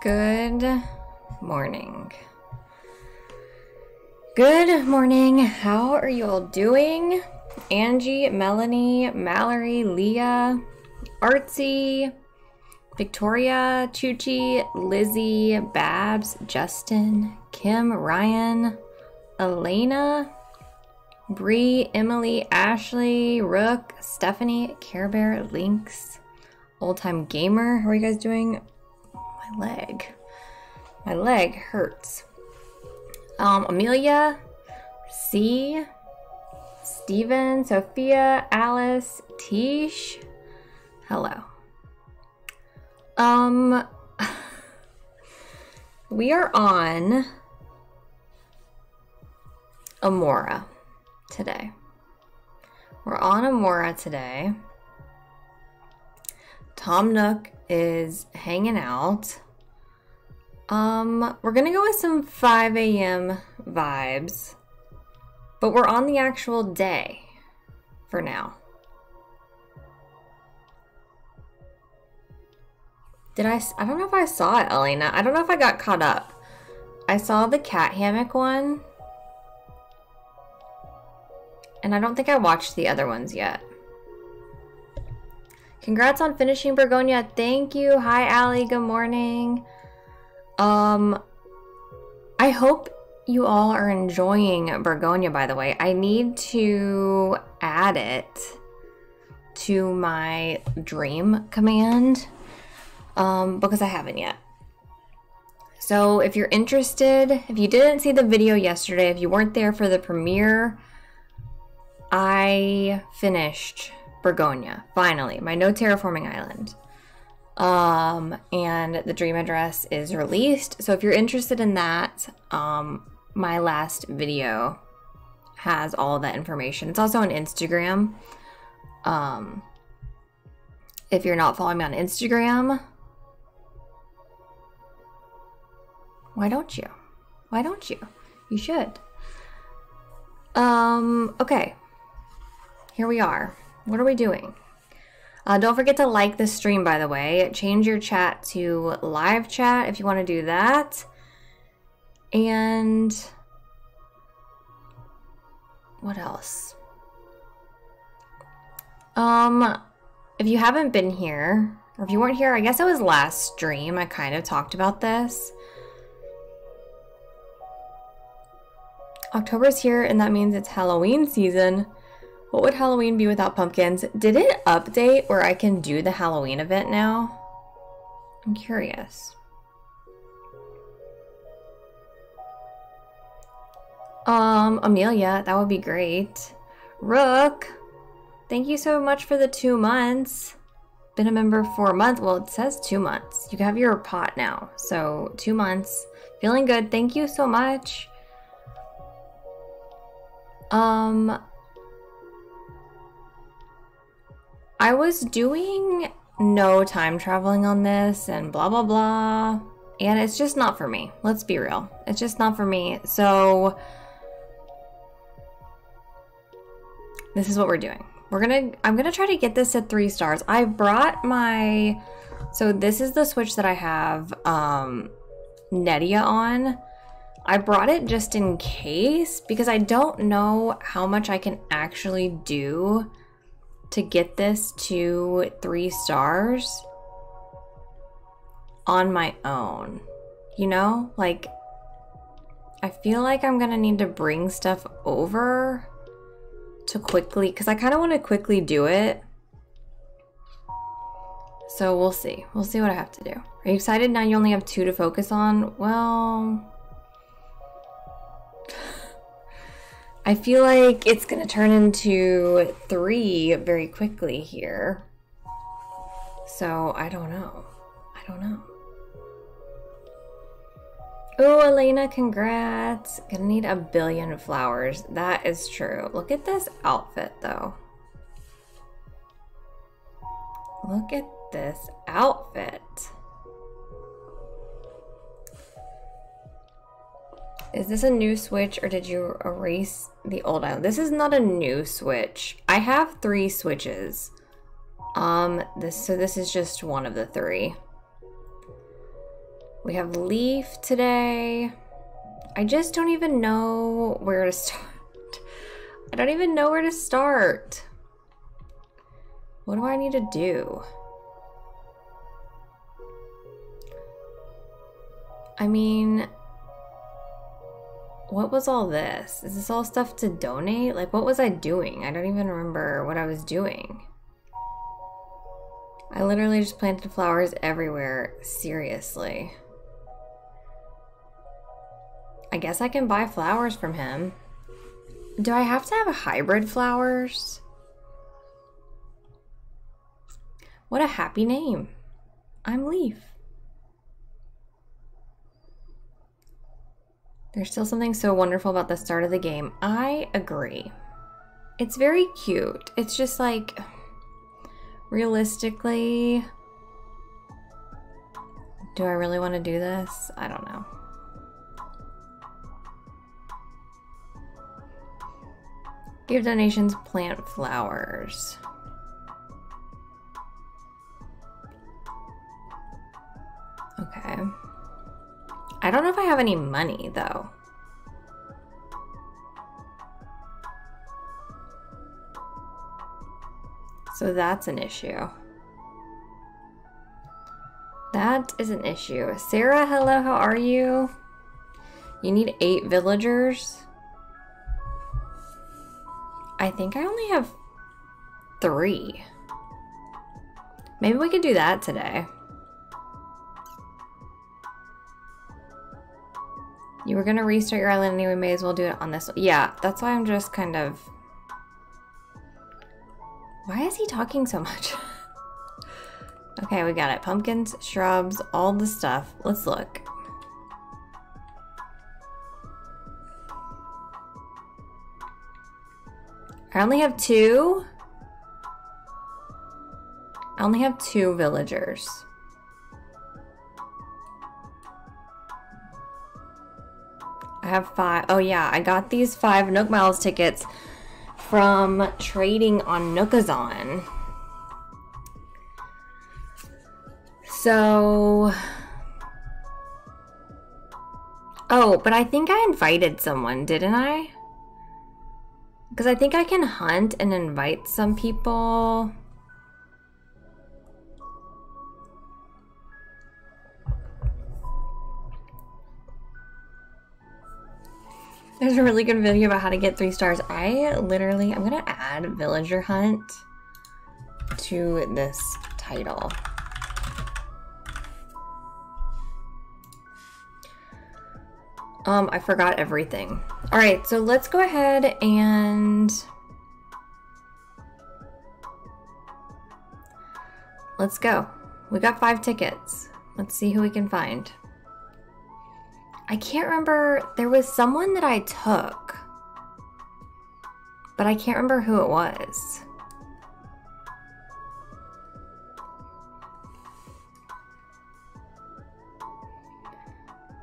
Good morning. Good morning. How are you all doing? Angie, Melanie, Mallory, Leah, Artsy, Victoria, Chuchi, Lizzie, Babs, Justin, Kim, Ryan, Elena, Bree, Emily, Ashley, Rook, Stephanie, Care Bear, Lynx, Old Time Gamer. How are you guys doing? My leg hurts. Amelia, C, Steven, Sophia, Alice, Tish. Hello. We are on Amora today. We're on Amora today. Tom Nook is hanging out. We're gonna go with some 5 a.m. vibes, but we're on the actual day for now. I don't know if I saw it, Elena. I don't know if I got caught up. I saw the cat hammock one. And I don't think I watched the other ones yet. Congrats on finishing Bergonia. Thank you. Hi, Allie. Good morning. I hope you all are enjoying Bergonia, by the way. I need to add it to my dream command. Because I haven't yet. So if you're interested, if you didn't see the video yesterday, if you weren't there for the premiere, I finished Bergonia, finally, my No Terraforming Island. And the dream address is released. So if you're interested in that, my last video has all that information. It's also on Instagram. If you're not following me on Instagram, why don't you? Why don't you? You should. Okay. Here we are. What are we doing? Don't forget to like the stream, by the way. Change your chat to live chat if you want to do that. And what else? If you haven't been here, or if you weren't here, I guess it was last stream, I kind of talked about this. October's here, and that means it's Halloween season. What would Halloween be without pumpkins? Did it update where I can do the Halloween event now? I'm curious. Amelia, that would be great. Rook, thank you so much for the 2 months. Been a member for a month. Well, it says 2 months. You have your pot now, so 2 months. Feeling good. Thank you so much. I was doing no time traveling on this and blah, blah, blah. And it's just not for me. Let's be real. It's just not for me. So this is what we're doing. I'm gonna try to get this at 3 stars. I brought my, so this is the Switch that I have, Nedia on. I brought it just in case because I don't know how much I can actually do to get this to 3 stars on my own. You know, like, I feel like I'm gonna need to bring stuff over to quickly, because I kind of want to quickly do it. So we'll see. We'll see what I have to do. Are you excited now you only have 2 to focus on? Well, I feel like it's gonna turn into 3 very quickly here. So I don't know. I don't know. Oh, Elena, congrats. Gonna need a billion flowers. That is true. Look at this outfit, though. Look at this outfit. Is this a new Switch or did you erase the old island? This is not a new Switch. I have 3 Switches. So this is just one of the 3. We have Leaf today. I just don't even know where to start. I don't even know where to start. What do I need to do? I mean, what was all this? Is this all stuff to donate? Like, what was I doing? I don't even remember what I was doing. I literally just planted flowers everywhere. Seriously. I guess I can buy flowers from him. Do I have to have hybrid flowers? What a happy name. I'm Leaf. There's still something so wonderful about the start of the game. I agree. It's very cute. It's just like, realistically, do I really want to do this? I don't know. Give donations, plant flowers. Okay. I don't know if I have any money, though. So that's an issue. That is an issue. Sarah, hello, how are you? You need 8 villagers? I think I only have 3. Maybe we could do that today. You were gonna restart your island anyway, may as well do it on this one. Yeah, that's why I'm just kind of... Why is he talking so much? Okay, we got it. Pumpkins, shrubs, all the stuff. Let's look. I only have 2. I only have 2 villagers. I have 5. Oh yeah, I got these 5 Nook Miles tickets from trading on Nookazon. So, oh, but I think I invited someone, didn't I? Because I think I can hunt and invite some people. There's a really good video about how to get 3 stars. I'm gonna add villager hunt to this title. I forgot everything. All right, so let's go ahead and let's go. We got 5 tickets. Let's see who we can find. I can't remember, there was someone that I took, but I can't remember who it was.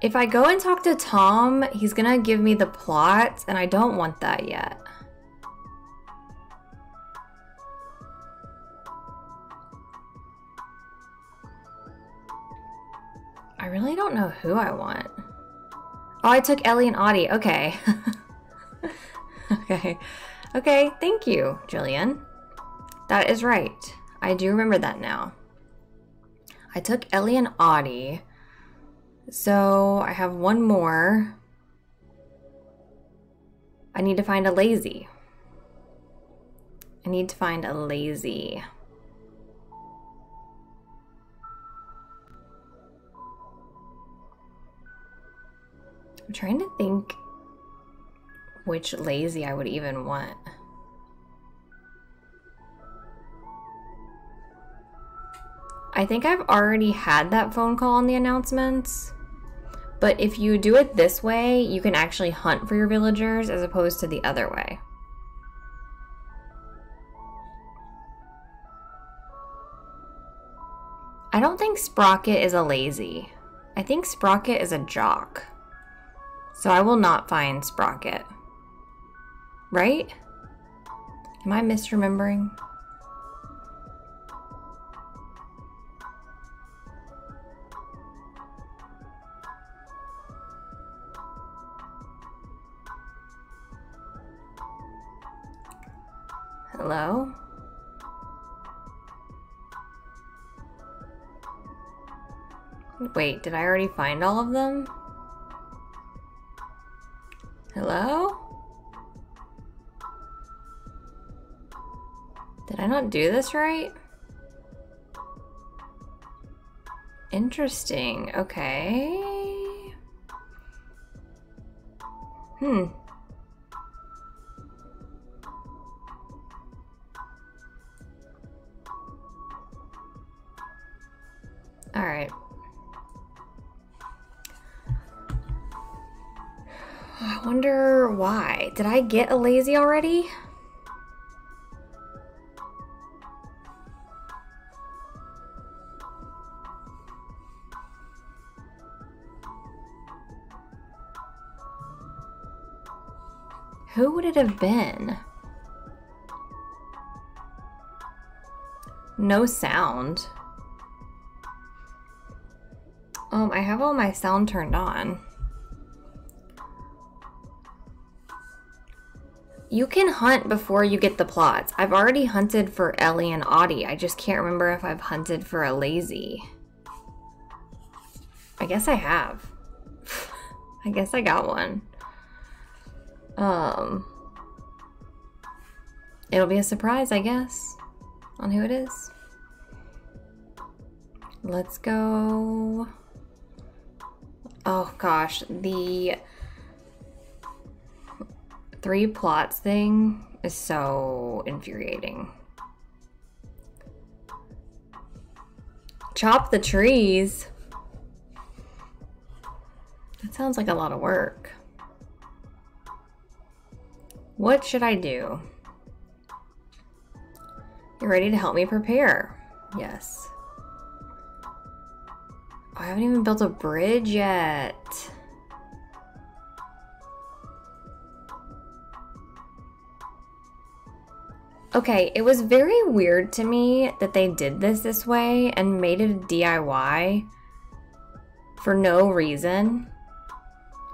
If I go and talk to Tom, he's gonna give me the plot, and I don't want that yet. I really don't know who I want. Oh, I took Ellie and Audie. Okay. Okay. Okay. Thank you, Jillian. That is right. I do remember that now. I took Ellie and Audie. So I have 1 more. I need to find a lazy. I need to find a lazy. I'm trying to think which lazy I would even want. I think I've already had that phone call on the announcements, but if you do it this way, you can actually hunt for your villagers as opposed to the other way. I don't think Sprocket is a lazy. I think Sprocket is a jock. So I will not find Sprocket, right? Am I misremembering? Hello? Wait, did I already find all of them? Hello? Did I not do this right? Interesting, okay. All right. I wonder why. Did I get a lazy already? Who would it have been? No sound. I have all my sound turned on. You can hunt before you get the plots. I've already hunted for Ellie and Audie. I just can't remember if I've hunted for a lazy. I guess I have. I guess I got one. It'll be a surprise, I guess, on who it is. Let's go. Oh gosh, the 3 plots thing is so infuriating. Chop the trees. That sounds like a lot of work. What should I do? You ready to help me prepare? Yes. Oh, I haven't even built a bridge yet. Okay, it was very weird to me that they did this way and made it a DIY for no reason.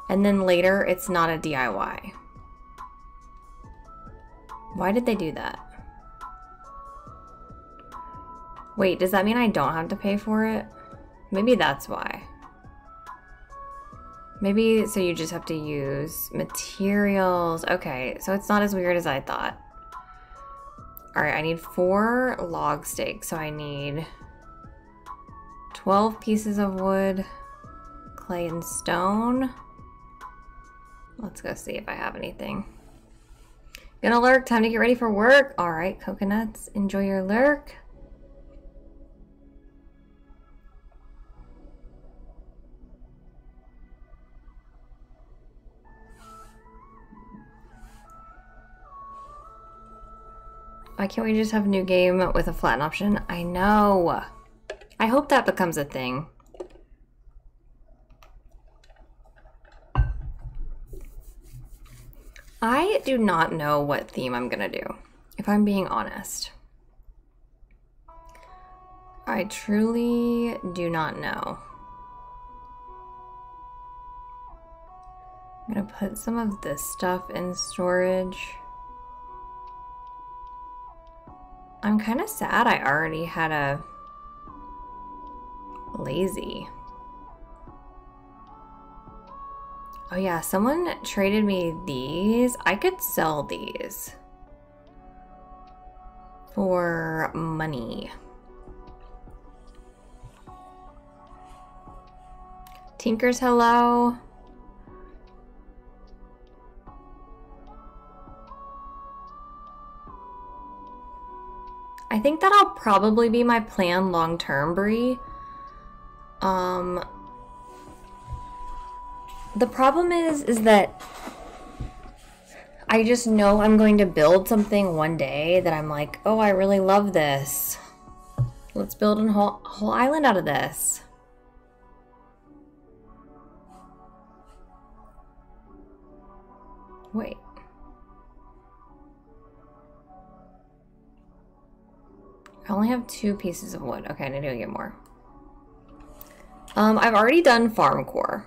And then later, it's not a DIY. Why did they do that? Wait, does that mean I don't have to pay for it? Maybe that's why. Maybe so you just have to use materials. Okay, so it's not as weird as I thought. All right, I need 4 log stakes. So I need 12 pieces of wood, clay, and stone. Let's go see if I have anything. Gonna lurk, time to get ready for work. All right, coconuts, enjoy your lurk. Why can't we just have new game with a flatten option? I know. I hope that becomes a thing. I do not know what theme I'm gonna do, if I'm being honest. I truly do not know. I'm gonna put some of this stuff in storage. I'm kind of sad I already had a lazy. Oh yeah, someone traded me these. I could sell these for money. Tinkers, hello. I think that'll probably be my plan long term, Bree. The problem is that I just know I'm going to build something one day that I'm like, oh, I really love this. Let's build a whole island out of this. Wait. I only have 2 pieces of wood. Okay, I need to get more. I've already done farm core.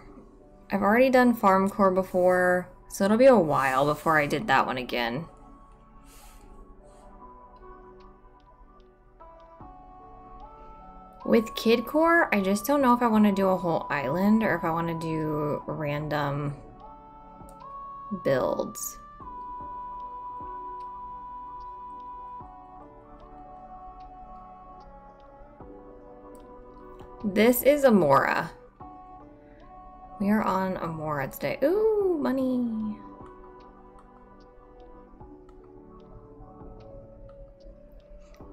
I've already done farm core before, so it'll be a while before I did that one again. With KidCore, I just don't know if I want to do a whole island or if I want to do random builds. This is Amora. We are on Amora today. Ooh, money.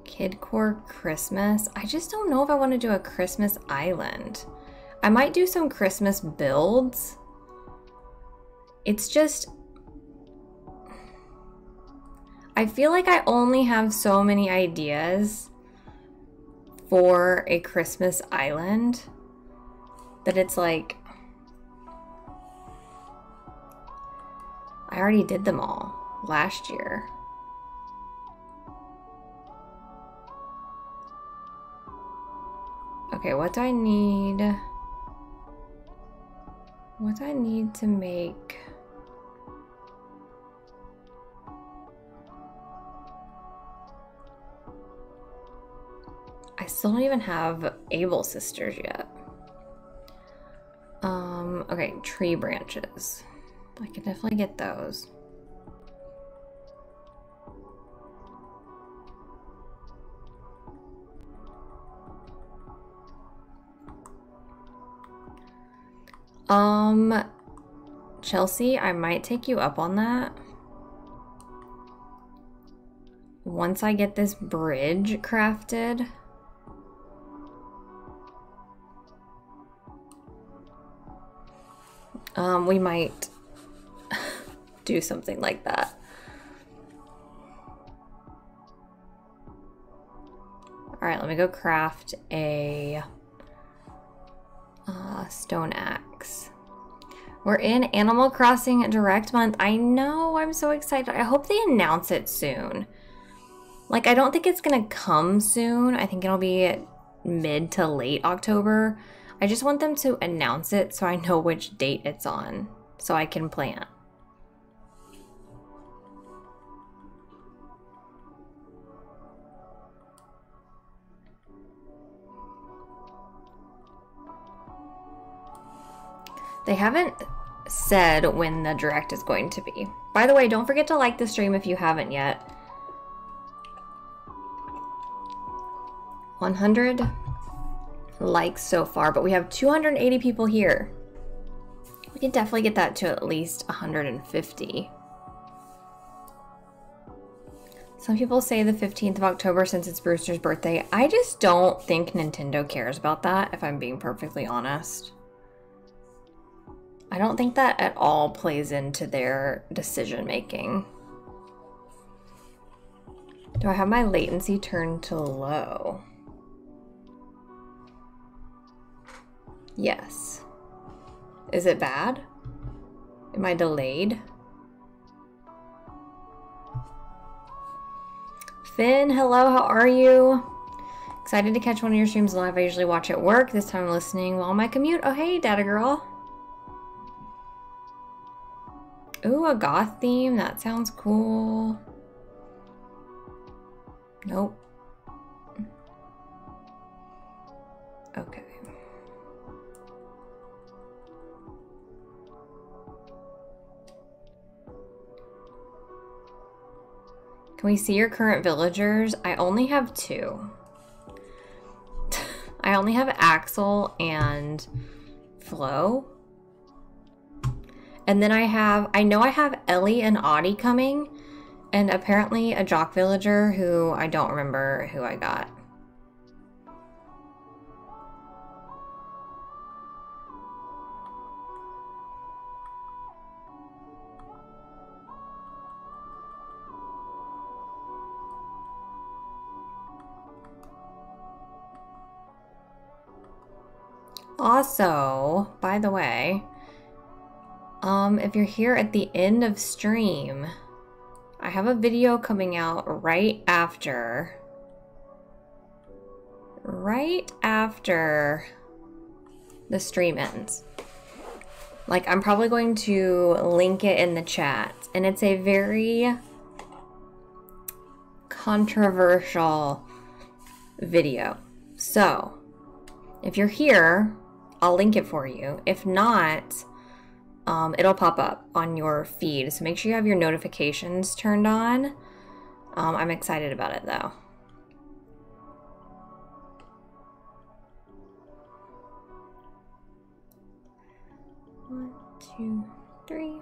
KidCore Christmas. I just don't know if I want to do a Christmas island. I might do some Christmas builds. It's just, I feel like I only have so many ideas for a Christmas island that it's like, I already did them all last year. Okay, what do I need? What do I need to make? I still don't even have Able Sisters yet. Okay, tree branches. I can definitely get those. Chelsea, I might take you up on that. Once I get this bridge crafted. We might do something like that. All right, let me go craft a stone axe. We're in Animal Crossing Direct Month. I know, I'm so excited. I hope they announce it soon. Like, I don't think it's gonna come soon. I think it'll be mid to late October. I just want them to announce it so I know which date it's on, so I can plan. They haven't said when the direct is going to be. By the way, don't forget to like the stream if you haven't yet. 100 likes so far, but we have 280 people here. We can definitely get that to at least 150. Some people say the 15th of October since it's Brewster's birthday. I just don't think Nintendo cares about that, if I'm being perfectly honest. I don't think that at all plays into their decision making. Do I have my latency turned to low? Yes. Is it bad? Am I delayed? Finn, hello, how are you? Excited to catch one of your streams live. I usually watch at work. This time I'm listening while on my commute. Oh, hey, Data Girl. Ooh, a goth theme. That sounds cool. Nope. Okay. Can we see your current villagers? I only have two. I only have Axel and Flo. And then I know I have Ellie and Audie coming, and apparently a jock villager who I don't remember who I got. Also, by the way, if you're here at the end of stream, I have a video coming out right after the stream ends. Like, I'm probably going to link it in the chat, and it's a very controversial video. So If you're here, I'll link it for you. If not, it'll pop up on your feed. So make sure you have your notifications turned on. I'm excited about it though. One, two, three.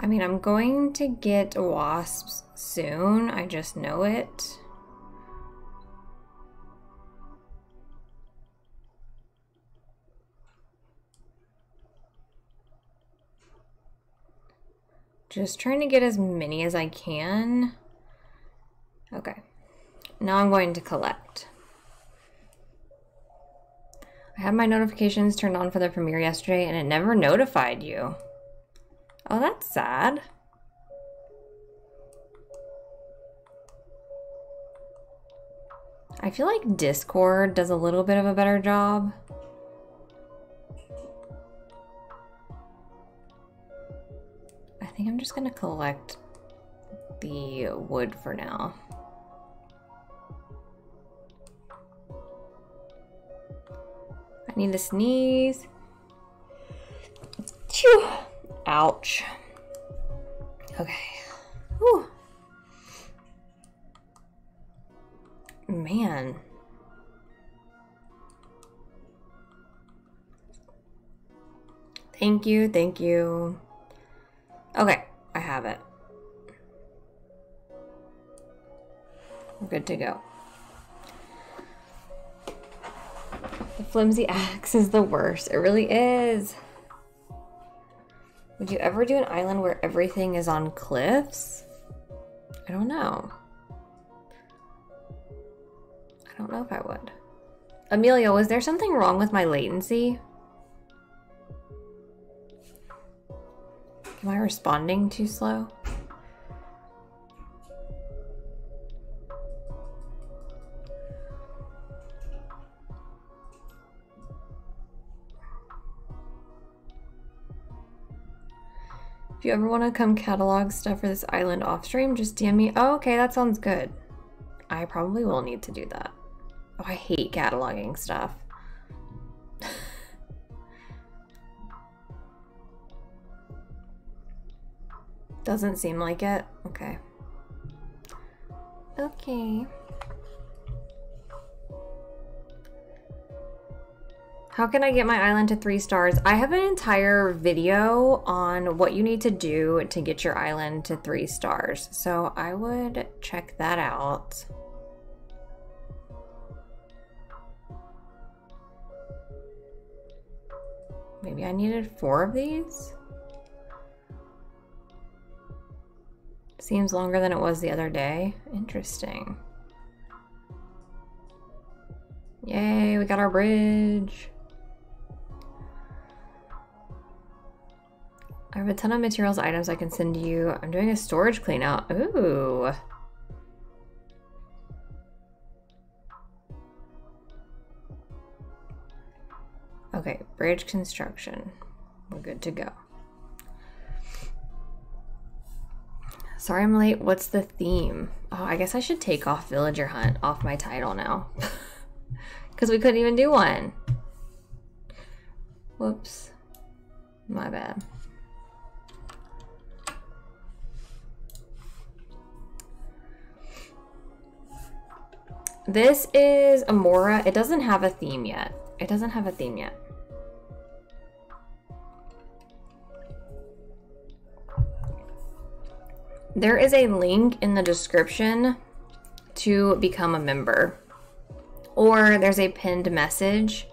I mean, I'm going to get wasps soon. I just know it. Just trying to get as many as I can. Okay. Now I'm going to collect. I had my notifications turned on for the premiere yesterday and it never notified you. Oh, that's sad. I feel like Discord does a little bit of a better job. I think I'm just gonna collect the wood for now. I need to sneeze. Phew. Ouch. Okay. Whew. Man. Thank you, thank you. Okay, I have it. I'm good to go. The flimsy axe is the worst. It really is. Would you ever do an island where everything is on cliffs? I don't know. I don't know if I would. Amelia, was there something wrong with my latency? Am I responding too slow? If you ever want to come catalog stuff for this island off stream, just DM me. Oh, okay, that sounds good. I probably will need to do that. Oh, I hate cataloging stuff. Doesn't seem like it. Okay. Okay. How can I get my island to 3 stars? I have an entire video on what you need to do to get your island to 3 stars. So I would check that out. Maybe I needed 4 of these? Seems longer than it was the other day. Interesting. Yay, we got our bridge. I have a ton of materials items I can send you. I'm doing a storage clean out. Ooh. Okay, bridge construction. We're good to go. Sorry I'm late, what's the theme? Oh, I guess I should take off Villager Hunt off my title now. Because we couldn't even do one. Whoops. My bad. This is Amora. It doesn't have a theme yet. It doesn't have a theme yet. There is a link in the description to become a member, or there's a pinned message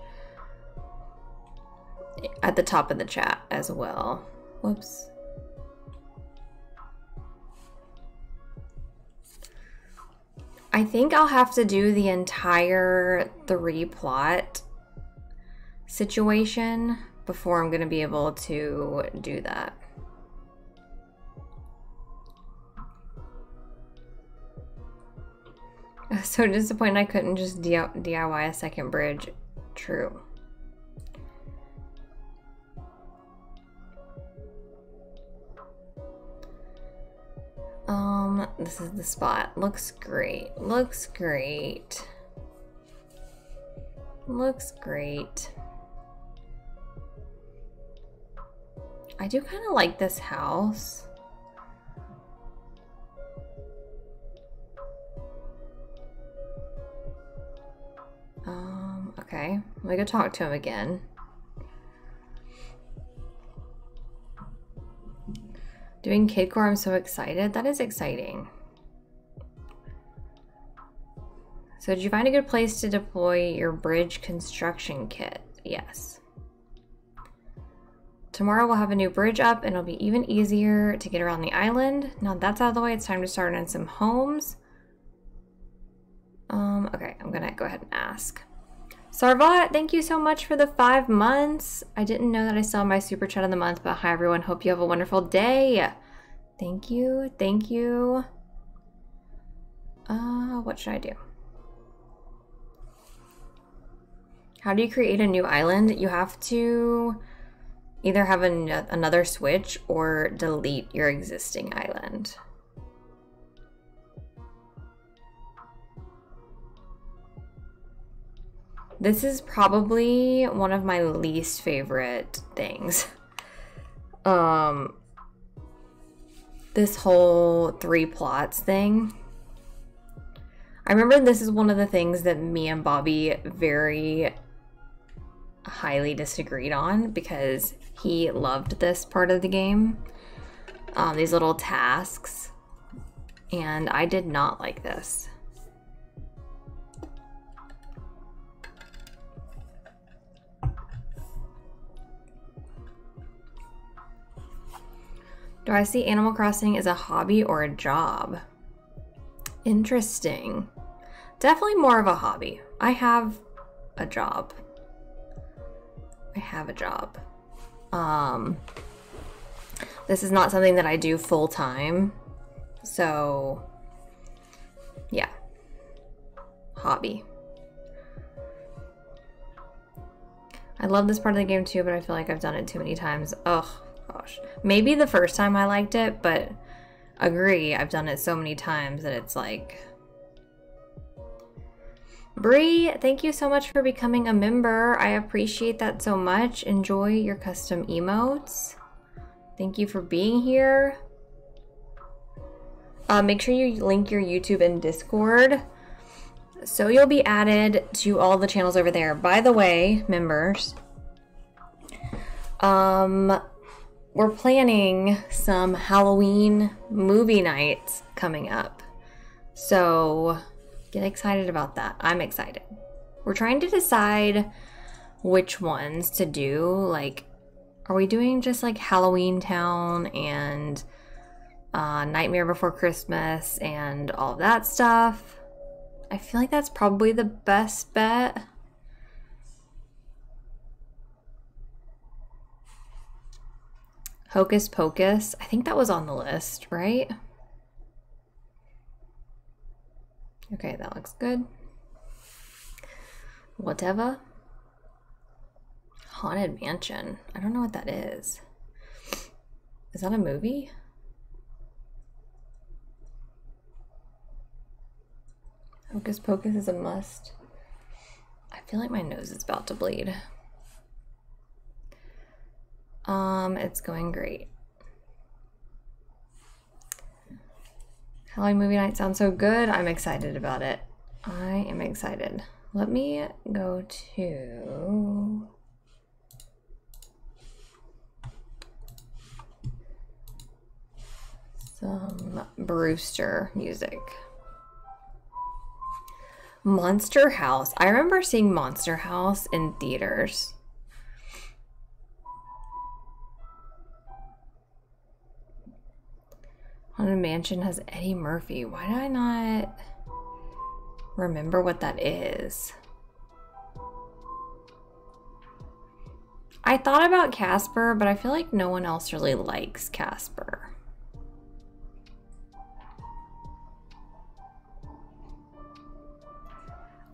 at the top of the chat as well. Whoops. I think I'll have to do the entire 3-plot situation before I'm gonna be able to do that. I was so disappointed I couldn't just DIY a second bridge. True. This is the spot. Looks great. Looks great. Looks great. I do kind of like this house. Okay, let me go talk to him again. Doing KidCore, I'm so excited. That is exciting. So did you find a good place to deploy your bridge construction kit? Yes. Tomorrow we'll have a new bridge up and it'll be even easier to get around the island. Now that's out of the way, it's time to start on some homes. Okay, I'm gonna go ahead and ask. Sarvat, thank you so much for the 5 months. I didn't know that I still have my super chat of the month, but hi everyone, hope you have a wonderful day. Thank you, thank you. What should I do? How do you create a new island? You have to either have another Switch or delete your existing island. This is probably one of my least favorite things. This whole 3 plots thing. I remember this is one of the things that me and Bobby very highly disagreed on because he loved this part of the game. These little tasks. And I did not like this. Do I see Animal Crossing as a hobby or a job? Interesting. Definitely more of a hobby. I have a job. This is not something that I do full time. So yeah, hobby. I love this part of the game too, but I feel like I've done it too many times. Ugh. Gosh. Maybe the first time I liked it, but agree, I've done it so many times that it's like... Bree, thank you so much for becoming a member. I appreciate that so much. Enjoy your custom emotes. Thank you for being here. Make sure you link your YouTube and Discord so you'll be added to all the channels over there. By the way, members, we're planning some Halloween movie nights coming up. So get excited about that. I'm excited. We're trying to decide which ones to do. Like, are we doing just like Halloween Town and Nightmare Before Christmas and all of that stuff? I feel like that's probably the best bet. Hocus Pocus. I think that was on the list, right? Okay, that looks good. Whatever. Haunted Mansion. I don't know what that is. Is that a movie? Hocus Pocus is a must. I feel like my nose is about to bleed. It's going great. Halloween movie night sounds so good. I'm excited about it. I am excited. Let me go to... some Brewster music. Monster House. I remember seeing Monster House in theaters. Haunted Mansion has Eddie Murphy. Why did I not remember what that is? I thought about Casper, but I feel like no one else really likes Casper.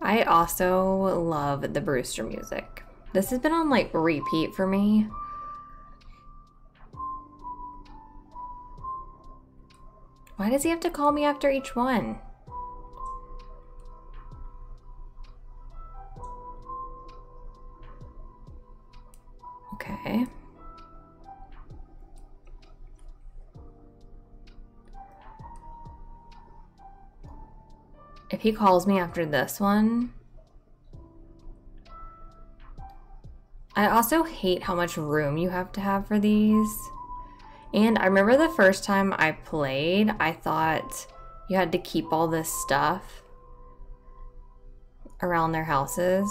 I also love the Brewster music. This has been on like repeat for me. Why does he have to call me after each one? If he calls me after this one. I also hate how much room you have to have for these. And I remember the first time I played, I thought you had to keep all this stuff around their houses.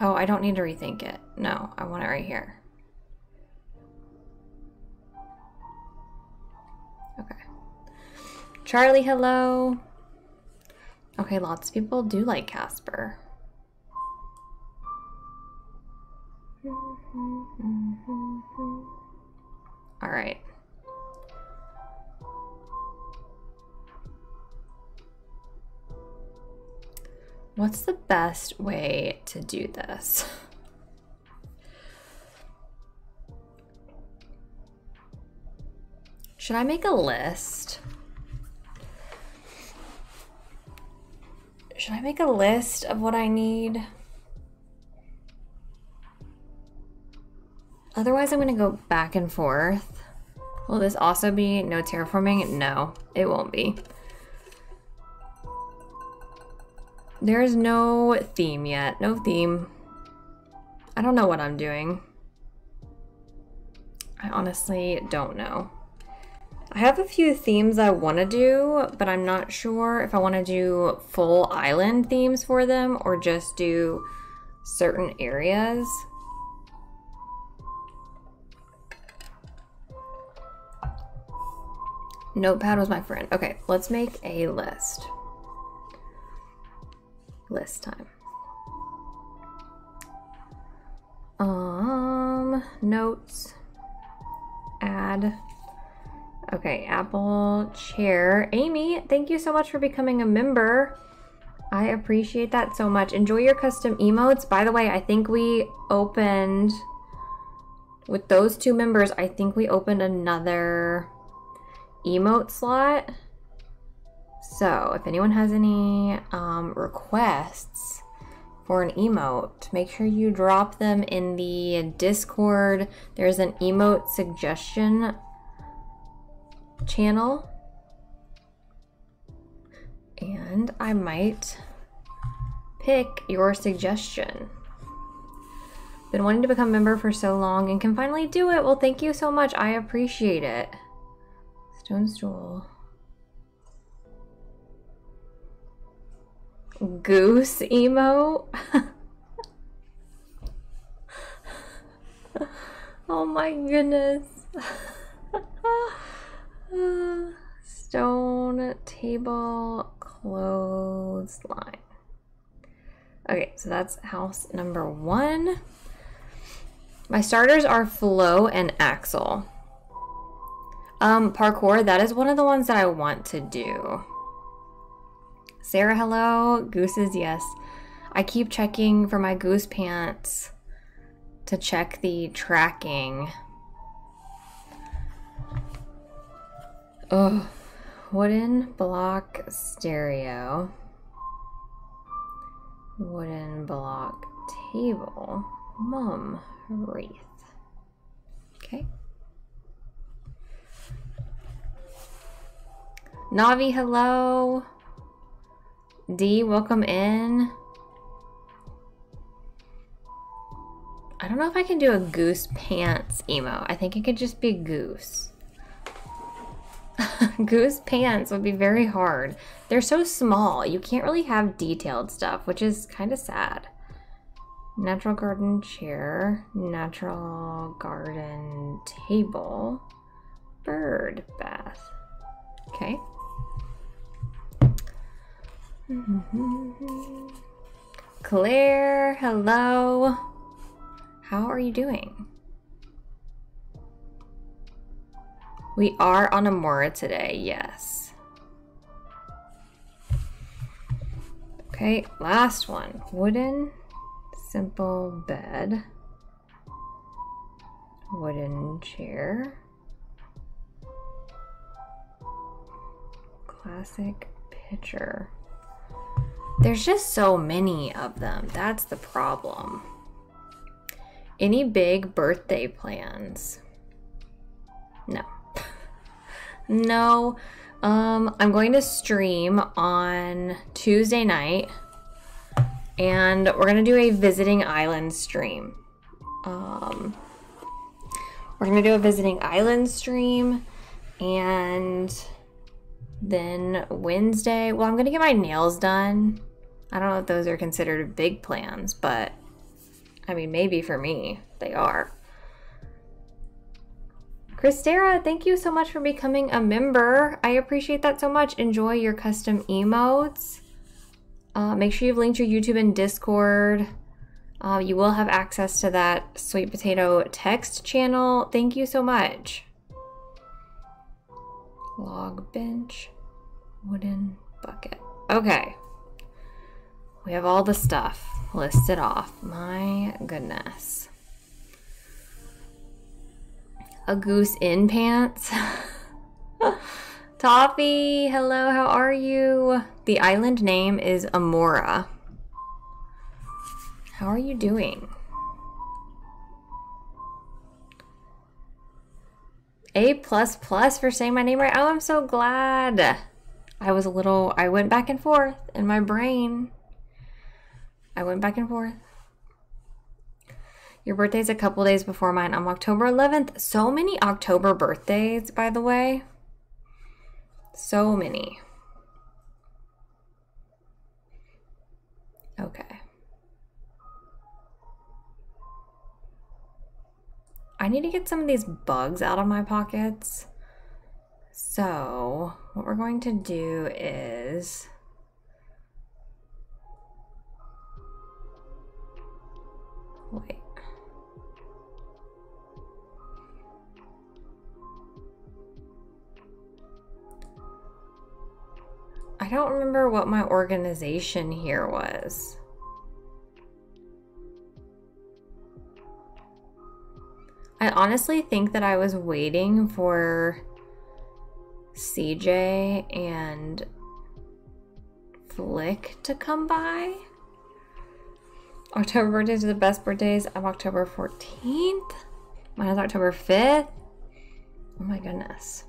Oh, I don't need to rethink it. No, I want it right here. Okay. Charlie, hello. Okay, lots of people do like Casper. All right. What's the best way to do this? Should I make a list? Should I make a list of what I need? Otherwise, I'm gonna go back and forth. Will this also be no terraforming? No, it won't be. There is no theme yet. No theme. I don't know what I'm doing. I honestly don't know. I have a few themes I want to do, but I'm not sure if I want to do full island themes for them or just do certain areas. Notepad was my friend. Okay, let's make a list. List time. Notes. Add. Okay, Apple Chair. Amy, thank you so much for becoming a member. I appreciate that so much. Enjoy your custom emotes. By the way, I think we opened, with those two members, I think we opened another emote slot. So if anyone has any requests for an emote, make sure you drop them in the Discord. There's an emote suggestion channel. And I might pick your suggestion. Been wanting to become a member for so long and can finally do it. Well, thank you so much. I appreciate it. Stone stool. Goose emote. Oh my goodness. Stone table clothesline. Okay, so that's house number one. My starters are Flo and Axel. Parkour, that is one of the ones that I want to do. Sarah, hello. Gooses, yes. I keep checking for my goose pants to check the tracking. Oh, wooden block stereo. Wooden block table. Mum wreath. Okay. Navi, hello. D, welcome in. I don't know if I can do a goose pants emote. I think it could just be goose. Goose pants would be very hard. They're so small. You can't really have detailed stuff, which is kind of sad. Natural garden chair. Natural garden table. Bird bath. Okay. Claire, hello. How are you doing? We are on Amora today, yes. Okay, last one. Wooden simple bed. Wooden chair. Classic picture. There's just so many of them. That's the problem. Any big birthday plans? No. No I'm going to stream on Tuesday night, and we're going to do a visiting island stream. We're going to do a visiting island stream, and then Wednesday, well, I'm going to get my nails done. I don't know if those are considered big plans, but I mean, maybe for me, they are. Christera, thank you so much for becoming a member. I appreciate that so much. Enjoy your custom emotes. Make sure you've linked your YouTube and Discord. You will have access to that Sweet Potato text channel. Thank you so much. Log bench, wooden bucket. Okay. We have all the stuff listed off. My goodness. A goose in pants. Toffee, hello, how are you? The island name is Amora. How are you doing? A++ for saying my name right. Oh, I'm so glad. I went back and forth in my brain. I went back and forth. Your birthday's a couple days before mine. I'm October 11th. So many October birthdays, by the way. So many. Okay. I need to get some of these bugs out of my pockets. So, what we're going to do is... wait. I don't remember what my organization here was. I honestly think that I was waiting for CJ and Flick to come by. October birthdays are the best birthdays. I'm October 14th. Mine is October 5th. Oh my goodness.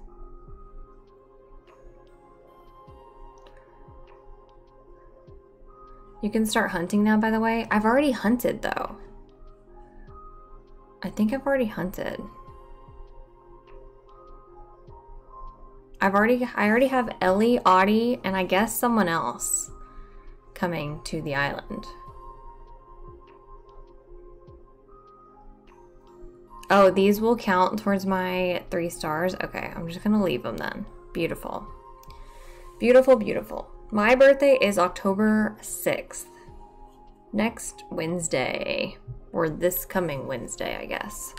You can start hunting now, by the way. I've already hunted, though. I think I've already hunted. I already have Ellie, Audie, and I guess someone else coming to the island. Oh, these will count towards my 3 stars. Okay, I'm just gonna leave them then. Beautiful. Beautiful, beautiful. My birthday is October 6th. Next Wednesday. Or this coming Wednesday, I guess.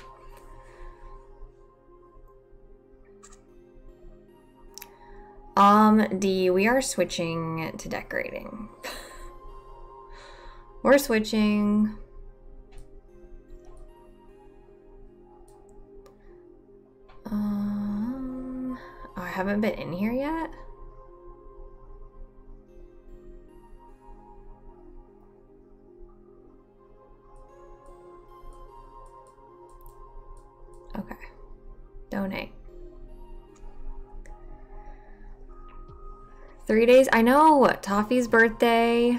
D, we are switching to decorating. We're switching. Oh, I haven't been in here yet. Okay. Donate. 3 days. I know. Toffee's birthday.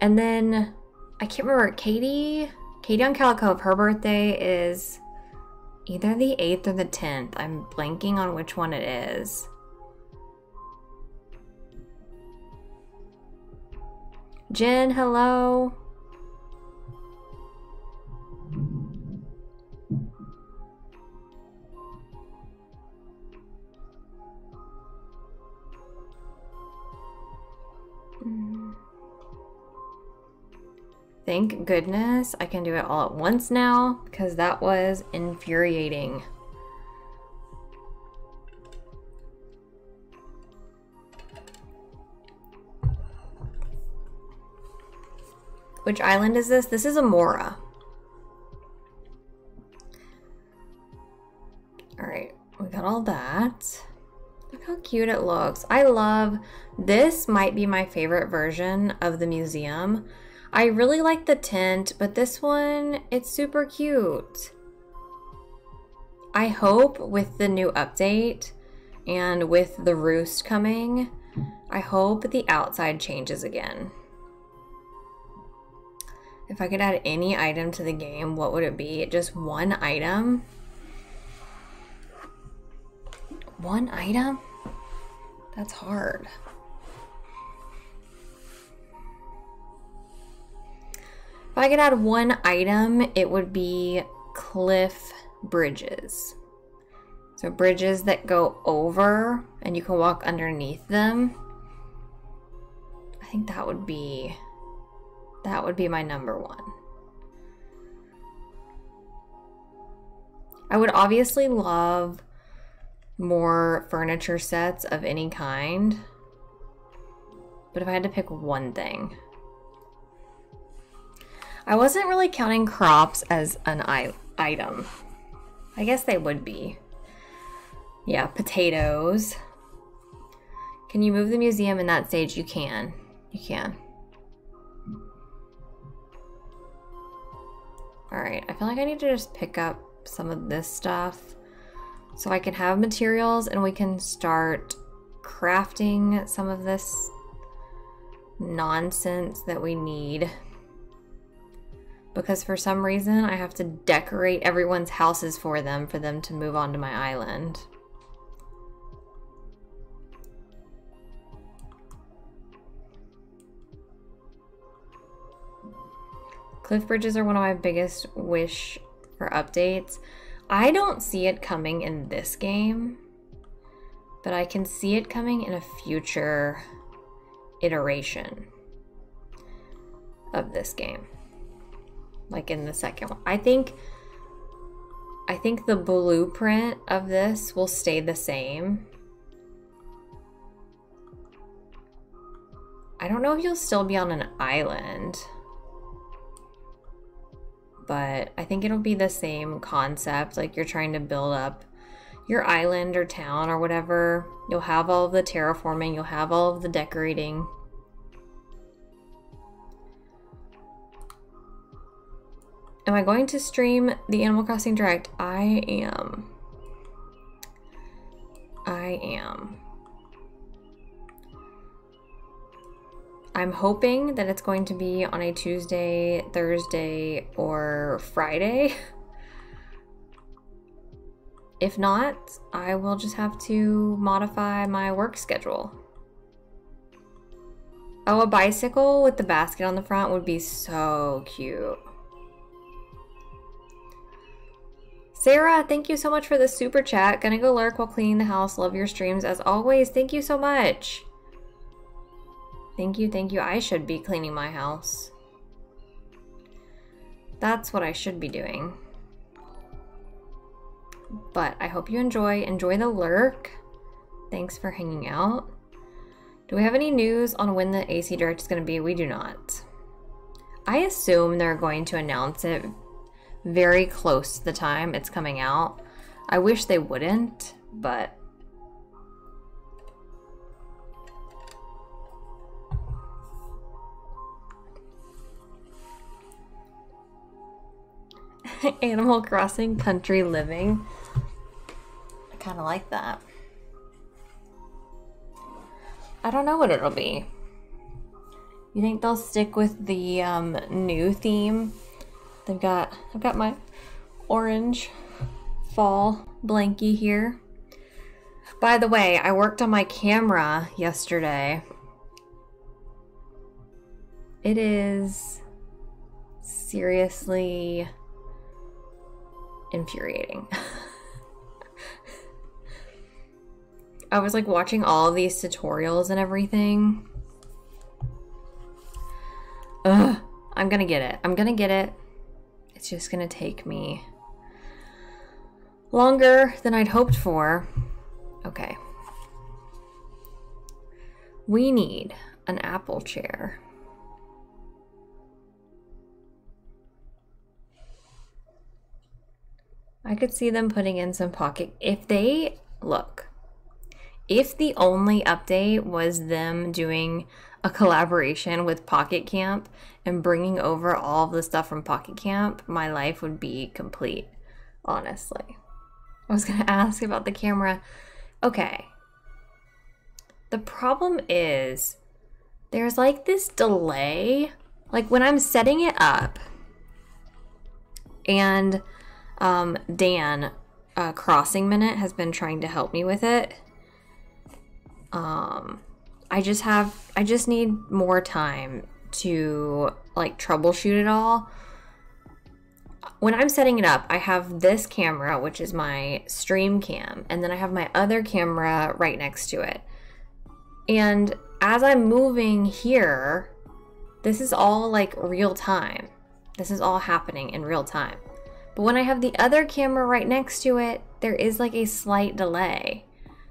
And then I can't remember. Katie on Calico, her birthday is either the 8th or the 10th. I'm blanking on which one it is. Jen, hello. Thank goodness I can do it all at once now, because that was infuriating. Which island is this? This is Amora. All right, we got all that. Look how cute it looks. I love, this might be my favorite version of the museum. I really like the tent, but this one, it's super cute. I hope with the new update And with the roost coming, I hope the outside changes again. If I could add any item to the game, what would it be? Just one item? One item? That's hard. If I could add one item, it would be cliff bridges. So bridges that go over and you can walk underneath them. I think that would be my number one. I would obviously love more furniture sets of any kind, but if I had to pick one thing. I wasn't really counting crops as an item. I guess they would be. Yeah, potatoes. Can you move the museum in that stage? You can. You can. Alright, I feel like I need to just pick up some of this stuff so I can have materials and we can start crafting some of this nonsense that we need. Because for some reason I have to decorate everyone's houses for them to move onto my island. Cliff bridges are one of my biggest wish for updates. I don't see it coming in this game, but I can see it coming in a future iteration of this game. Like in the second one. I think the blueprint of this will stay the same. I don't know if you'll still be on an island, but I think it'll be the same concept. Like you're trying to build up your island or town or whatever. You'll have all of the terraforming, you'll have all of the decorating. Am I going to stream the Animal Crossing Direct? I am. I am. I'm hoping that it's going to be on a Tuesday, Thursday, or Friday. If not, I will just have to modify my work schedule. Oh, a bicycle with the basket on the front would be so cute. Sarah, thank you so much for the super chat. Gonna go lurk while cleaning the house. Love your streams as always. Thank you so much. Thank you, thank you. I should be cleaning my house. That's what I should be doing. But I hope you enjoy the lurk. Thanks for hanging out. Do we have any news on when the AC Direct is gonna be? We do not. I assume they're going to announce it very close to the time it's coming out. I wish they wouldn't, but Animal Crossing Country Living. I kind of like that. I don't know what it'll be. You think they'll stick with the new theme? I've got my orange fall blankie here. By the way, I worked on my camera yesterday. It is seriously infuriating. I was like watching all of these tutorials and everything. Ugh, I'm gonna get it. I'm gonna get it. It's just gonna take me longer than I'd hoped for. Okay. We need an apple chair. I could see them putting in some pocket. If the only update was them doing a collaboration with Pocket Camp and bringing over all of the stuff from Pocket Camp, my life would be complete, honestly. I was gonna ask about the camera. Okay, The problem is there's like this delay, like when I'm setting it up and Dan Crossing Minute has been trying to help me with it. I just need more time to like troubleshoot it all. When I'm setting it up, I have this camera, which is my Stream Cam, and then I have my other camera right next to it. And as I'm moving here, this is all like real time. This is all happening in real time. But when I have the other camera right next to it, there is like a slight delay.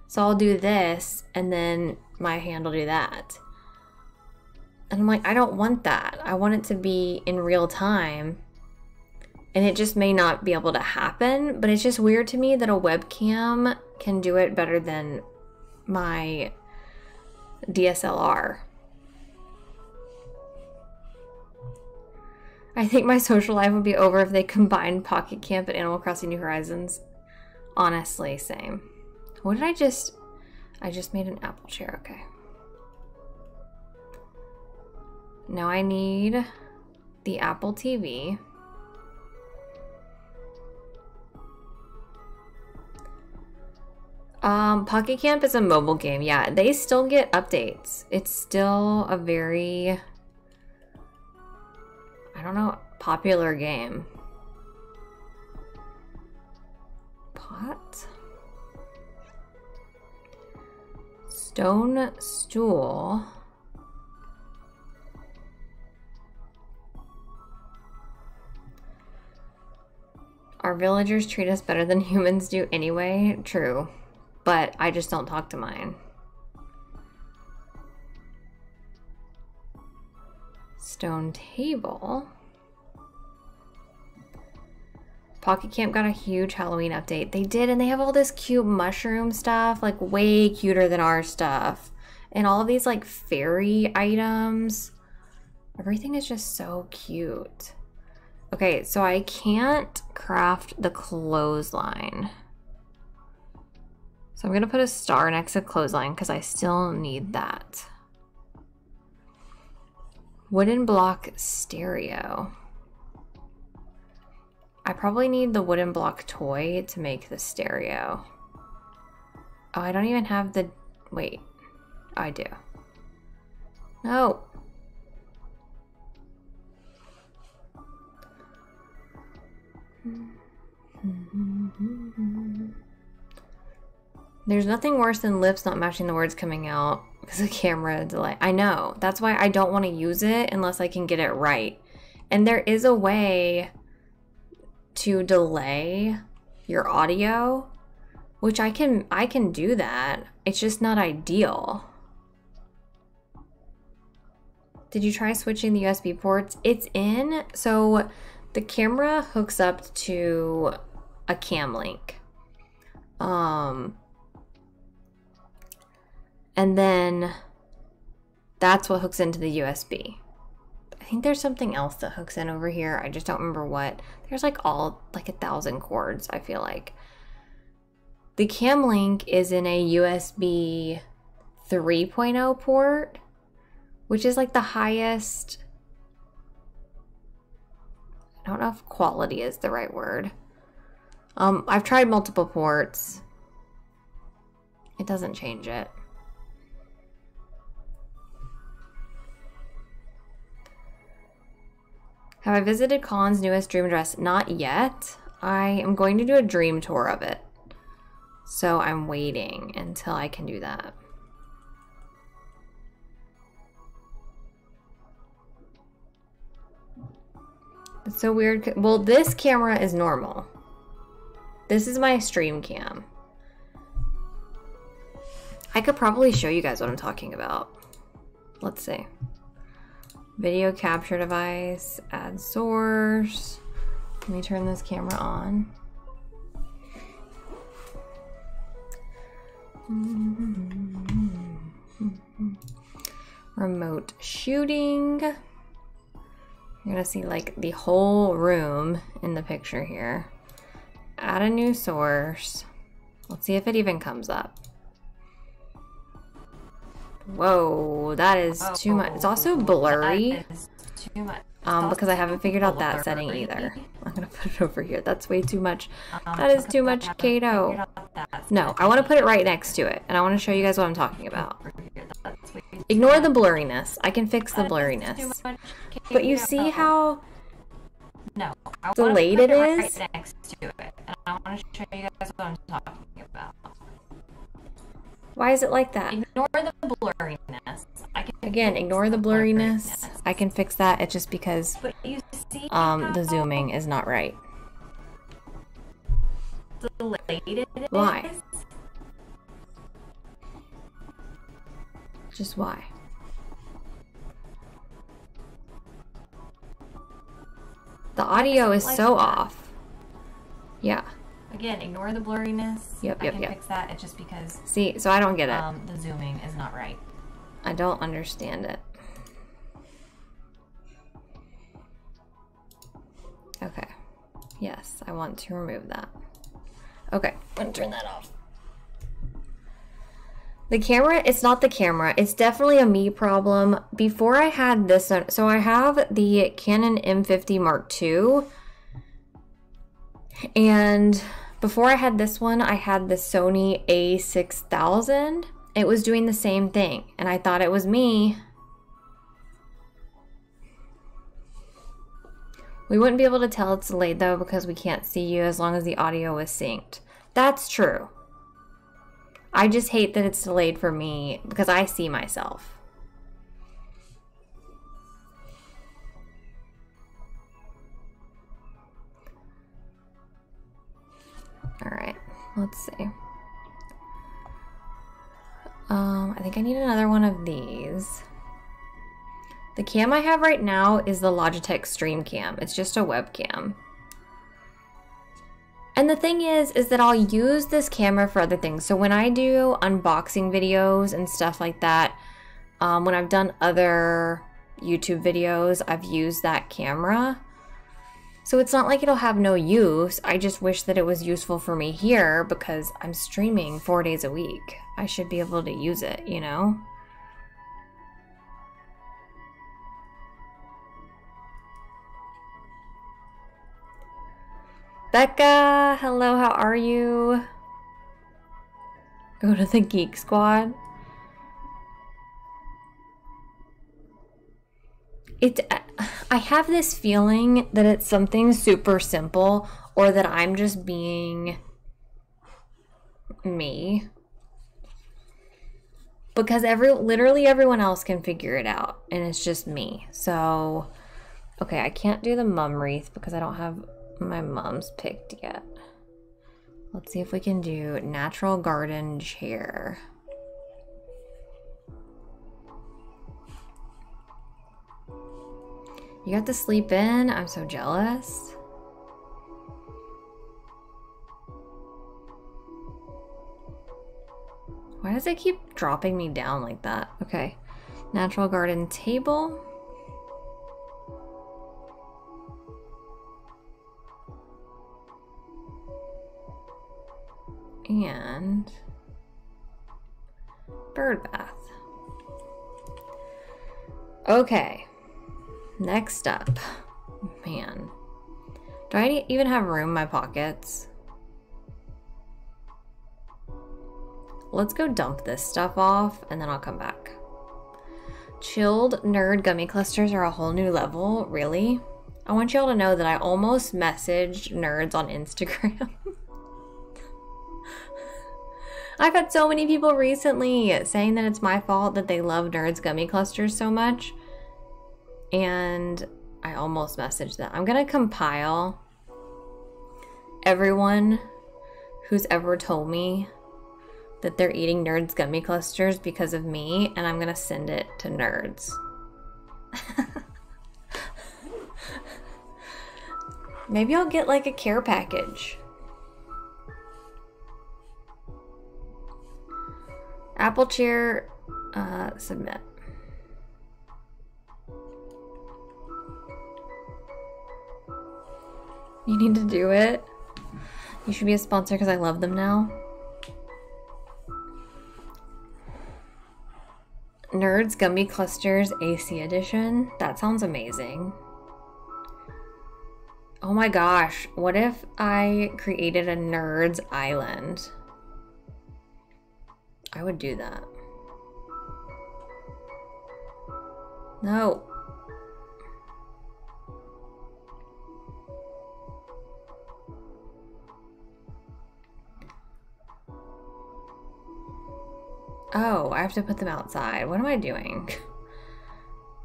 So I'll do this and then my hand will do that. And I'm like, I don't want that. I want it to be in real time. And it just may not be able to happen, but it's just weird to me that a webcam can do it better than my DSLR. I think my social life would be over if they combined Pocket Camp and Animal Crossing New Horizons. Honestly, same. What did I just... I just made an apple chair, okay. Now I need the Apple TV. Pocket Camp is a mobile game. Yeah, they still get updates. It's still a very... I don't know, popular game. Pot? Stone stool. Our villagers treat us better than humans do anyway. True. But I just don't talk to mine. Stone table. Pocket Camp got a huge Halloween update. They did, and they have all this cute mushroom stuff, like way cuter than our stuff. And all of these like fairy items. Everything is just so cute. Okay, so I can't craft the clothesline. So I'm gonna put a star next to clothesline because I still need that. Wooden block stereo. I probably need the wooden block toy to make the stereo. Oh, I don't even have the... Wait. Oh, I do. No. There's nothing worse than lips not matching the words coming out because of camera delay. I know. That's why I don't want to use it unless I can get it right. And there is a way to delay your audio, which I can do that. It's just not ideal. Did you try switching the USB ports? It's in. So the camera hooks up to a cam link. And then that's what hooks into the USB. I think there's something else that hooks in over here. I just don't remember what. There's like all like 1,000 cords, I feel like. The cam link is in a USB 3.0 port, which is like the highest. I don't know if quality is the right word. I've tried multiple ports. It doesn't change it. Have I visited Colin's newest dream address? Not yet. I am going to do a dream tour of it. So I'm waiting until I can do that. It's so weird. Well, this camera is normal. This is my Stream Cam. I could probably show you guys what I'm talking about. Let's see. Video capture device, add source. Let me turn this camera on. Remote shooting. You're gonna see like the whole room in the picture here. Add a new source. Let's see if it even comes up. Whoa, that is too much. It's also blurry. Too much. Because I haven't figured out that setting either. I'm gonna put it over here. That's way too much. That is too much, Kato. No, I want to put it right next to it, and I want to show you guys what I'm talking about. Ignore the blurriness. I can fix the blurriness. But you see how delayed it is? Why is it like that? Ignore the blurriness. Again, ignore the blurriness. I can fix that. It's just because the zooming is not right. Why? Just why? The audio is so off. Yeah. Again, ignore the blurriness. Yep. I can fix that. It's just because. See, so I don't get it. The zooming is not right. I don't understand it. Okay. Yes, I want to remove that. Okay, I'm gonna turn that off. The camera, it's not the camera. It's definitely a me problem. Before I had this, so I have the Canon M50 Mark II. And before I had this one, I had the Sony A6000. It was doing the same thing, and I thought it was me. We wouldn't be able to tell it's delayed though, because we can't see you as long as the audio is synced. That's true. I just hate that it's delayed for me because I see myself. All right, let's see. I think I need another one of these. The cam I have right now is the Logitech Stream Cam. It's just a webcam. And the thing is that I'll use this camera for other things. So when I do unboxing videos and stuff like that, when I've done other YouTube videos, I've used that camera. So it's not like it'll have no use. I just wish that it was useful for me here because I'm streaming 4 days a week. I should be able to use it, you know? Becca, hello, how are you? Go to the Geek Squad. I have this feeling that it's something super simple or that I'm just being me. Because literally everyone else can figure it out and it's just me. So, okay, I can't do the mum wreath because I don't have my mums picked yet. Let's see if we can do natural garden chair. You got to sleep in? I'm so jealous. Why does it keep dropping me down like that? Okay, natural garden table. And bird bath. Okay. Next up, man, do I even have room in my pockets? Let's go dump this stuff off and then I'll come back. Chilled nerd gummy clusters are a whole new level, really? I want y'all to know that I almost messaged nerds on Instagram. I've had so many people recently saying that it's my fault that they love nerds gummy clusters so much. And I almost messaged them. I'm gonna compile everyone who's ever told me that they're eating Nerds Gummy Clusters because of me, and I'm gonna send it to nerds. Maybe I'll get like a care package. Apple chair, submit. You need to do it. You should be a sponsor because I love them now. Nerds Gummy Clusters AC Edition. That sounds amazing. Oh my gosh, what if I created a Nerds Island? I would do that. No. Oh, I have to put them outside. What am I doing?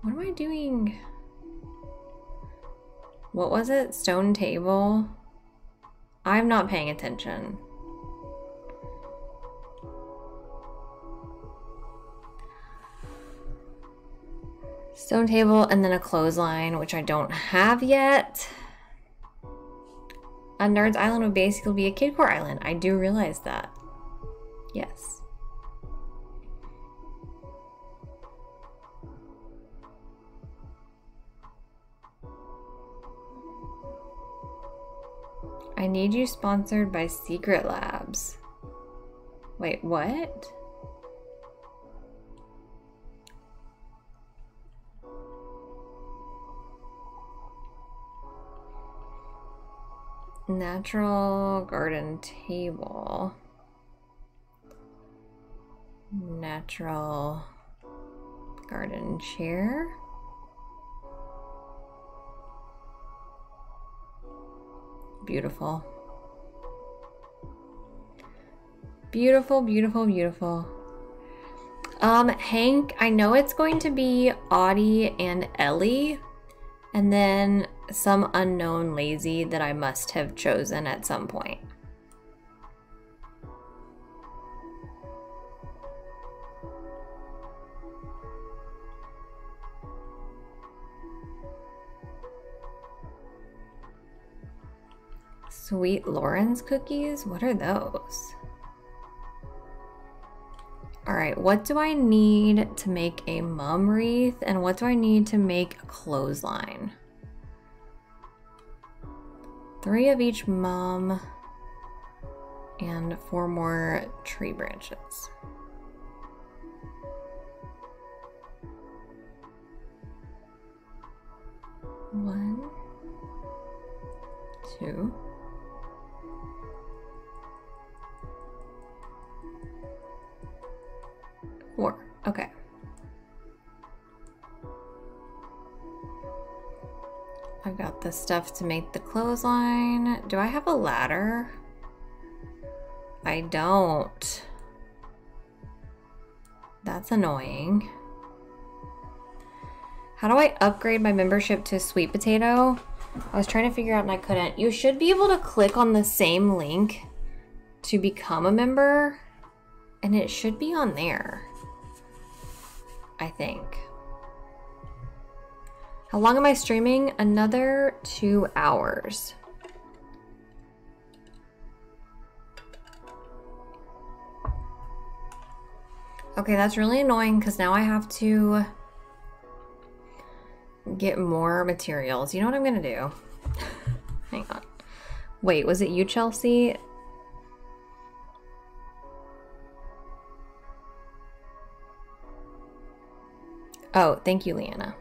What am I doing? What was it? Stone table? I'm not paying attention. Stone table and then a clothesline, which I don't have yet. A Nerd's Island would basically be a Kidcore Island. I do realize that. Yes. I need you sponsored by Secret Labs. Wait, what? Natural garden table. Natural garden chair. Beautiful. Beautiful, beautiful, beautiful. Hank, I know it's going to be Audie and Ellie, and then some unknown lazy that I must have chosen at some point. Sweet Lauren's cookies? What are those? Alright, what do I need to make a mum wreath and what do I need to make a clothesline? 3 of each mum and 4 more tree branches. One, two. Four. Okay. I've got the stuff to make the clothesline. Do I have a ladder? I don't. That's annoying. How do I upgrade my membership to Sweet Potato? I was trying to figure out and I couldn't. You should be able to click on the same link to become a member and it should be on there. I think. How long am I streaming? Another 2 hours. Okay, that's really annoying because now I have to get more materials. You know what I'm gonna do? Hang on. Wait, was it you, Chelsea? Oh, thank you, Leanna.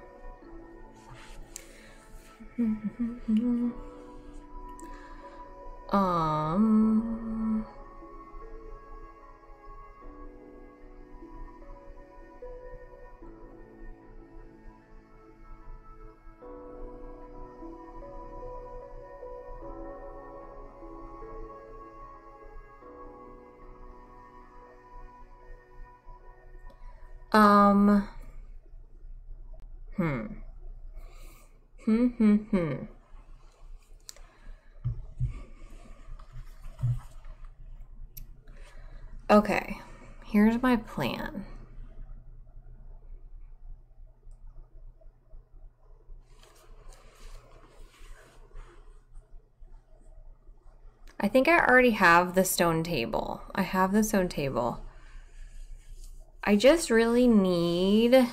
Okay, here's my plan. I think I already have the stone table. I have the stone table. I just really need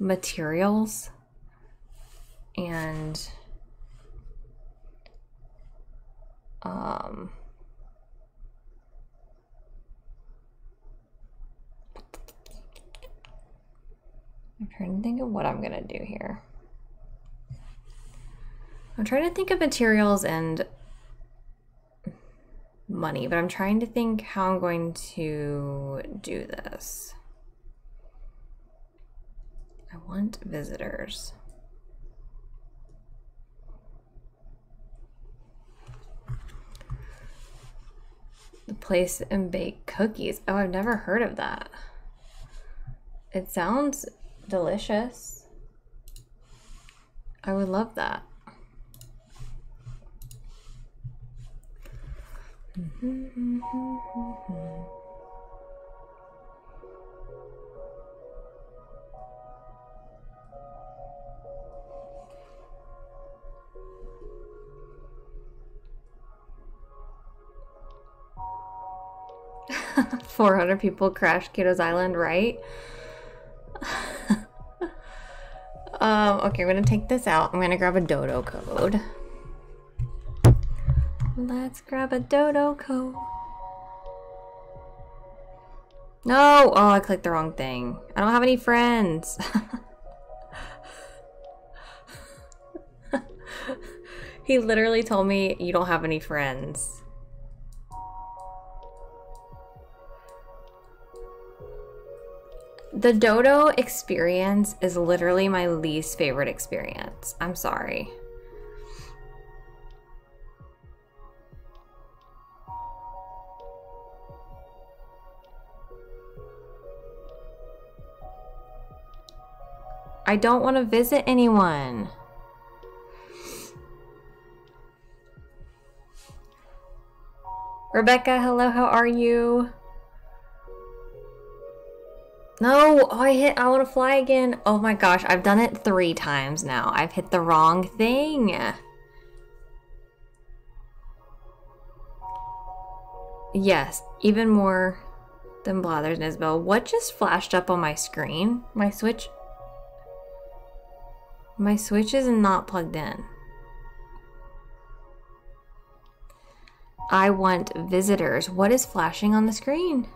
materials and I'm trying to think of what I'm gonna do here. I'm trying to think of materials and money, but I'm trying to think how I'm going to do this. I want visitors. The place and bake cookies. Oh, I've never heard of that. It sounds delicious. I would love that. Mm-hmm. 400 people crashed Kato's Island, right? Okay, I'm gonna take this out. I'm gonna grab a dodo code. Let's grab a dodo code. No! Oh, I clicked the wrong thing. I don't have any friends. He literally told me, you don't have any friends. The dodo experience is literally my least favorite experience. I'm sorry. I don't want to visit anyone. Rebecca, hello, how are you? No, oh, I want to fly again. Oh my gosh, I've done it 3 times now. I've hit the wrong thing. Yes, even more than Blathers and Isabel. What just flashed up on my screen? My Switch? My Switch is not plugged in. I want visitors. What is flashing on the screen?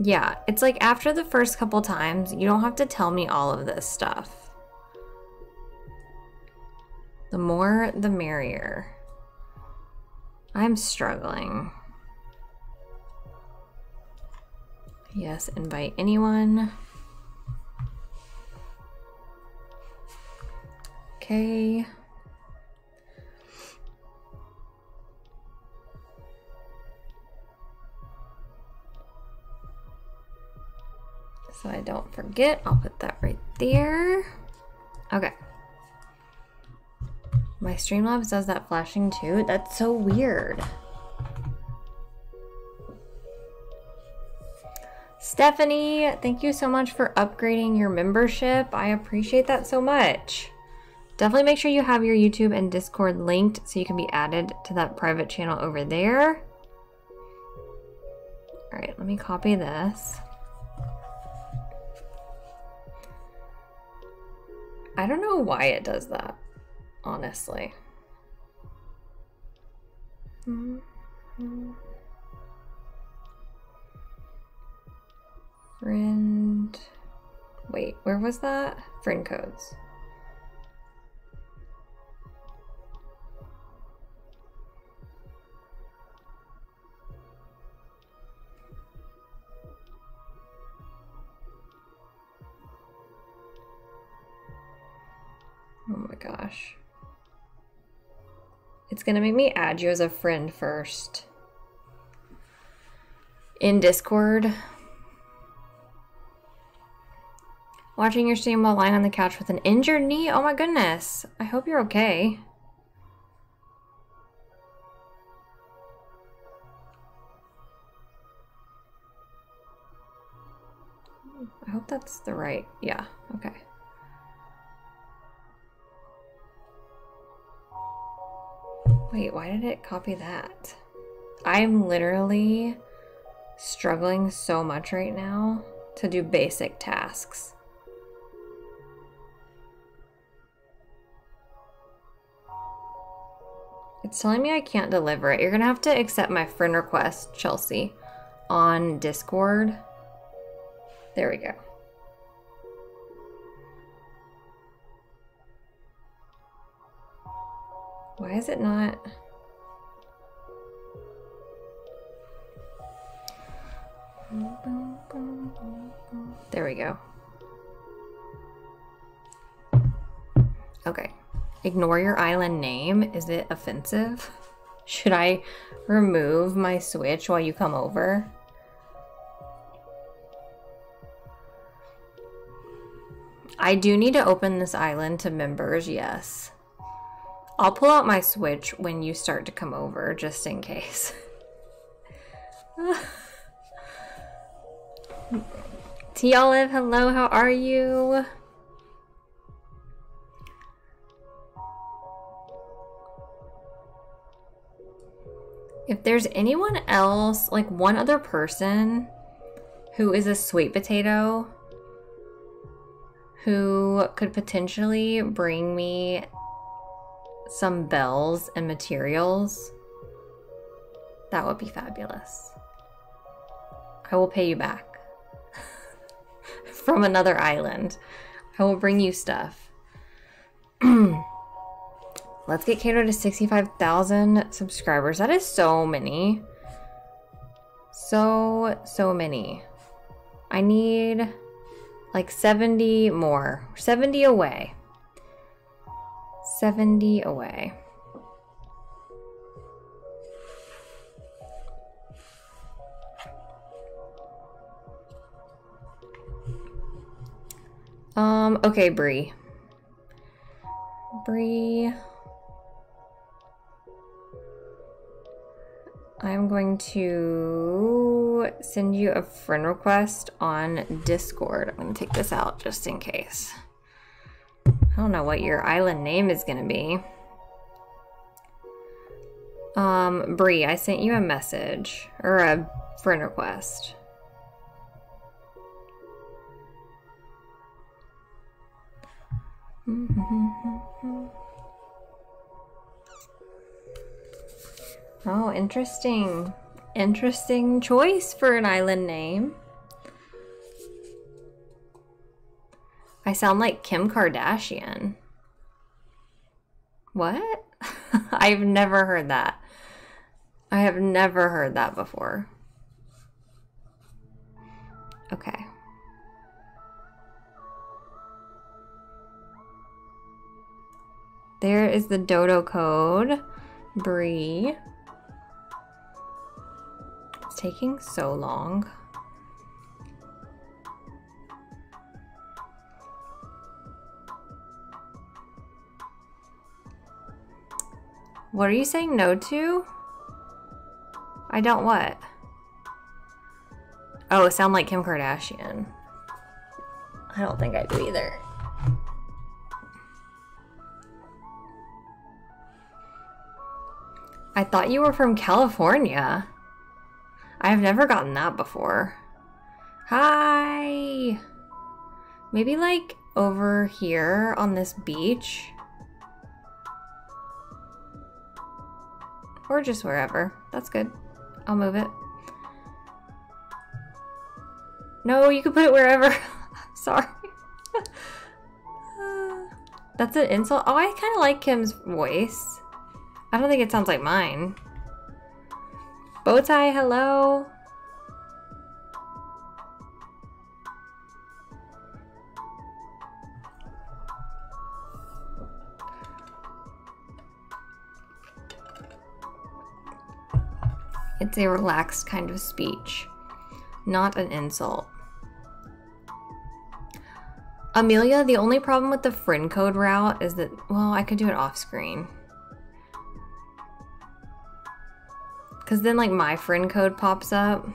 Yeah, it's like after the first couple times, you don't have to tell me all of this stuff. The more, the merrier. I'm struggling. Yes, invite anyone. Okay. So I don't forget, I'll put that right there. Okay. My Streamlabs does that flashing too? That's so weird. Stephanie, thank you so much for upgrading your membership. I appreciate that so much. Definitely make sure you have your YouTube and Discord linked so you can be added to that private channel over there. All right, let me copy this. I don't know why it does that, honestly. Mm-hmm. Friend, wait, where was that? Friend codes. Oh my gosh. It's gonna make me add you as a friend first. In Discord. Watching your stream while lying on the couch with an injured knee? Oh my goodness. I hope you're okay. I hope that's the right, yeah, okay. Wait, why did it copy that? I'm literally struggling so much right now. to do basic tasks. It's telling me I can't deliver it. You're gonna have to accept my friend request, Chelsea, on Discord. There we go. Why is it not? There we go. Okay. Ignore your island name. Is it offensive? Should I remove my Switch while you come over? I do need to open this island to members, yes. I'll pull out my Switch when you start to come over, just in case. T Olive, hello, how are you? If there's anyone else, like one other person who is a sweet potato who could potentially bring me some bells and materials, that would be fabulous. I will pay you back from another island. I will bring you stuff. Let's get catered to 65,000 subscribers. That is so many. So many. I need like 70 more. 70 away. 70 away. Okay, Bree. Bree. I'm going to send you a friend request on Discord. I'm going to take this out just in case. I don't know what your island name is going to be. Bree, I sent you a message or a friend request. Oh, interesting. Interesting choice for an island name. I sound like Kim Kardashian. What? I've never heard that. I have never heard that before. Okay. There is the dodo code. Bree. Taking so long. What are you saying no to? I don't what? Oh, sound like Kim Kardashian. I don't think I do either. I thought you were from California. I've never gotten that before. Hi! Maybe like over here on this beach? Or just wherever. That's good. I'll move it. No, you can put it wherever. Sorry. That's an insult. Oh, I kind of like Kim's voice. I don't think it sounds like mine. Bowtie, hello. It's a relaxed kind of speech, not an insult. Amelia, the only problem with the friend code route is that, well, I could do it off screen. Because then, like, my friend code pops up.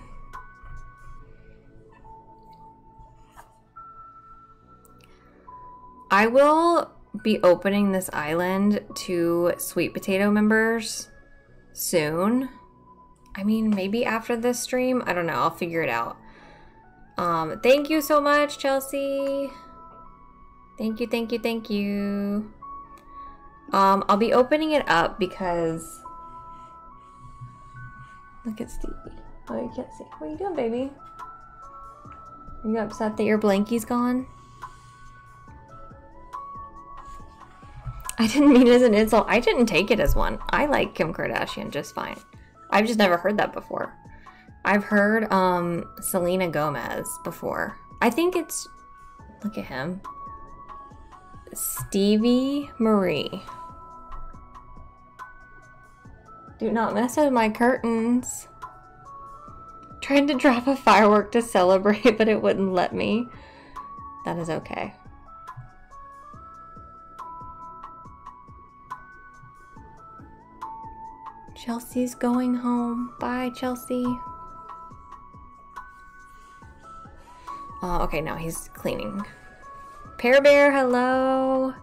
I will be opening this island to Sweet Potato members soon. I mean, maybe after this stream. I don't know. I'll figure it out. Thank you so much, Chelsea. Thank you, thank you, thank you. I'll be opening it up because... Look at Stevie. Oh, you can't see. What are you doing, baby? Are you upset that your blankie's gone? I didn't mean it as an insult. I didn't take it as one. I like Kim Kardashian just fine. I've just never heard that before. I've heard Selena Gomez before. I think it's... Look at him. Stevie Marie. Do not mess with my curtains. Tried to drop a firework to celebrate, but it wouldn't let me. That is okay. Chelsea's going home. Bye, Chelsea. Okay, now he's cleaning. Pear Bear, hello.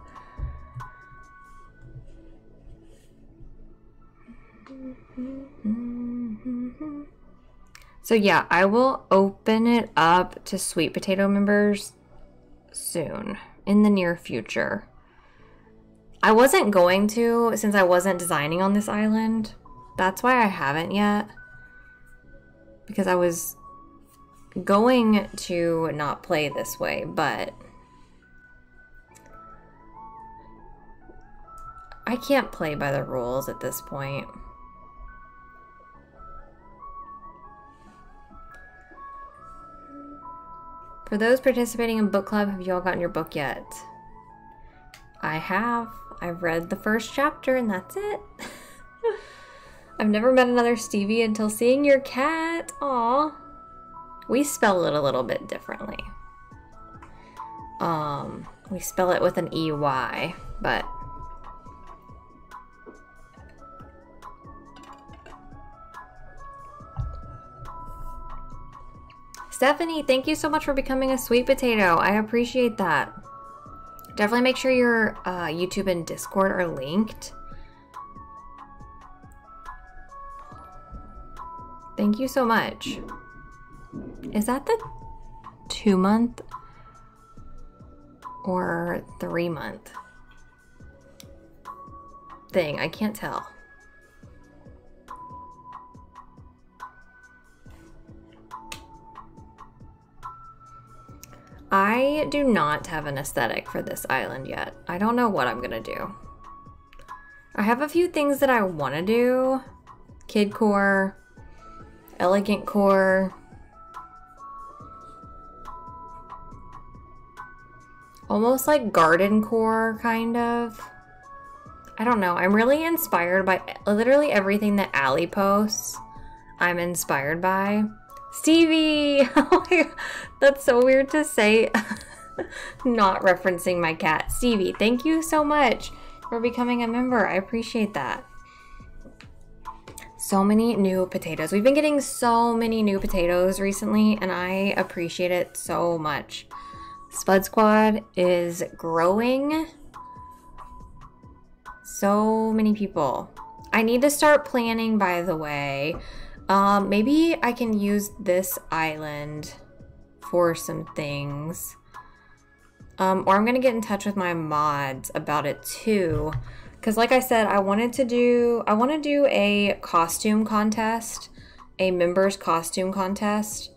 So yeah, I will open it up to Sweet Potato members soon, in the near future. I wasn't going to, since I wasn't designing on this island. That's why I haven't yet, because I was going to not play this way, but I can't play by the rules at this point. For those participating in book club, have you all gotten your book yet? I have. I've read the first chapter and that's it. I've never met another Stevie until seeing your cat. Aww. We spell it a little bit differently. We spell it with an EY, but... Stephanie, thank you so much for becoming a sweet potato. I appreciate that. Definitely make sure your YouTube and Discord are linked. Thank you so much. Is that the 2 month or 3 month thing? I can't tell. I do not have an aesthetic for this island yet. I don't know what I'm gonna do. I have a few things that I wanna do. Kid core, elegant core. Almost like garden core, kind of. I don't know, I'm really inspired by literally everything that Allie posts. I'm inspired by. Stevie! Oh my God. That's so weird to say, not referencing my cat. Stevie, thank you so much for becoming a member. I appreciate that. So many new potatoes. We've been getting so many new potatoes recently, and I appreciate it so much. Spud Squad is growing. So many people. I need to start planning, by the way. Maybe I can use this island for some things. Or I'm going to get in touch with my mods about it too. Because like I said, I want to do a costume contest, a members costume contest,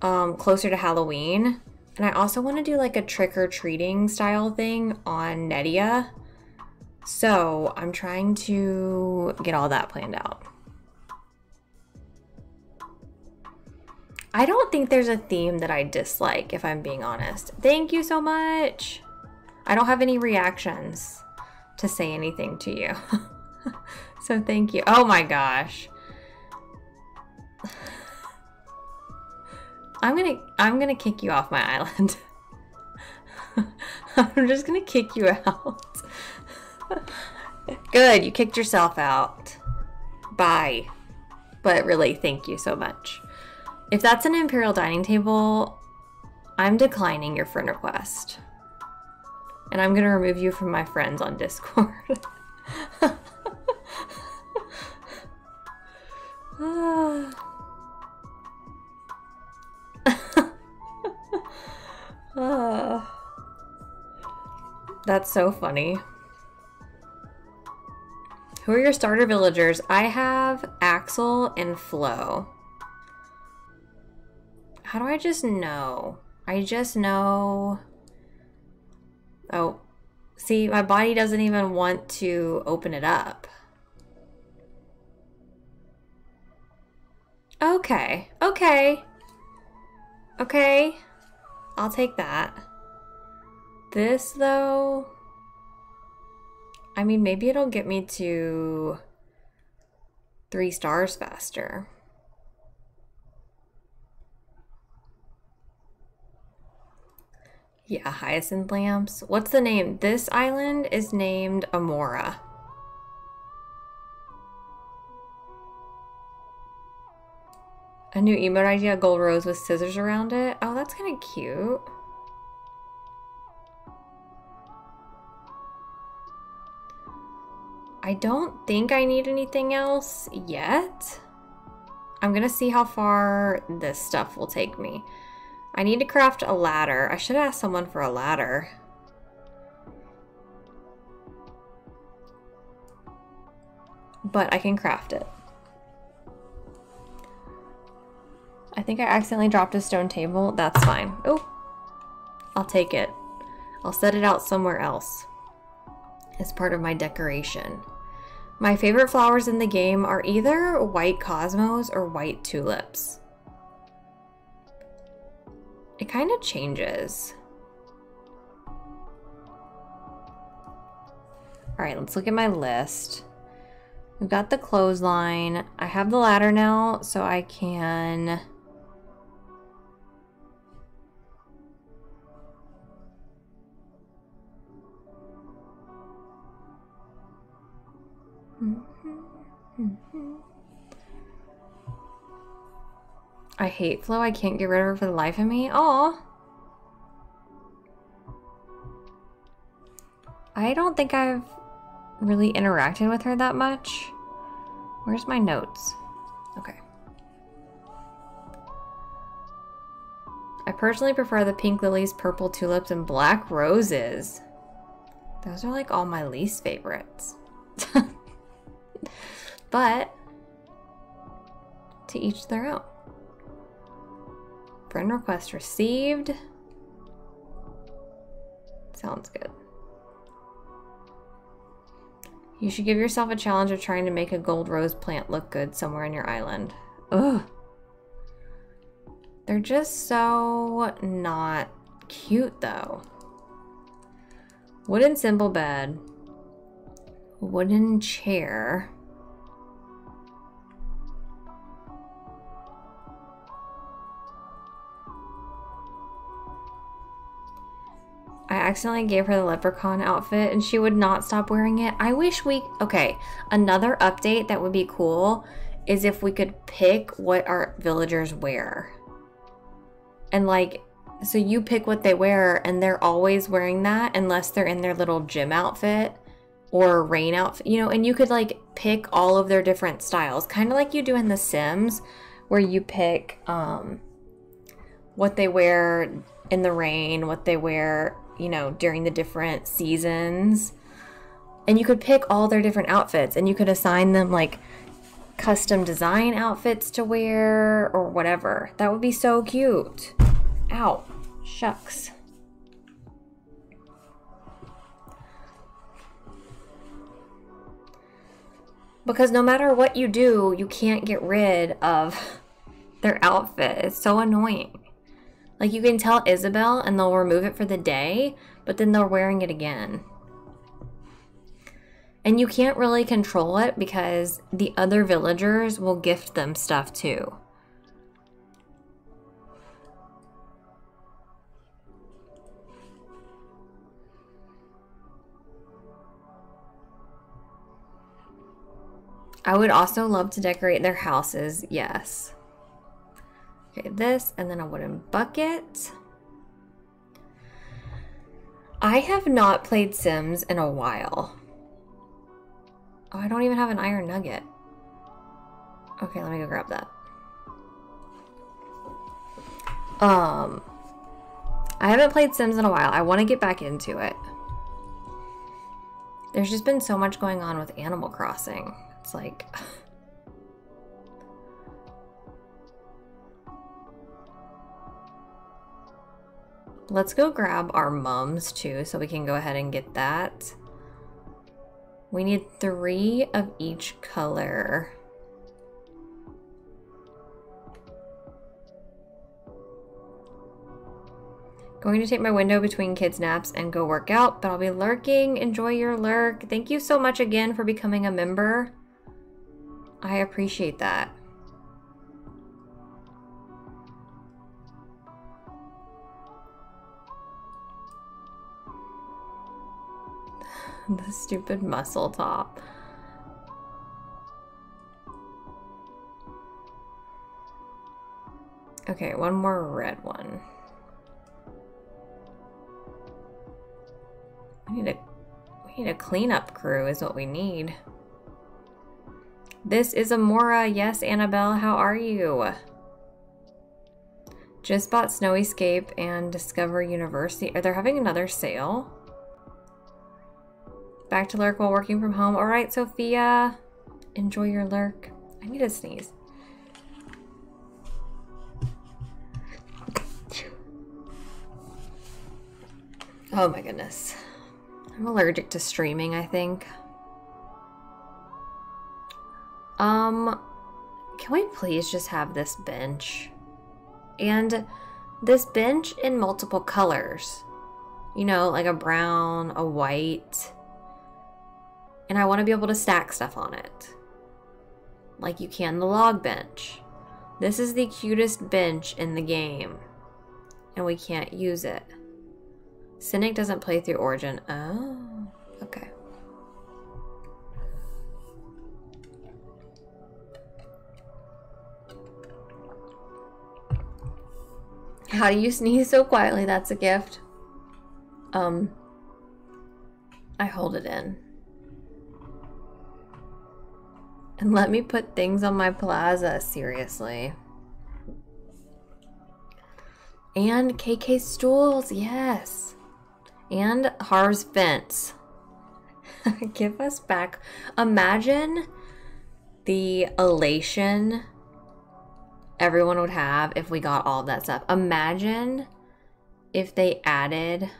closer to Halloween. And I also want to do like a trick-or-treating style thing on Nedia. So I'm trying to get all that planned out. I don't think there's a theme that I dislike, if I'm being honest. Thank you so much. I don't have any reactions to say anything to you. So thank you. Oh my gosh. I'm gonna kick you off my island. I'm just gonna kick you out. Good, you kicked yourself out. Bye. But really, thank you so much. If that's an Imperial Dining Table, I'm declining your friend request. And I'm gonna remove you from my friends on Discord. That's so funny. Who are your starter villagers? I have Axel and Flo. How do I just know? I just know... Oh, see, my body doesn't even want to open it up. Okay, okay. Okay, I'll take that. This, though... I mean, maybe it'll get me to 3 stars faster. Yeah, hyacinth lamps. What's the name? This island is named Amora. A new emote idea, gold rose with scissors around it. Oh, that's kind of cute. I don't think I need anything else yet. I'm gonna see how far this stuff will take me. I need to craft a ladder. I should ask someone for a ladder. But I can craft it. I think I accidentally dropped a stone table. That's fine. Oh, I'll take it. I'll set it out somewhere else as part of my decoration. My favorite flowers in the game are either white cosmos or white tulips. It kind of changes. All right, let's look at my list. We've got the clothesline. I have the ladder now, so I can... I hate Flo. I can't get rid of her for the life of me. Aw. I don't think I've really interacted with her that much. Where's my notes? Okay. I personally prefer the pink lilies, purple tulips, and black roses. Those are like all my least favorites. But to each their own. Friend request received. Sounds good. You should give yourself a challenge of trying to make a gold rose plant look good somewhere on your island. Ugh. They're just so not cute though. Wooden symbol bed. Wooden chair. I accidentally gave her the leprechaun outfit and she would not stop wearing it. I wish we... Okay, another update that would be cool is if we could pick what our villagers wear. And like, so you pick what they wear and they're always wearing that unless they're in their little gym outfit or rain outfit, you know, and you could like pick all of their different styles. Kind of like you do in The Sims where you pick what they wear in the rain, what they wear... you know, during the different seasons. And you could pick all their different outfits and you could assign them like custom design outfits to wear or whatever. That would be so cute. Ow, shucks. Because no matter what you do, you can't get rid of their outfit. It's so annoying. Like, you can tell Isabel, and they'll remove it for the day, but then they're wearing it again. And you can't really control it because the other villagers will gift them stuff, too. I would also love to decorate their houses, yes. Okay, this, and then a wooden bucket. I have not played Sims in a while. Oh, I don't even have an iron nugget. Okay, let me go grab that. I haven't played Sims in a while. I want to get back into it. There's just been so much going on with Animal Crossing. It's like... Let's go grab our mums too, so we can go ahead and get that. We need 3 of each color. Going to take my window between kids' naps and go work out, but I'll be lurking. Enjoy your lurk. Thank you so much again for becoming a member. I appreciate that. The stupid muscle top. Okay, one more red one. We need a cleanup crew is what we need. This is Amora. Yes, Annabelle, how are you? Just bought Snowyscape and Discover University. Are they having another sale? Back to lurk while working from home. All right, Sophia, enjoy your lurk. I need a sneeze. Oh my goodness. I'm allergic to streaming, I think. Can we please just have this bench? And this bench in multiple colors. You know, like a brown, a white. And I want to be able to stack stuff on it. Like you can the log bench. This is the cutest bench in the game. And we can't use it. Cynic doesn't play through Origin. Oh, okay. How do you sneeze so quietly? That's a gift. I hold it in. And let me put things on my plaza, seriously. And KK Stools, yes. And Harv's Fence. Give us back. Imagine the elation everyone would have if we got all of that stuff. Imagine if they added...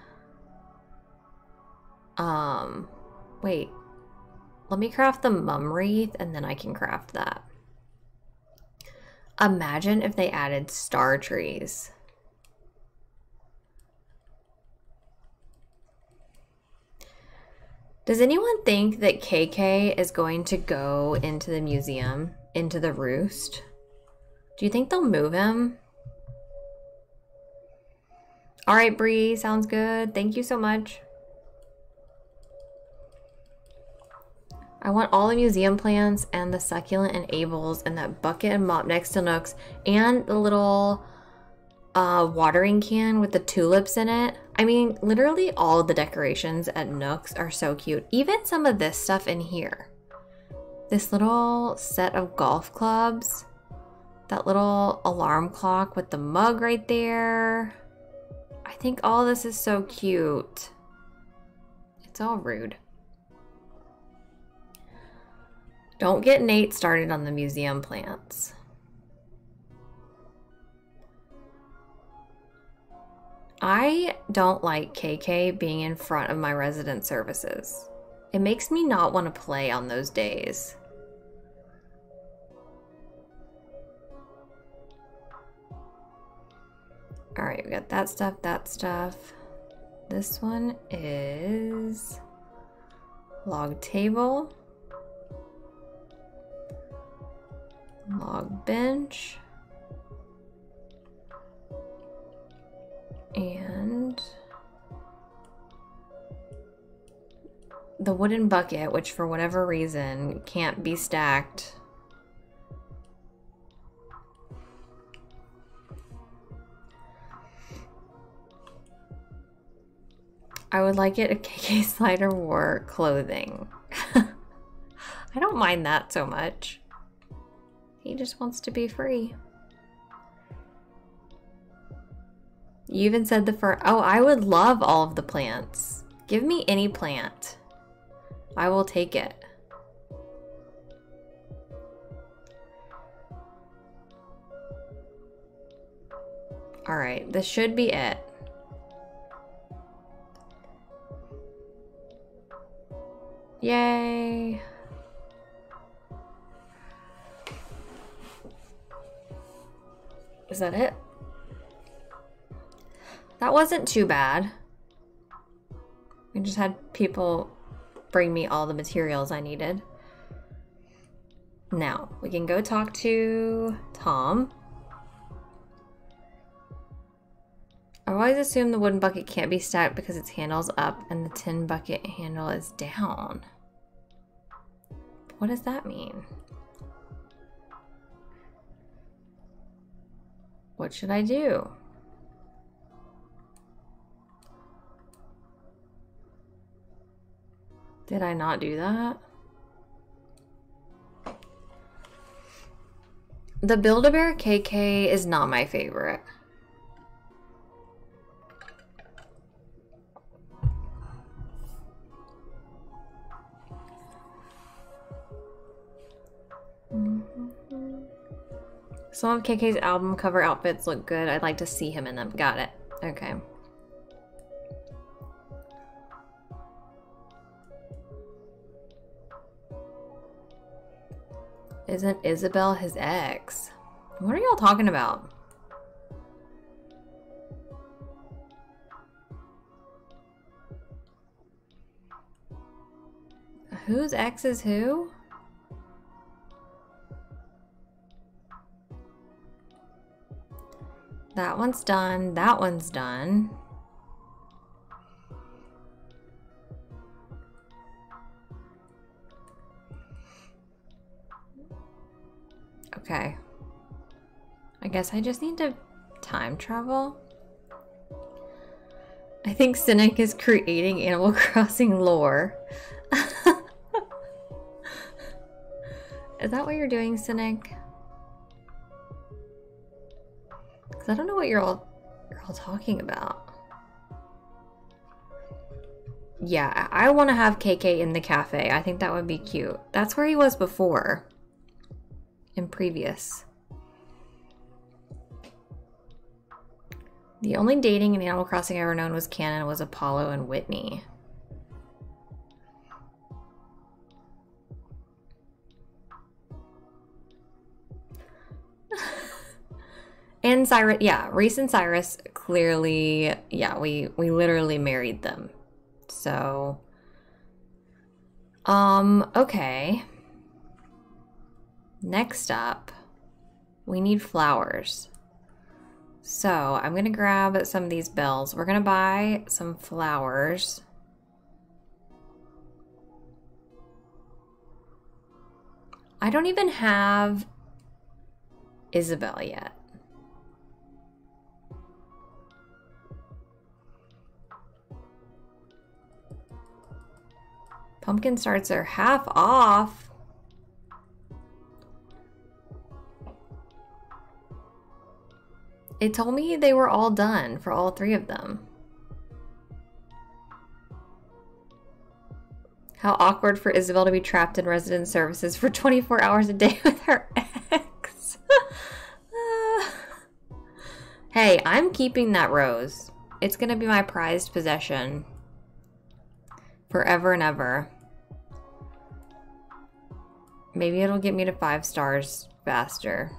Wait. Let me craft the mum wreath, and then I can craft that. Imagine if they added star trees. Does anyone think that KK is going to go into the museum, into the roost? Do you think they'll move him? All right, Bree, sounds good. Thank you so much. I want all the museum plants and the succulent and ables and that bucket and mop next to Nook's and the little watering can with the tulips in it. I mean, literally all of the decorations at Nook's are so cute. Even some of this stuff in here. This little set of golf clubs. That little alarm clock with the mug right there. I think all this is so cute. It's all rude. Don't get Nate started on the museum plants. I don't like KK being in front of my resident services. It makes me not want to play on those days. All right, we got that stuff, that stuff. This one is log table. Log bench and the wooden bucket, which for whatever reason can't be stacked. I would like it if KK Slider wore clothing. I don't mind that so much. He just wants to be free. You even said the fur. Oh, I would love all of the plants. Give me any plant. I will take it. All right, this should be it. Yay. Is that it? That wasn't too bad. I just had people bring me all the materials I needed. Now we can go talk to Tom. I always assume the wooden bucket can't be stacked because its handle's up and the tin bucket handle is down. What does that mean? What should I do? Did I not do that? The Build-A-Bear KK is not my favorite. Some of KK's album cover outfits look good. I'd like to see him in them. Got it. Okay. Isn't Isabel his ex? What are y'all talking about? Whose ex is who? That one's done. That one's done. Okay. I guess I just need to time travel. I think Cynic is creating Animal Crossing lore. Is that what you're doing, Cynic? I don't know what you're all talking about. Yeah, I want to have KK in the cafe. I think that would be cute. That's where he was before. In previous. The only dating in Animal Crossing I ever known was canon was Apollo and Whitney. And Cyrus, yeah, Reese and Cyrus, clearly, yeah, we literally married them. So, okay. Next up, we need flowers. So I'm going to grab some of these bells. We're going to buy some flowers. I don't even have Isabel yet. Pumpkin starts are half off. It told me they were all done for all three of them. How awkward for Isabel to be trapped in resident services for 24 hours a day with her ex. Hey, I'm keeping that rose. It's gonna be my prized possession forever and ever. Maybe it'll get me to 5 stars faster.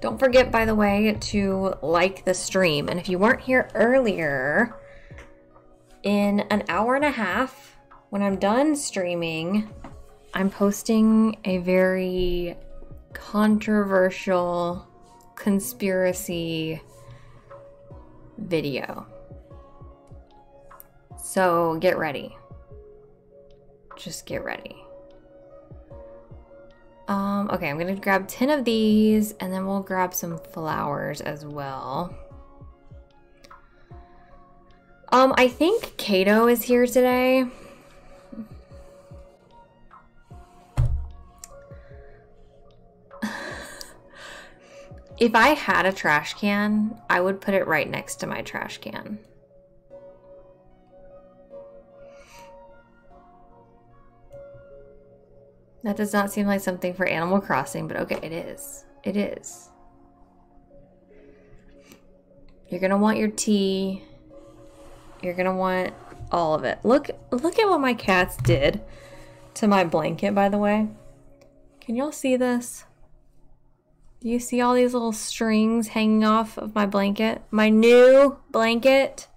Don't forget, by the way, to like the stream. And if you weren't here earlier, in an hour and a half, when I'm done streaming, I'm posting a very controversial conspiracy video. So get ready. Just get ready. Okay, I'm gonna grab 10 of these and then we'll grab some flowers as well. I think Kato is here today. If I had a trash can, I would put it right next to my trash can. That does not seem like something for Animal Crossing, but okay, it is. It is. You're gonna want your tea. You're gonna want all of it. Look at what my cats did to my blanket, by the way. Can y'all see this? Do you see all these little strings hanging off of my blanket? My new blanket.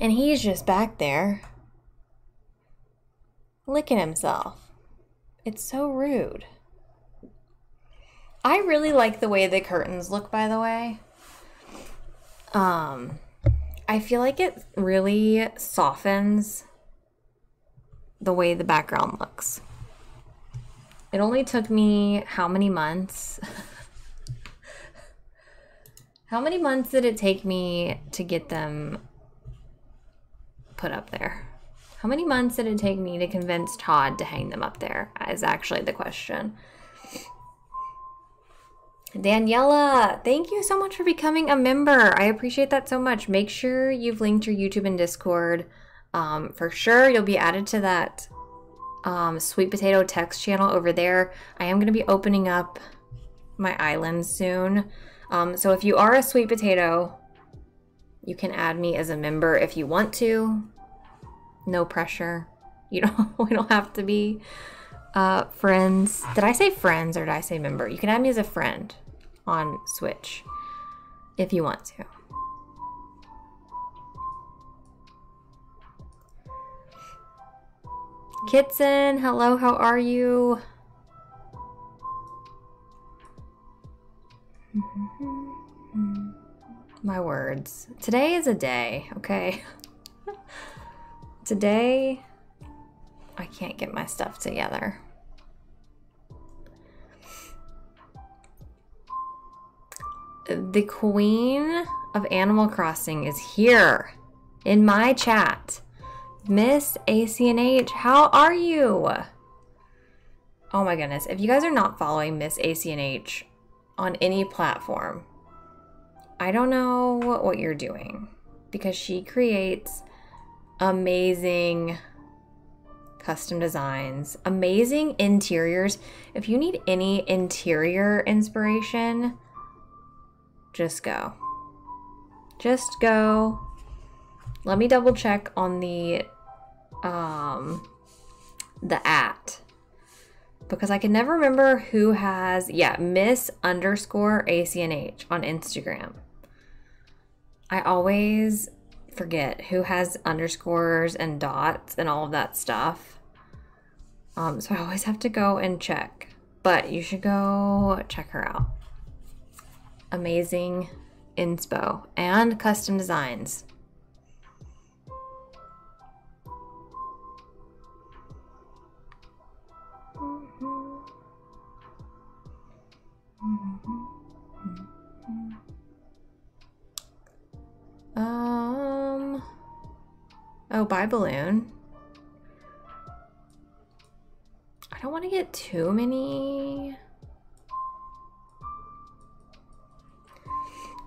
And he's just back there licking himself. It's so rude. I really like the way the curtains look, by the way. I feel like it really softens the way the background looks. It only took me how many months? How many months did it take me to get them put up there? How many months did it take me to convince Todd to hang them up there is actually the question. Daniela, thank you so much for becoming a member. I appreciate that so much. Make sure you've linked your YouTube and Discord. For sure, you'll be added to that sweet potato text channel over there. I am going to be opening up my island soon. So if you are a sweet potato, you can add me as a member if you want to. No pressure. We don't have to be friends. Did I say friends or did I say member? You can add me as a friend on Switch if you want to. Kitson, hello, how are you? My words. Today is a day, okay? Today, I can't get my stuff together. The queen of Animal Crossing is here in my chat. Miss ACNH, how are you? Oh my goodness, if you guys are not following Miss ACNH on any platform, I don't know what you're doing, because she creates amazing custom designs, amazing interiors. If you need any interior inspiration, just go. Just go. Let me double check on the at, because I can never remember who has, yeah, Miss_ACNH on Instagram. I always forget who has underscores and dots and all of that stuff. So I always have to go and check, but you should go check her out. Amazing inspo and custom designs. Oh, bye balloon. I don't want to get too many.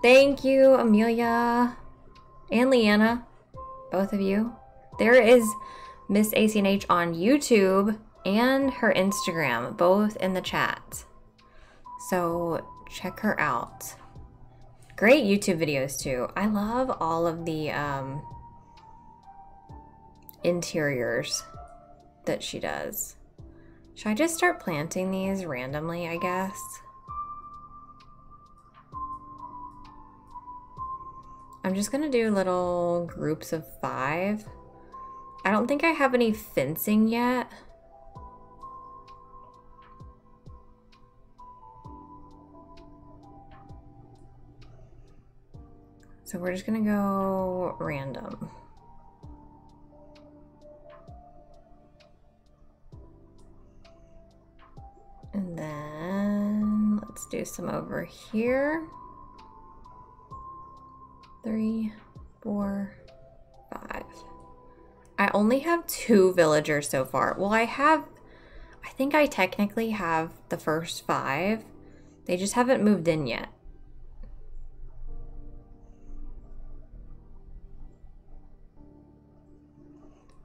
Thank you, Amelia and Leanna, both of you. There is Miss ACNH on YouTube and her Instagram, both in the chat. So check her out. Great YouTube videos too. I love all of the interiors that she does. Should I just start planting these randomly, I guess? I'm just gonna do little groups of 5. I don't think I have any fencing yet. So we're just gonna go random. And then let's do some over here. 3, 4, 5. I only have 2 villagers so far. Well, I think I technically have the first 5. They just haven't moved in yet.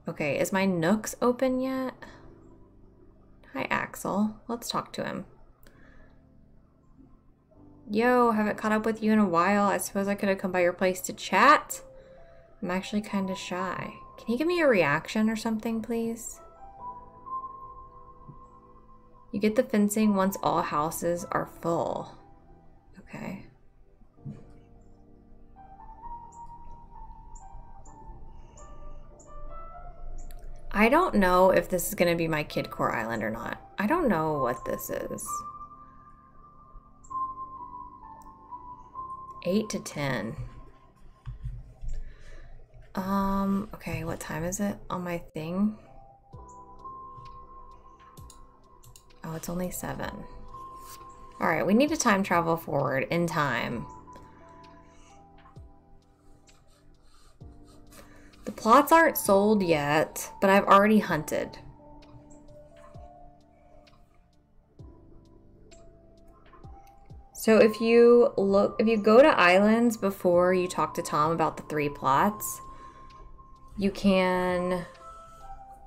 Okay, is my Nooks open yet? Hi, Axel. Let's talk to him. Yo, haven't caught up with you in a while. I suppose I could have come by your place to chat. I'm actually kind of shy. Can you give me a reaction or something, please? You get the fencing once all houses are full. Okay. I don't know if this is going to be my Kid Core Island or not. I don't know what this is. 8 to 10. Okay, what time is it on my thing? Oh, it's only 7. All right, we need to time travel forward in time. The plots aren't sold yet, but I've already hunted. So if you go to islands before you talk to Tom about the 3 plots, you can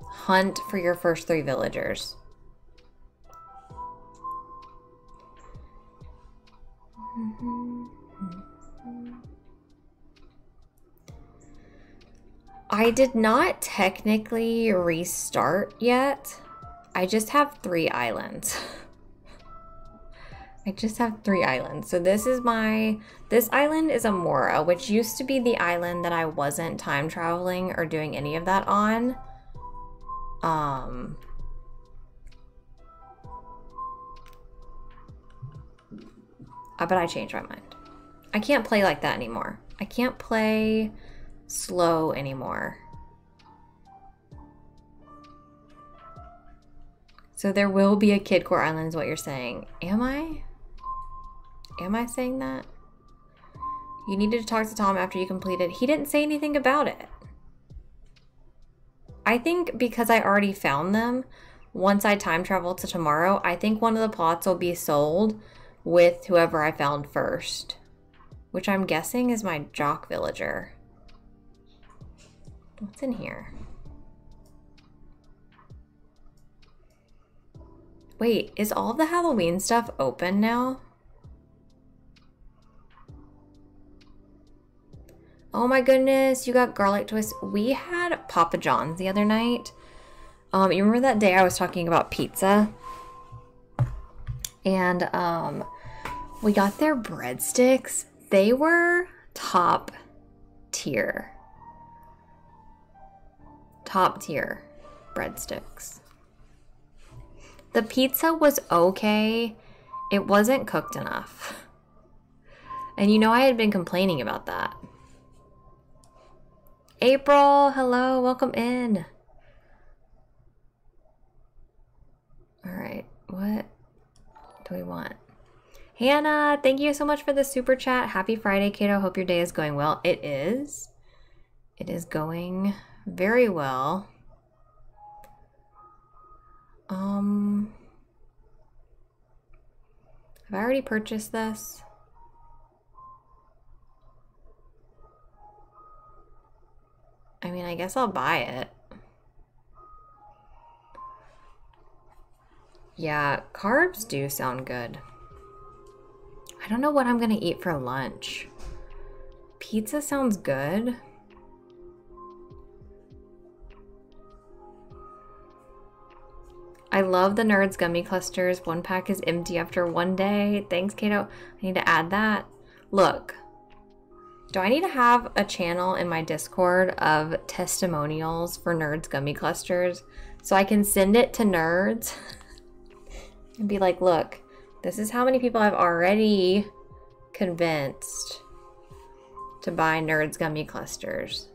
hunt for your first 3 villagers. I did not technically restart yet. I just have 3 islands. I just have 3 islands. So this island is Amora, which used to be the island that I wasn't time traveling or doing any of that on. But I changed my mind. I can't play like that anymore. I can't play slow anymore. So there will be a Kid Core Island is what you're saying. Am I? Am I saying that? You needed to talk to Tom after you completed. He didn't say anything about it. I think because I already found them, once I time travel to tomorrow, I think one of the plots will be sold with whoever I found first, which I'm guessing is my Jock Villager. What's in here? Wait, is all the Halloween stuff open now? Oh my goodness, you got garlic twists. We had Papa John's the other night. You remember that day I was talking about pizza? And we got their breadsticks. They were top tier. Top tier breadsticks. The pizza was okay. It wasn't cooked enough. And you know I had been complaining about that. April, hello, welcome in. All right, what do we want? Hannah, thank you so much for the super chat. Happy Friday, Kato. Hope your day is going well. It is. It is going very well. Have I already purchased this? I mean, I guess I'll buy it. Yeah, carbs do sound good. I don't know what I'm gonna eat for lunch. Pizza sounds good. I love the Nerds Gummy Clusters. 1 pack is empty after 1 day. Thanks, Kato. I need to add that. Look, do I need to have a channel in my Discord of testimonials for Nerds Gummy Clusters so I can send it to nerds and be like, look, this is how many people I've already convinced to buy Nerds Gummy Clusters.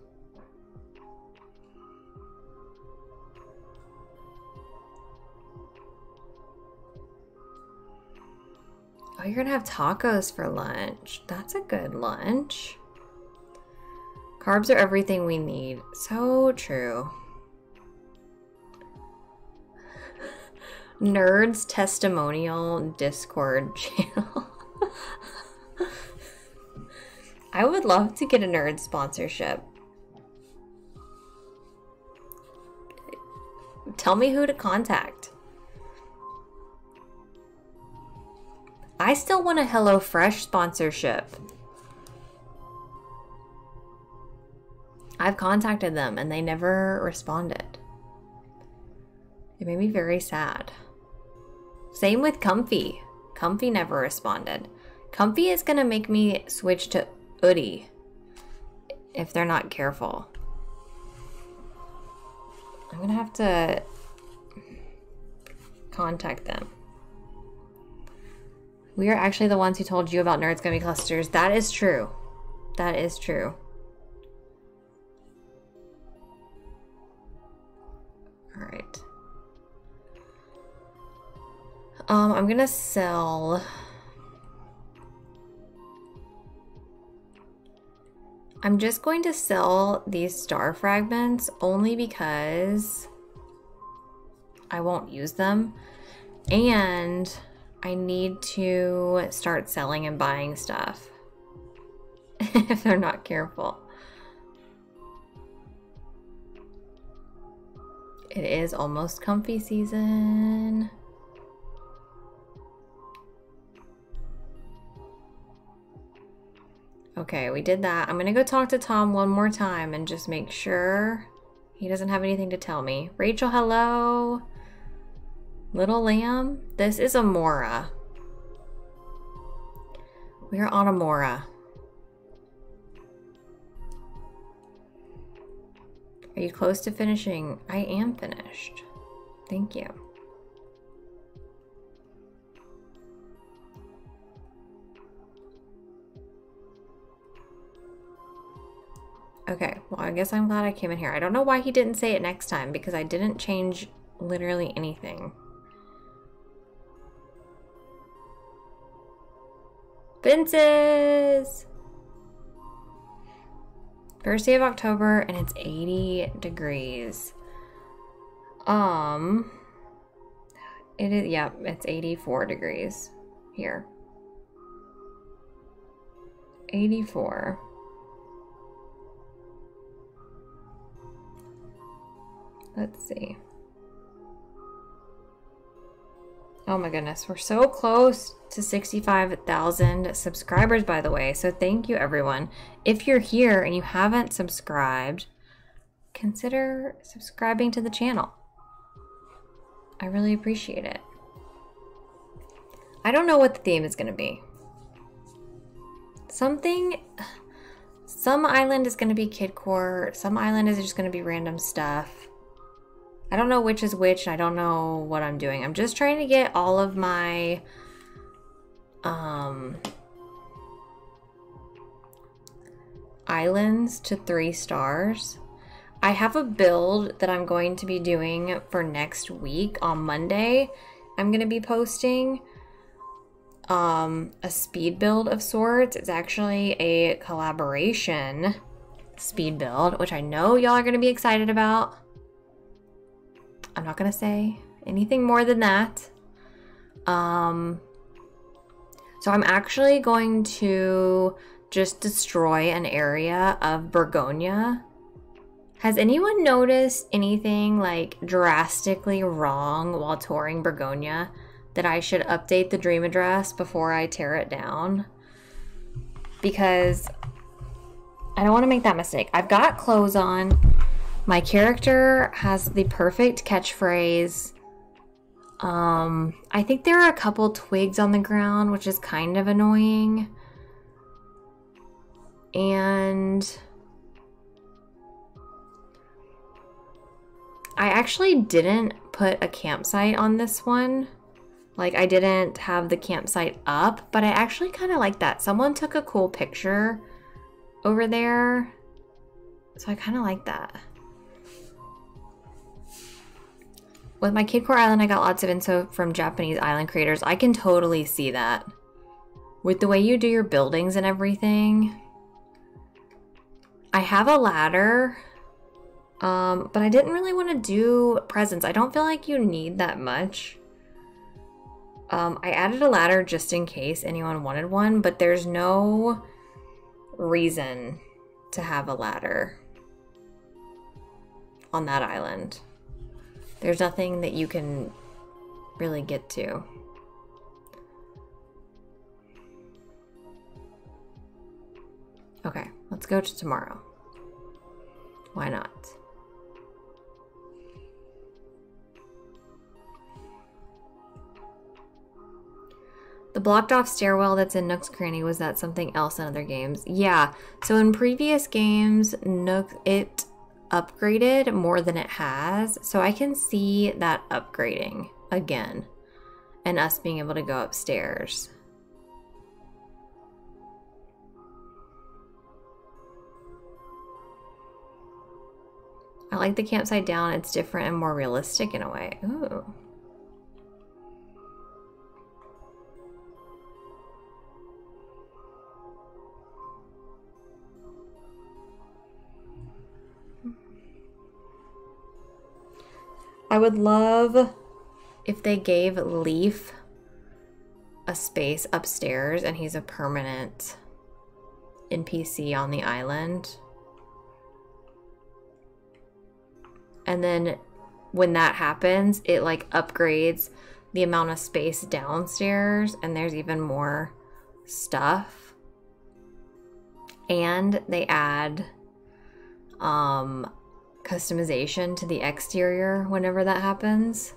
Oh, you're gonna have tacos for lunch. That's a good lunch. Carbs are everything we need. So true. Nerds Testimonial Discord channel. I would love to get a Nerd sponsorship. Tell me who to contact. I still want a HelloFresh sponsorship. I've contacted them and they never responded. It made me very sad. Same with Comfy. Comfy never responded. Comfy is gonna make me switch to Audie if they're not careful. I'm gonna have to contact them. We are actually the ones who told you about Nerds Gummy Clusters. That is true. That is true. All right. I'm gonna sell. I'm just going to sell these star fragments only because I won't use them and I need to start selling and buying stuff if they're not careful. It is almost comfy season. Okay, we did that. I'm gonna go talk to Tom one more time and just make sure he doesn't have anything to tell me. Rachel, hello. Little Lamb. This is Amora. We are on Amora. Are you close to finishing? I am finished. Thank you. Okay, well, I guess I'm glad I came in here. I don't know why he didn't say it next time because I didn't change literally anything. Fences! First day of October and it's 80 degrees. It is, yep, yeah, it's 84 degrees here. 84. Let's see. Oh my goodness, we're so close to 65,000 subscribers, by the way. So thank you, everyone. If you're here and you haven't subscribed, consider subscribing to the channel. I really appreciate it. I don't know what the theme is going to be. Some island is going to be kidcore. Some island is just going to be random stuff. I don't know which is which. I don't know what I'm doing. I'm just trying to get all of my islands to 3 stars. I have a build that I'm going to be doing for next week on Monday. I'm going to be posting a speed build of sorts. It's actually a collaboration speed build, which I know y'all are going to be excited about. I'm not gonna say anything more than that. So I'm actually going to just destroy an area of Bergonia. Has anyone noticed anything like drastically wrong while touring Bergonia that I should update the dream address before I tear it down? Because I don't wanna make that mistake. I've got clothes on. My character has the perfect catchphrase. I think there are a couple twigs on the ground, which is kind of annoying. And I actually didn't put a campsite on this one. Like, I didn't have the campsite up, but I actually kind of like that. Someone took a cool picture over there. So I kind of like that. With my Kidcore Island, I got lots of info from Japanese island creators. I can totally see that. With the way you do your buildings and everything, I have a ladder, but I didn't really want to do presents. I don't feel like you need that much. I added a ladder just in case anyone wanted one, but there's no reason to have a ladder on that island. There's nothing that you can really get to. Okay, let's go to tomorrow. Why not? The blocked off stairwell that's in Nook's Cranny, was that something else in other games? Yeah, so in previous games, Nook, it upgraded more than it has. So I can see that upgrading again and us being able to go upstairs. I like the campsite down. It's different and more realistic in a way. Ooh. I would love if they gave Leaf a space upstairs and he's a permanent NPC on the island. And then when that happens, it like upgrades the amount of space downstairs and there's even more stuff. And they add customization to the exterior whenever that happens.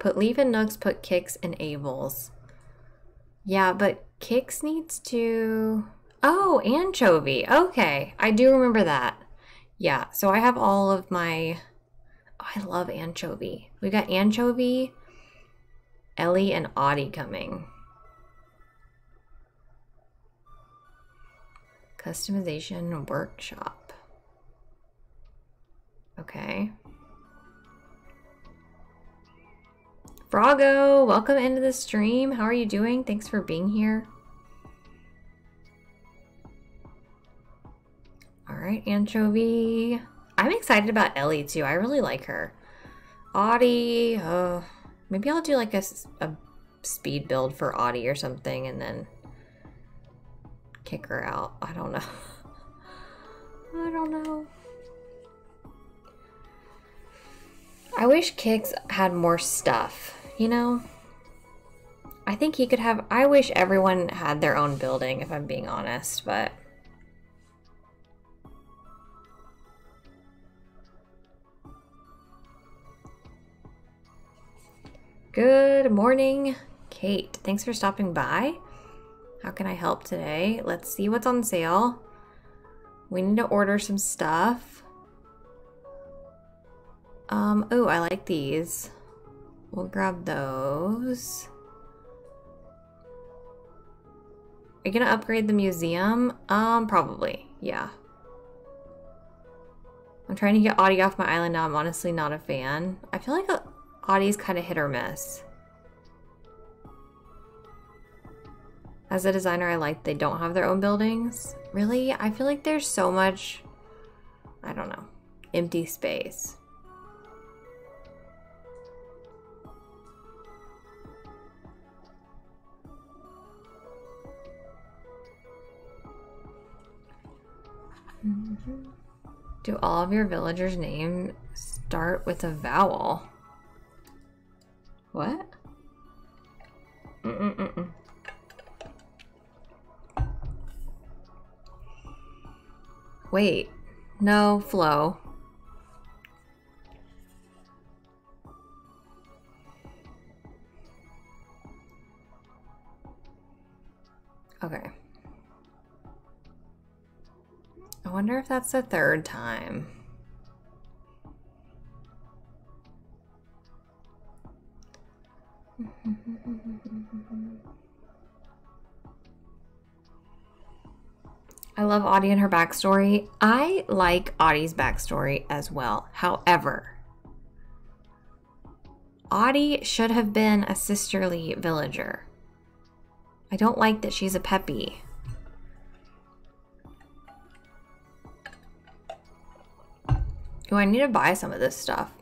Put Leaf and Nooks, put Kix and Abel's. Yeah, but Kix needs to... Oh, Anchovy. Okay, I do remember that. Yeah, so I have all of my... Oh, I love Anchovy. We've got Anchovy, Ellie, and Audie coming. Customization workshop. Okay. Froggo, welcome into the stream. How are you doing? Thanks for being here. All right, Anchovy. I'm excited about Ellie too. I really like her. Audie, maybe I'll do like a speed build for Audie or something and then kick her out. I don't know. I don't know. I wish Kix had more stuff, you know? I think he could have... I wish everyone had their own building, if I'm being honest, but... Good morning, Kate. Thanks for stopping by. How can I help today? Let's see what's on sale. We need to order some stuff. Oh, I like these. We'll grab those. Are you gonna upgrade the museum? Probably, yeah. I'm trying to get Audie off my island now. I'm honestly not a fan. I feel like Audie's kind of hit or miss. As a designer, I like they don't have their own buildings. Really? I feel like there's so much, I don't know, empty space. Mm-hmm. Do all of your villagers' names start with a vowel? What? Mm-mm-mm-mm. Wait, no, Flo. Okay. I wonder if that's the third time. I love Audie and her backstory. I like Audie's backstory as well. However, Audie should have been a sisterly villager. I don't like that she's a peppy. Oh, I need to buy some of this stuff.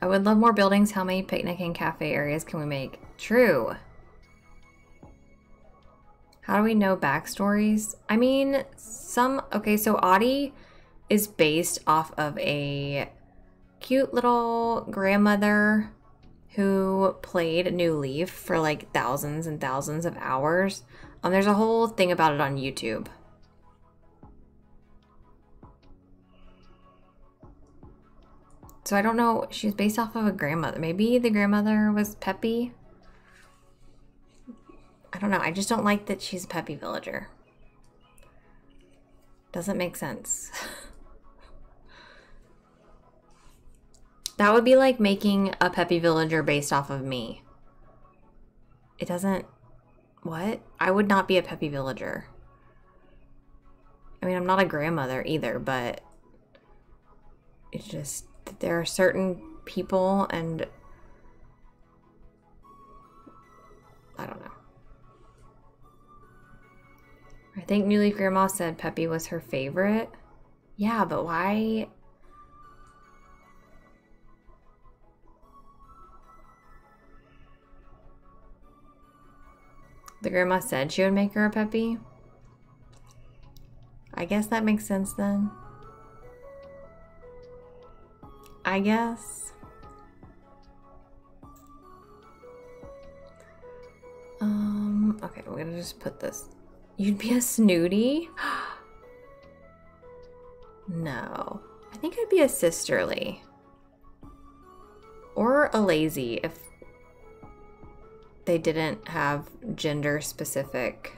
I would love more buildings. How many picnic and cafe areas can we make? True. How do we know backstories? I mean, some... Okay, so Audie is based off of a cute little grandmother who played New Leaf for like thousands and thousands of hours. There's a whole thing about it on YouTube. So I don't know, she's based off of a grandmother. Maybe the grandmother was Peppy? I don't know, I just don't like that she's a Peppy villager. Doesn't make sense. That would be like making a Peppy villager based off of me. It doesn't... What? I would not be a Peppy villager. I mean, I'm not a grandmother either, but... It's just... There are certain people and... I don't know. I think New Leaf Grandma said Peppy was her favorite. Yeah, but why... The grandma said she would make her a Peppy? I guess that makes sense then. I guess. Okay, we're gonna just put this. You'd be a Snooty? No. I think I'd be a Sisterly. Or a Lazy if they didn't have gender specific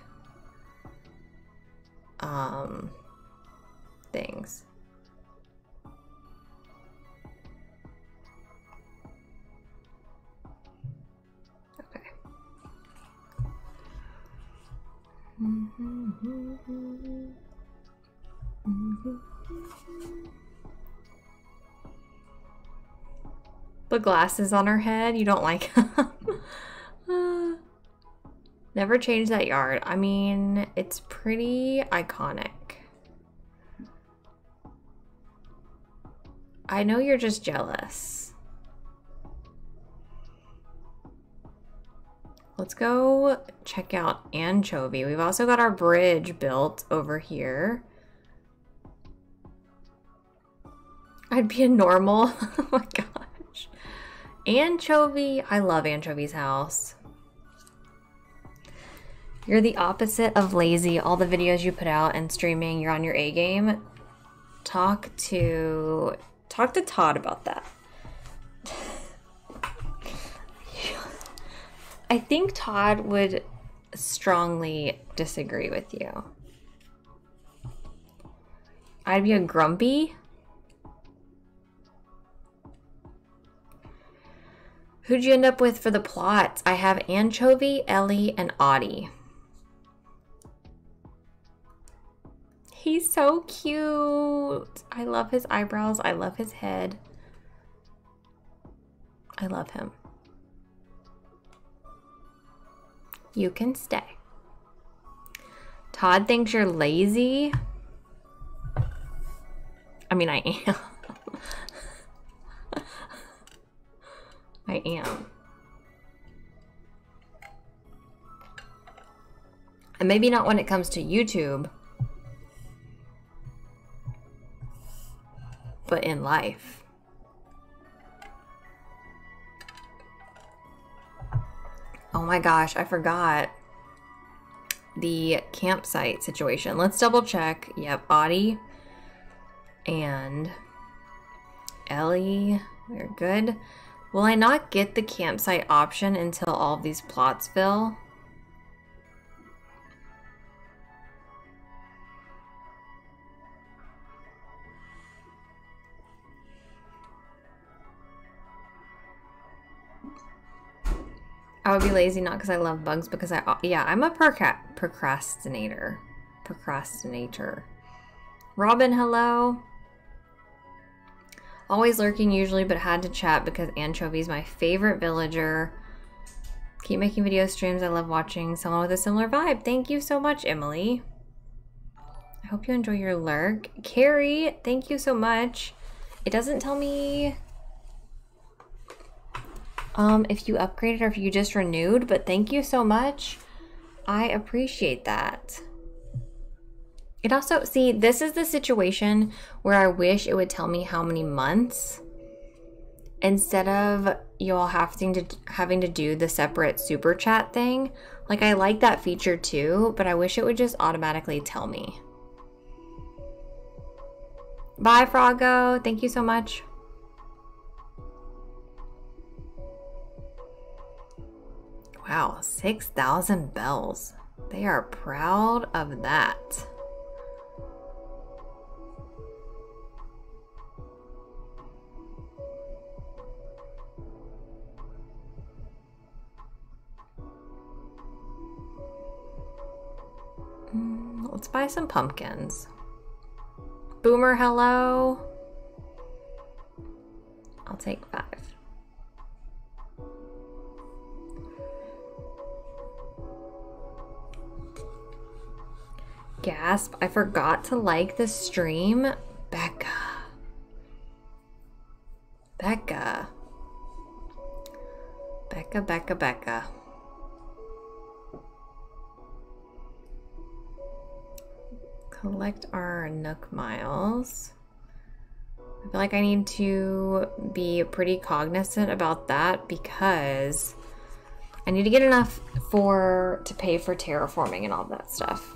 things. Okay. The glasses on her head, you don't like them. Never change that yard. I mean, it's pretty iconic. I know you're just jealous. Let's go check out Anchovy. We've also got our bridge built over here. I'd be a normal. Oh my gosh. Anchovy. I love Anchovy's house. You're the opposite of lazy. All the videos you put out and streaming, you're on your A game. Talk to Todd about that. I think Todd would strongly disagree with you. I'd be a grumpy. Who'd you end up with for the plots? I have Anchovy, Ellie, and Audie. He's so cute. I love his eyebrows. I love his head. I love him. You can stay. Todd thinks you're lazy. I mean, I am. I am. And maybe not when it comes to YouTube. But in life. Oh my gosh, I forgot the campsite situation. Let's double check. Yep, Audie and Ellie, we're good. Will I not get the campsite option until all of these plots fill? I would be lazy, not because I love bugs, because I'm a procrastinator. Robin, hello. Always lurking usually, but had to chat because Anchovy's my favorite villager. Keep making video streams. I love watching someone with a similar vibe. Thank you so much, Emily. I hope you enjoy your lurk. Carrie, thank you so much. It doesn't tell me if you upgraded or if you just renewed, but thank you so much. I appreciate that. It also, see, this is the situation where I wish it would tell me how many months instead of y'all having to do the separate super chat thing. Like, I like that feature too, but I wish it would just automatically tell me. Bye, Froggo. Thank you so much. Wow, 6,000 bells. They are proud of that. Let's buy some pumpkins. Boomer, hello. I'll take 5. Gasp, I forgot to like the stream. Becca. Becca. Becca, Becca, Becca. Collect our Nook miles. I feel like I need to be pretty cognizant about that because I need to get enough to pay for terraforming and all that stuff.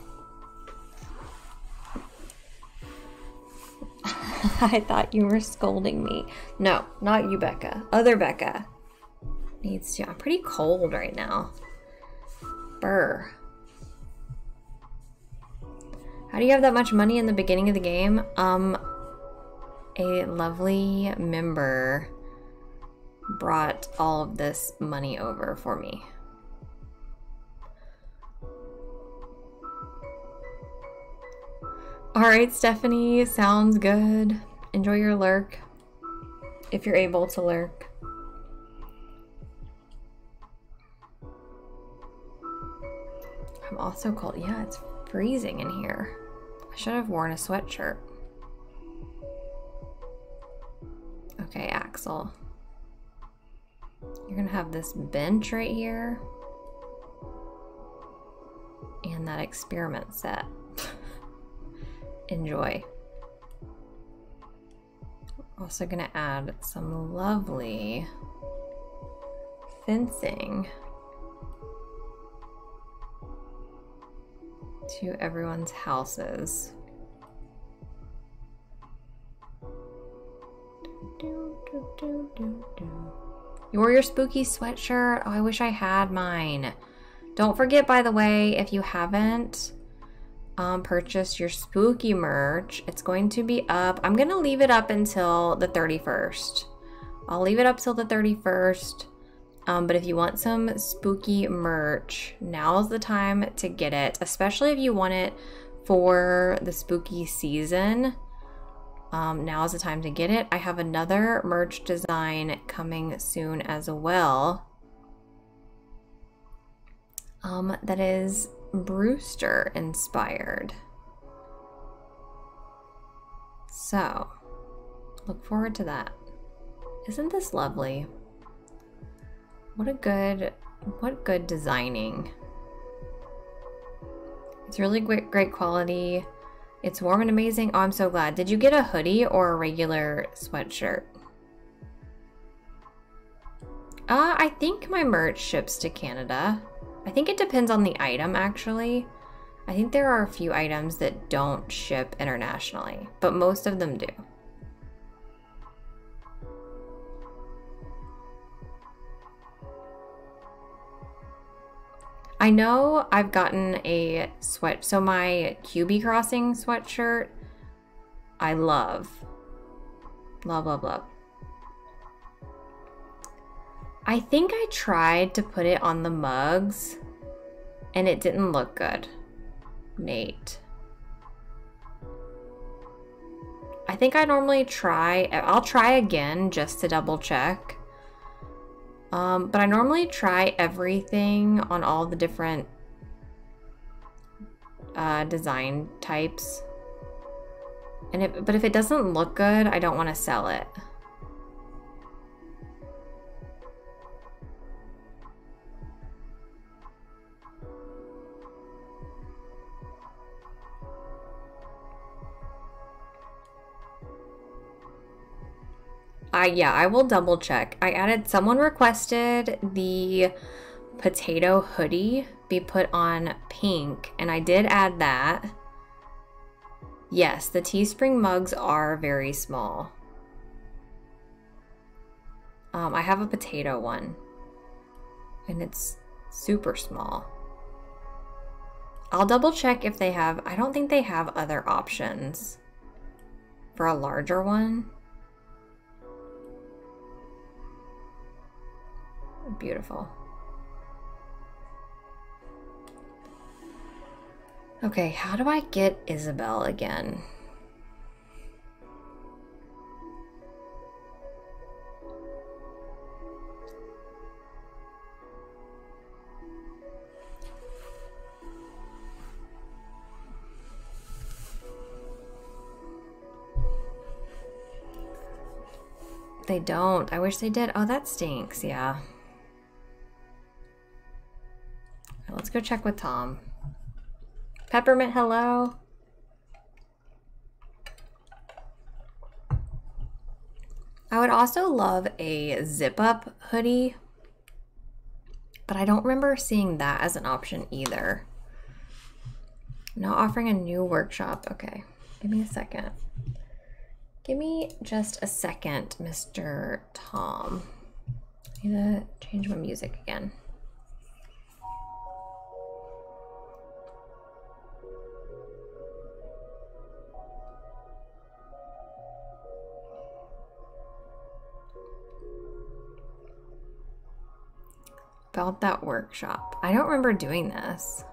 I thought you were scolding me. No, not you, Becca. Other Becca needs to. I'm pretty cold right now. Brr. How do you have that much money in the beginning of the game? A lovely member brought all of this money over for me. All right, Stephanie, sounds good. Enjoy your lurk, if you're able to lurk. I'm also cold. Yeah, it's freezing in here. I should have worn a sweatshirt. Okay, Axel. You're gonna have this bench right here. And that experiment set. Enjoy. We're also gonna add some lovely fencing to everyone's houses. You wore your spooky sweatshirt? Oh, I wish I had mine. Don't forget, by the way, if you haven't purchased your spooky merch, it's going to be up. I'm gonna leave it up until the 31st. I'll leave it up till the 31st. But if you want some spooky merch, now's the time to get it, especially if you want it for the spooky season. Now's the time to get it. I have another merch design coming soon as well. That is Brewster inspired. So, look forward to that. Isn't this lovely? What good designing. It's really great quality. It's warm and amazing. Oh, I'm so glad. Did you get a hoodie or a regular sweatshirt? I think my merch ships to Canada. I think it depends on the item, actually. I think there are a few items that don't ship internationally, but most of them do. I know I've gotten a sweat, so my QB Crossing sweatshirt, I love. I think I tried to put it on the mugs and it didn't look good, Nate. I think I normally try, I'll try again just to double check. But I normally try everything on all the different design types. And if it doesn't look good, I don't want to sell it. Yeah, I will double check. I added, someone requested the potato hoodie be put on pink, and I did add that. Yes, the Teespring mugs are very small. I have a potato one, and it's super small. I'll double check if they have, I don't think they have other options for a larger one. Beautiful. Okay, how do I get Isabel again? They don't. I wish they did. Oh, that stinks. Yeah. Let's go check with Tom. Peppermint, hello. I would also love a zip-up hoodie, but I don't remember seeing that as an option either. Not offering a new workshop. Okay, give me a second. Give me just a second, Mr. Tom. I need to change my music again. About that workshop. I don't remember doing this.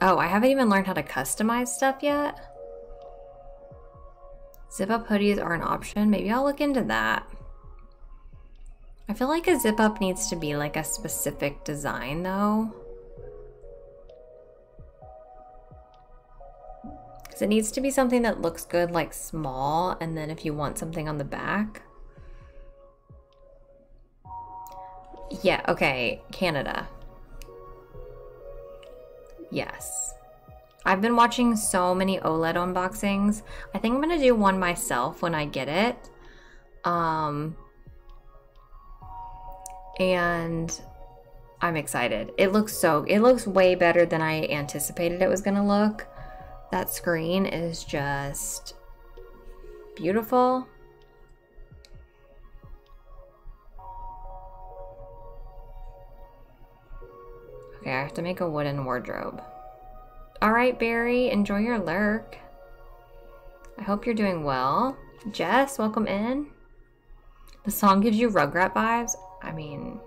Oh, I haven't even learned how to customize stuff yet. Zip-up hoodies are an option. Maybe I'll look into that. I feel like a zip-up needs to be like a specific design though. Because it needs to be something that looks good, like small, and then if you want something on the back. Yeah, okay, Canada. Yes. I've been watching so many OLED unboxings. I think I'm gonna do one myself when I get it. And I'm excited. It looks way better than I anticipated it was gonna look. That screen is just beautiful. Okay, I have to make a wooden wardrobe. All right, Barry, enjoy your lurk. I hope you're doing well. Jess, welcome in. The song gives you Rugrat vibes. I mean,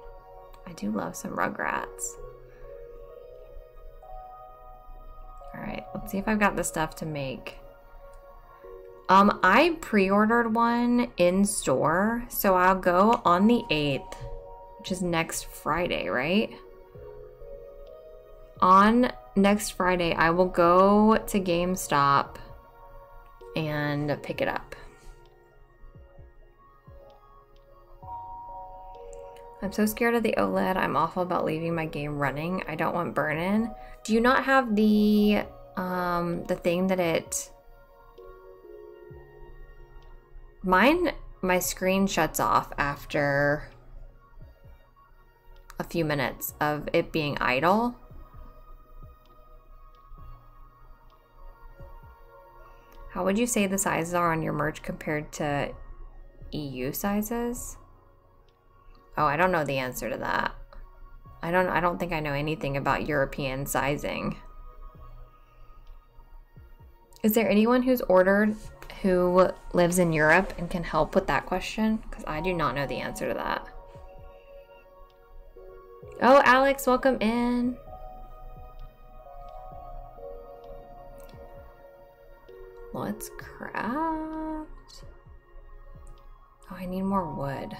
I do love some Rugrats. All right, let's see if I've got the stuff to make. I pre-ordered one in store, so I'll go on the 8th, which is next Friday, right? On next Friday, I will go to GameStop and pick it up. I'm so scared of the OLED. I'm awful about leaving my game running. I don't want burn-in. Do you not have the thing that it... Mine, my screen shuts off after a few minutes of it being idle. How would you say the sizes are on your merch compared to EU sizes? Oh, I don't know the answer to that. I don't think I know anything about European sizing. Is there anyone who's ordered who lives in Europe and can help with that question? Because I do not know the answer to that. Oh, Alex, welcome in. Let's craft. Oh, I need more wood.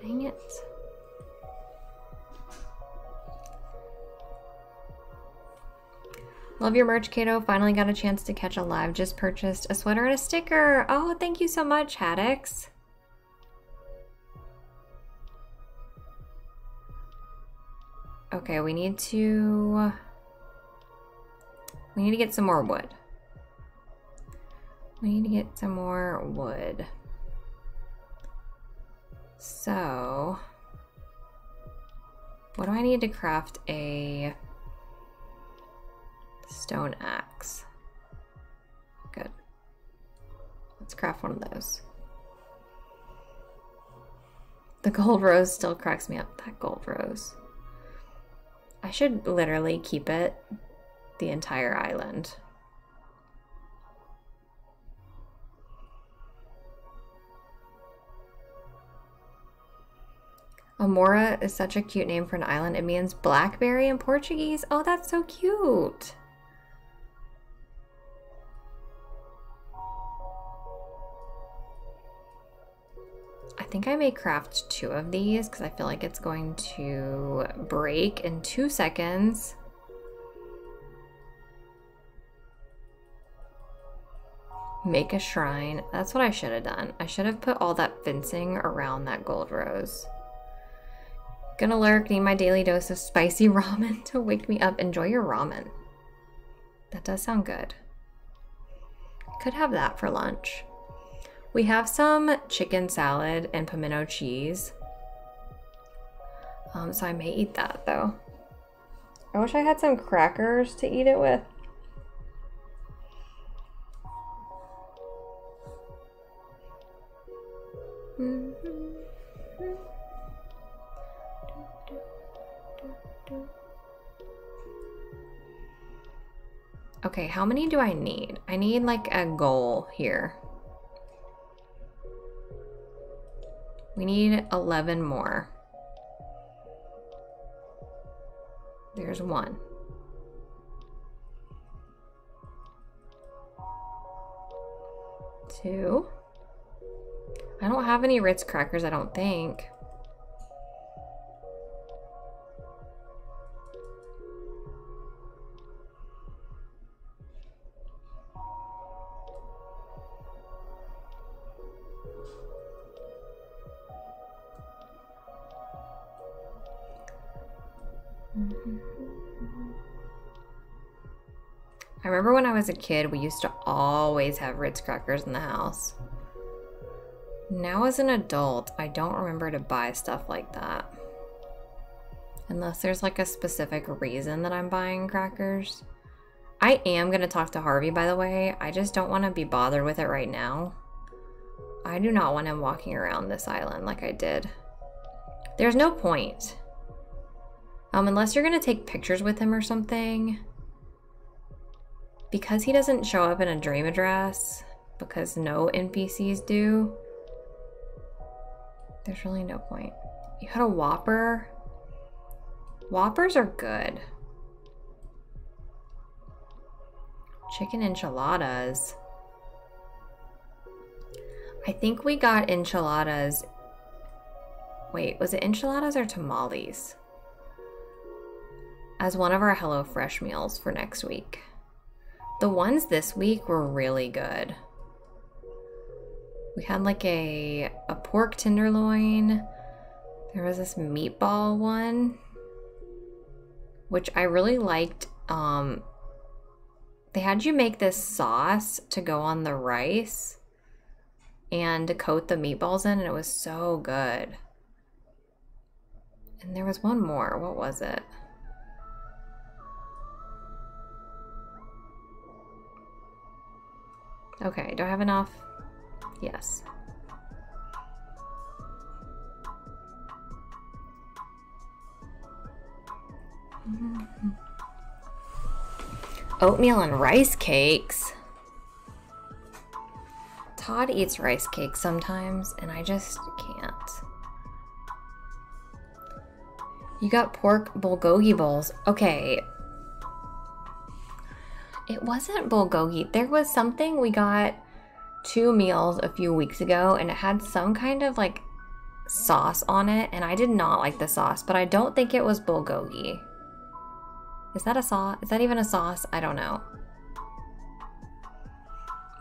Dang it. Love your merch, Kato. Finally got a chance to catch a live. Just purchased a sweater and a sticker. Oh, thank you so much, Haddix. Okay, we need to get some more wood. So, what do I need to craft a stone axe? Good. Let's craft one of those. The gold rose still cracks me up, that gold rose. I should literally keep it the entire island. Amora is such a cute name for an island. It means blackberry in Portuguese. Oh, that's so cute. I think I may craft two of these because I feel like it's going to break in 2 seconds. Make a shrine. That's what I should have done. I should have put all that fencing around that gold rose. Gonna lurk, need my daily dose of spicy ramen to wake me up. Enjoy your ramen. That does sound good. Could have that for lunch. We have some chicken salad and pimento cheese. So I may eat that though. I wish I had some crackers to eat it with. Okay, how many do I need? I need like a goal here. We need 11 more. There's one. Two. I don't have any Ritz crackers, I don't think. I remember when I was a kid, we used to always have Ritz crackers in the house. Now as an adult, I don't remember to buy stuff like that. Unless there's like a specific reason that I'm buying crackers. I am gonna talk to Harvey, by the way. I just don't wanna be bothered with it right now. I do not want him walking around this island like I did. There's no point. Unless you're gonna take pictures with him or something. Because he doesn't show up in a dream address, because no NPCs do, there's really no point. You had a Whopper? Whoppers are good. Chicken enchiladas. I think we got enchiladas. Wait, was it enchiladas or tamales? As one of our HelloFresh meals for next week. The ones this week were really good. We had like a pork tenderloin. There was this meatball one, which I really liked. They had you make this sauce to go on the rice and to coat the meatballs in, and it was so good. And there was one more, what was it? Okay, do I have enough? Yes. Mm-hmm. Oatmeal and rice cakes. Todd eats rice cakes sometimes, and I just can't. You got pork bulgogi bowls. Okay. It wasn't bulgogi. There was something we got 2 meals a few weeks ago, and it had some kind of like sauce on it, and I did not like the sauce, but I don't think it was bulgogi. Is that a sauce? Is that even a sauce? I don't know.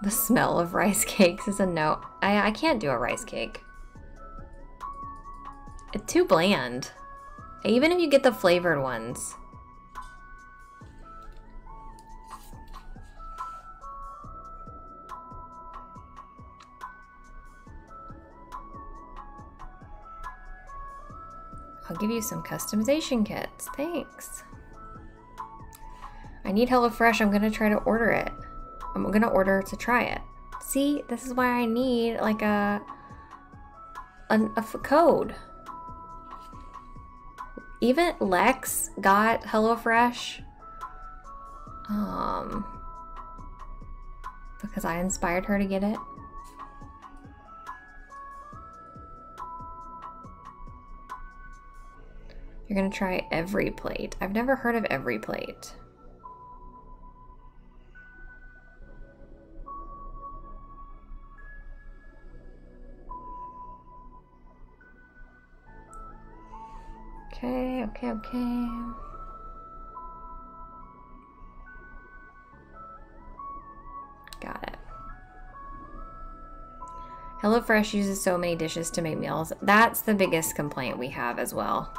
The smell of rice cakes is a no. I can't do a rice cake. It's too bland. Even if you get the flavored ones. I'll give you some customization kits. Thanks. I need HelloFresh. I'm gonna try to order it. I'm gonna order to try it. See, this is why I need like a code. Even Lex got HelloFresh because I inspired her to get it. You're gonna try Every Plate. I've never heard of Every Plate. Okay, okay, okay. Got it. HelloFresh uses so many dishes to make meals. That's the biggest complaint we have as well.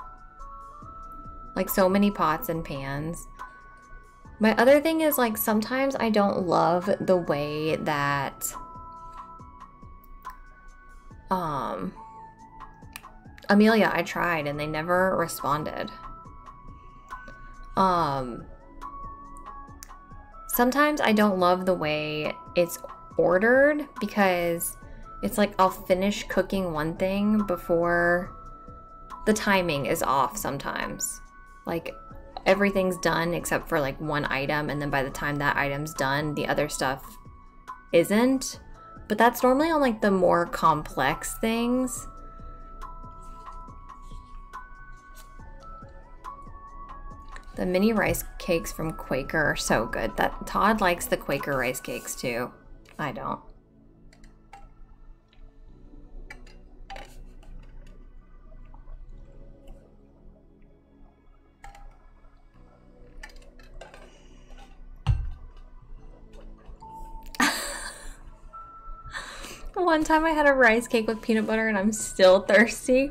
Like so many pots and pans. My other thing is like sometimes I don't love the way that Amelia, I tried and they never responded. Sometimes I don't love the way it's ordered because it's like I'll finish cooking one thing before the timing is off sometimes. Like everything's done except for like one item, and then by the time that item's done, the other stuff isn't. But that's normally on like the more complex things. The mini rice cakes from Quaker are so good. That Todd likes the Quaker rice cakes too. I don't. One time I had a rice cake with peanut butter and I'm still thirsty.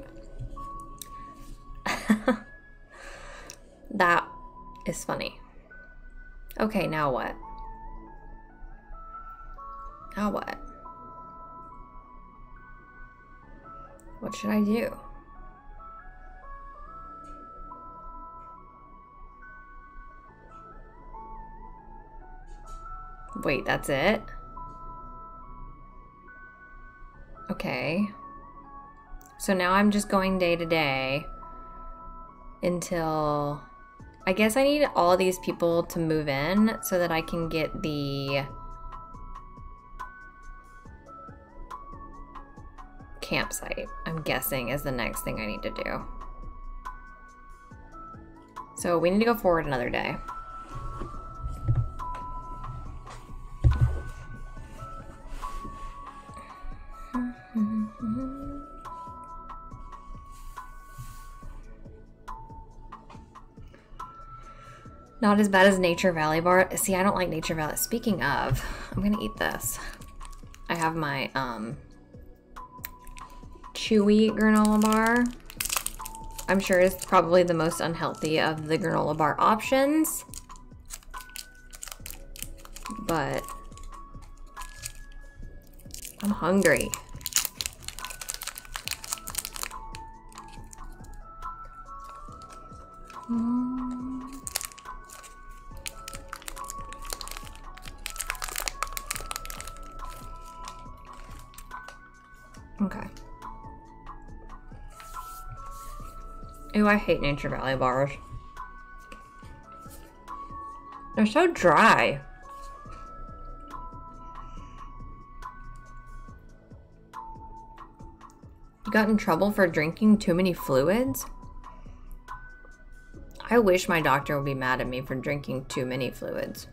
That is funny. Okay, now what? Now what? What should I do? Wait, that's it? Okay. So now I'm just going day to day until... I guess I need all these people to move in so that I can get the campsite, I'm guessing, is the next thing I need to do. So we need to go forward another day. Not as bad as Nature Valley bar. See, I don't like Nature Valley. Speaking of, I'm gonna eat this. I have my chewy granola bar. I'm sure it's probably the most unhealthy of the granola bar options, but I'm hungry. Okay. Ew, I hate Nature Valley bars. They're so dry. You got in trouble for drinking too many fluids? I wish my doctor would be mad at me for drinking too many fluids.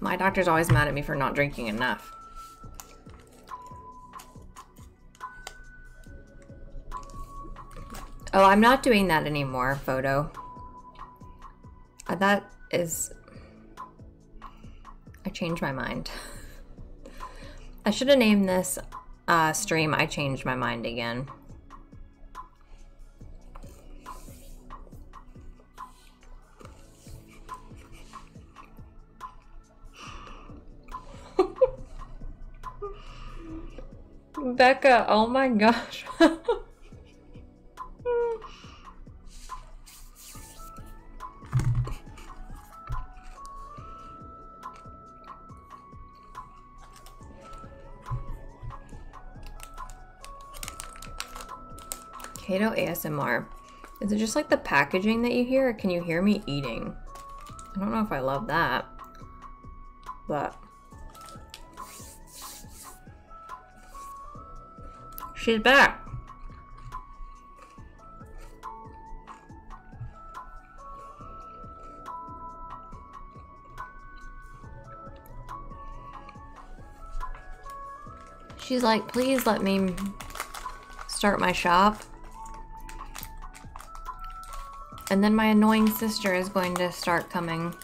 My doctor's always mad at me for not drinking enough. Oh, I'm not doing that anymore, photo. That is... I changed my mind. I should have named this stream, I changed my mind again. Becca, oh my gosh. Kato ASMR. Is it just like the packaging that you hear, or can you hear me eating? I don't know if I love that, but... She's back. She's like, please let me start my shop. And then my annoying sister is going to start coming.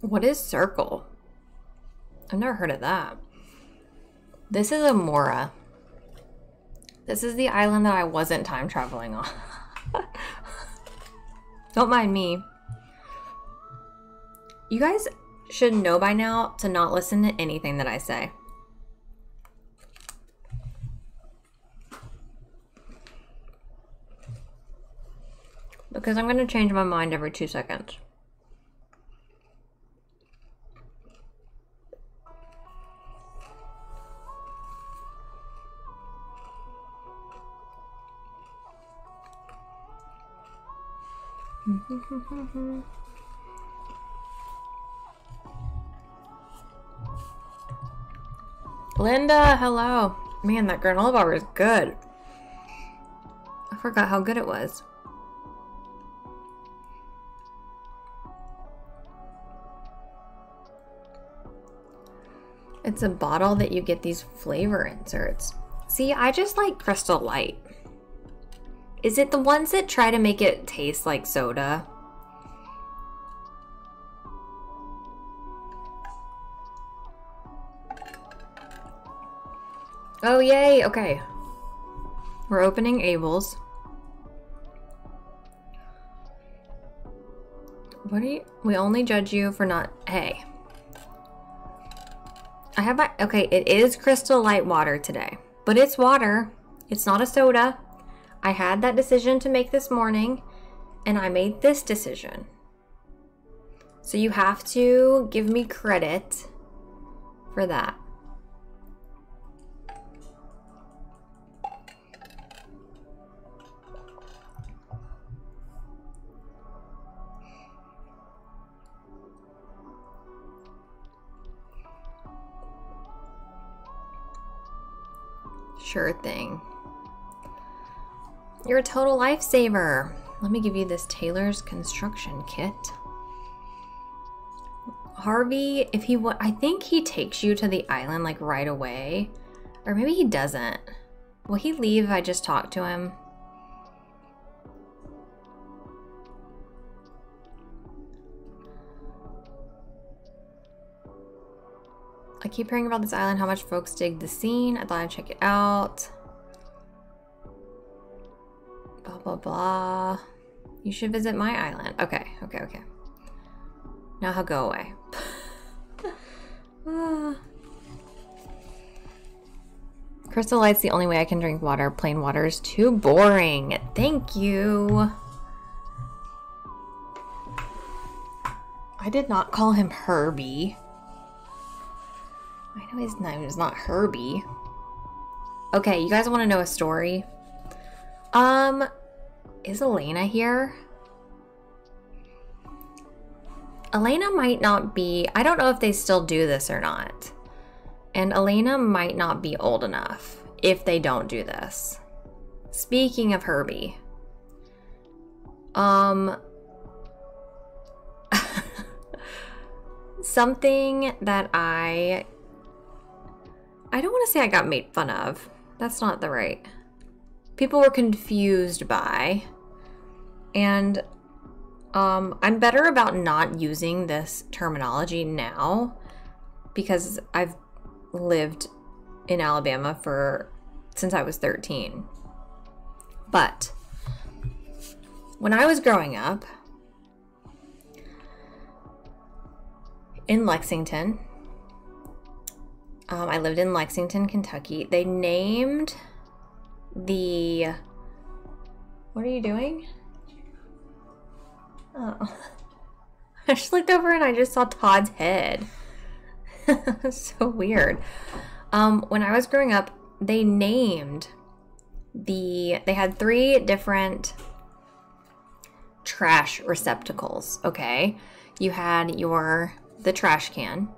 What is circle? I've never heard of that. This is Amora. This is the island that I wasn't time traveling on. Don't mind me. You guys should know by now to not listen to anything that I say. Because I'm gonna change my mind every 2 seconds. Linda, hello. Man, that granola bar is good. I forgot how good it was. It's a bottle that you get these flavor inserts. See, I just like Crystal Light. Is it the ones that try to make it taste like soda? Oh, yay, okay. We're opening Abel's. What are you, we only judge you for not, hey. I have my, okay, it is Crystal Light water today, but it's water, it's not a soda. I had that decision to make this morning, and I made this decision. So you have to give me credit for that. Sure thing. You're a total lifesaver. Let me give you this Taylor's construction kit. Harvey, if he I think he takes you to the island like right away, or maybe he doesn't. Will he leave if I just talk to him? I keep hearing about this island, how much folks dig the scene. I thought I'd check it out. Blah, blah, blah. You should visit my island. Okay, okay, okay. Now he'll go away. Crystal Light's the only way I can drink water. Plain water is too boring. Thank you. I did not call him Herbie. I know his name is not Herbie. Okay, you guys want to know a story? Is Elena here? Elena might not be, I don't know if they still do this or not. And Elena might not be old enough if they don't do this. Speaking of Herbie, something that I don't want to say I got made fun of. That's not the right. People were confused by, and I'm better about not using this terminology now because I've lived in Alabama since I was 13. But when I was growing up in Lexington, I lived in Lexington, Kentucky. They named the... What are you doing? Oh. I just looked over and I just saw Todd's head. So weird. When I was growing up, they named the... They had three different trash receptacles, okay? You had the trash can.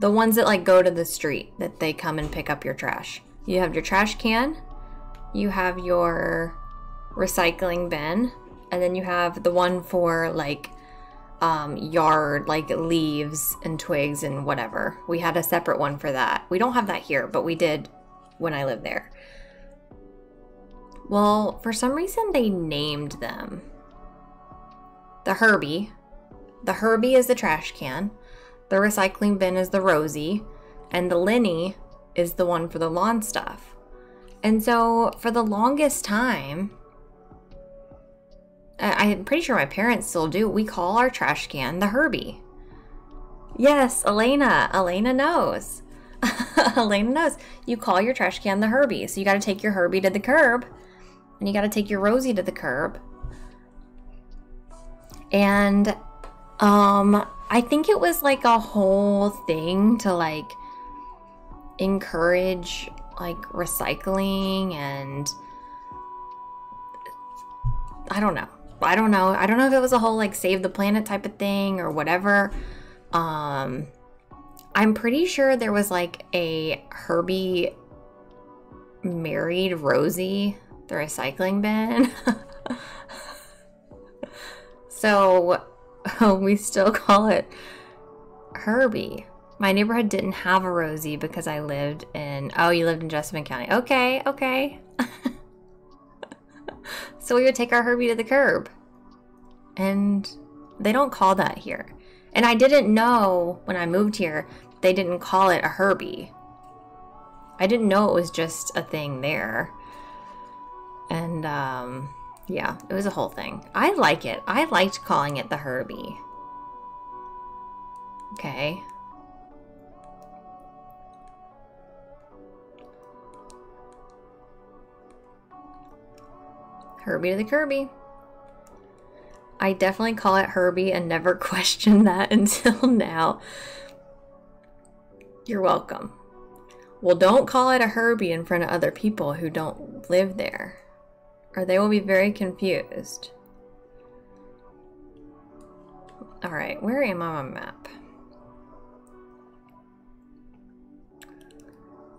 The ones that like go to the street, that they come and pick up your trash. You have your trash can, you have your recycling bin, and then you have the one for like yard, like leaves and twigs and whatever. We had a separate one for that. We don't have that here, but we did when I lived there. Well, for some reason they named them. The Herbie is the trash can. The recycling bin is the Rosie, and the Lenny is the one for the lawn stuff. And so for the longest time, I'm pretty sure my parents still do, we call our trash can the Herbie. Yes, Elena knows. Elena knows. You call your trash can the Herbie. So you got to take your Herbie to the curb, and you got to take your Rosie to the curb. And I think it was like a whole thing to like encourage like recycling, and I don't know if it was a whole like save the planet type of thing or whatever. I'm pretty sure there was like a Herbie married Rosie, the recycling bin. So we still call it Herbie. My neighborhood didn't have a Rosie because I lived in... Oh, you lived in Jessamine County. Okay, okay. So we would take our Herbie to the curb. And they don't call that here. And I didn't know when I moved here, they didn't call it a Herbie. I didn't know it was just a thing there. And, yeah, it was a whole thing. I like it. I liked calling it the Herbie. Okay. Herbie to the Kirby. I definitely call it Herbie and never question that until now. You're welcome. Well, don't call it a Herbie in front of other people who don't live there, or they will be very confused. All right, where am I on my map?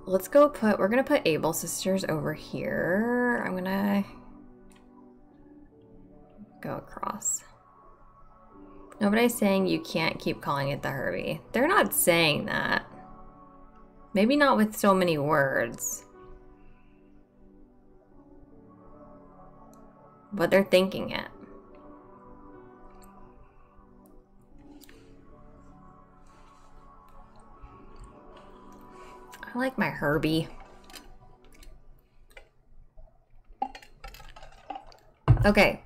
Let's go put, we're gonna put Able Sisters over here. I'm gonna go across. Nobody's saying you can't keep calling it the Herbie. They're not saying that. Maybe not with so many words. But they're thinking it. I like my Herbie. Okay.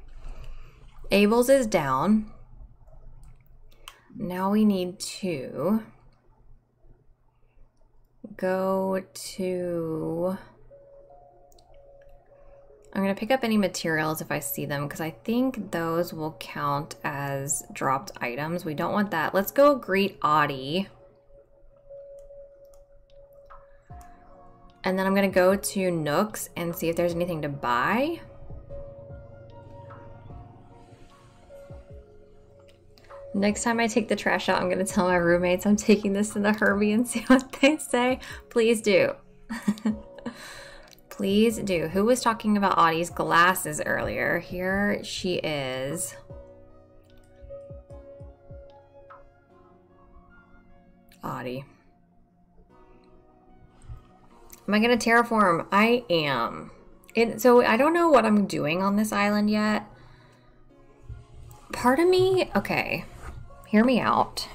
Abel's is down. Now we need to go to... I'm going to pick up any materials if I see them, because I think those will count as dropped items. We don't want that. Let's go greet Audie. And then I'm going to go to Nook's and see if there's anything to buy. Next time I take the trash out, I'm going to tell my roommates I'm taking this in the Herbie and see what they say. Please do. Please do. Who was talking about Audie's glasses earlier? Here she is. Audie. Am I going to terraform? I am. So I don't know what I'm doing on this island yet. Part of me... Okay. Hear me out.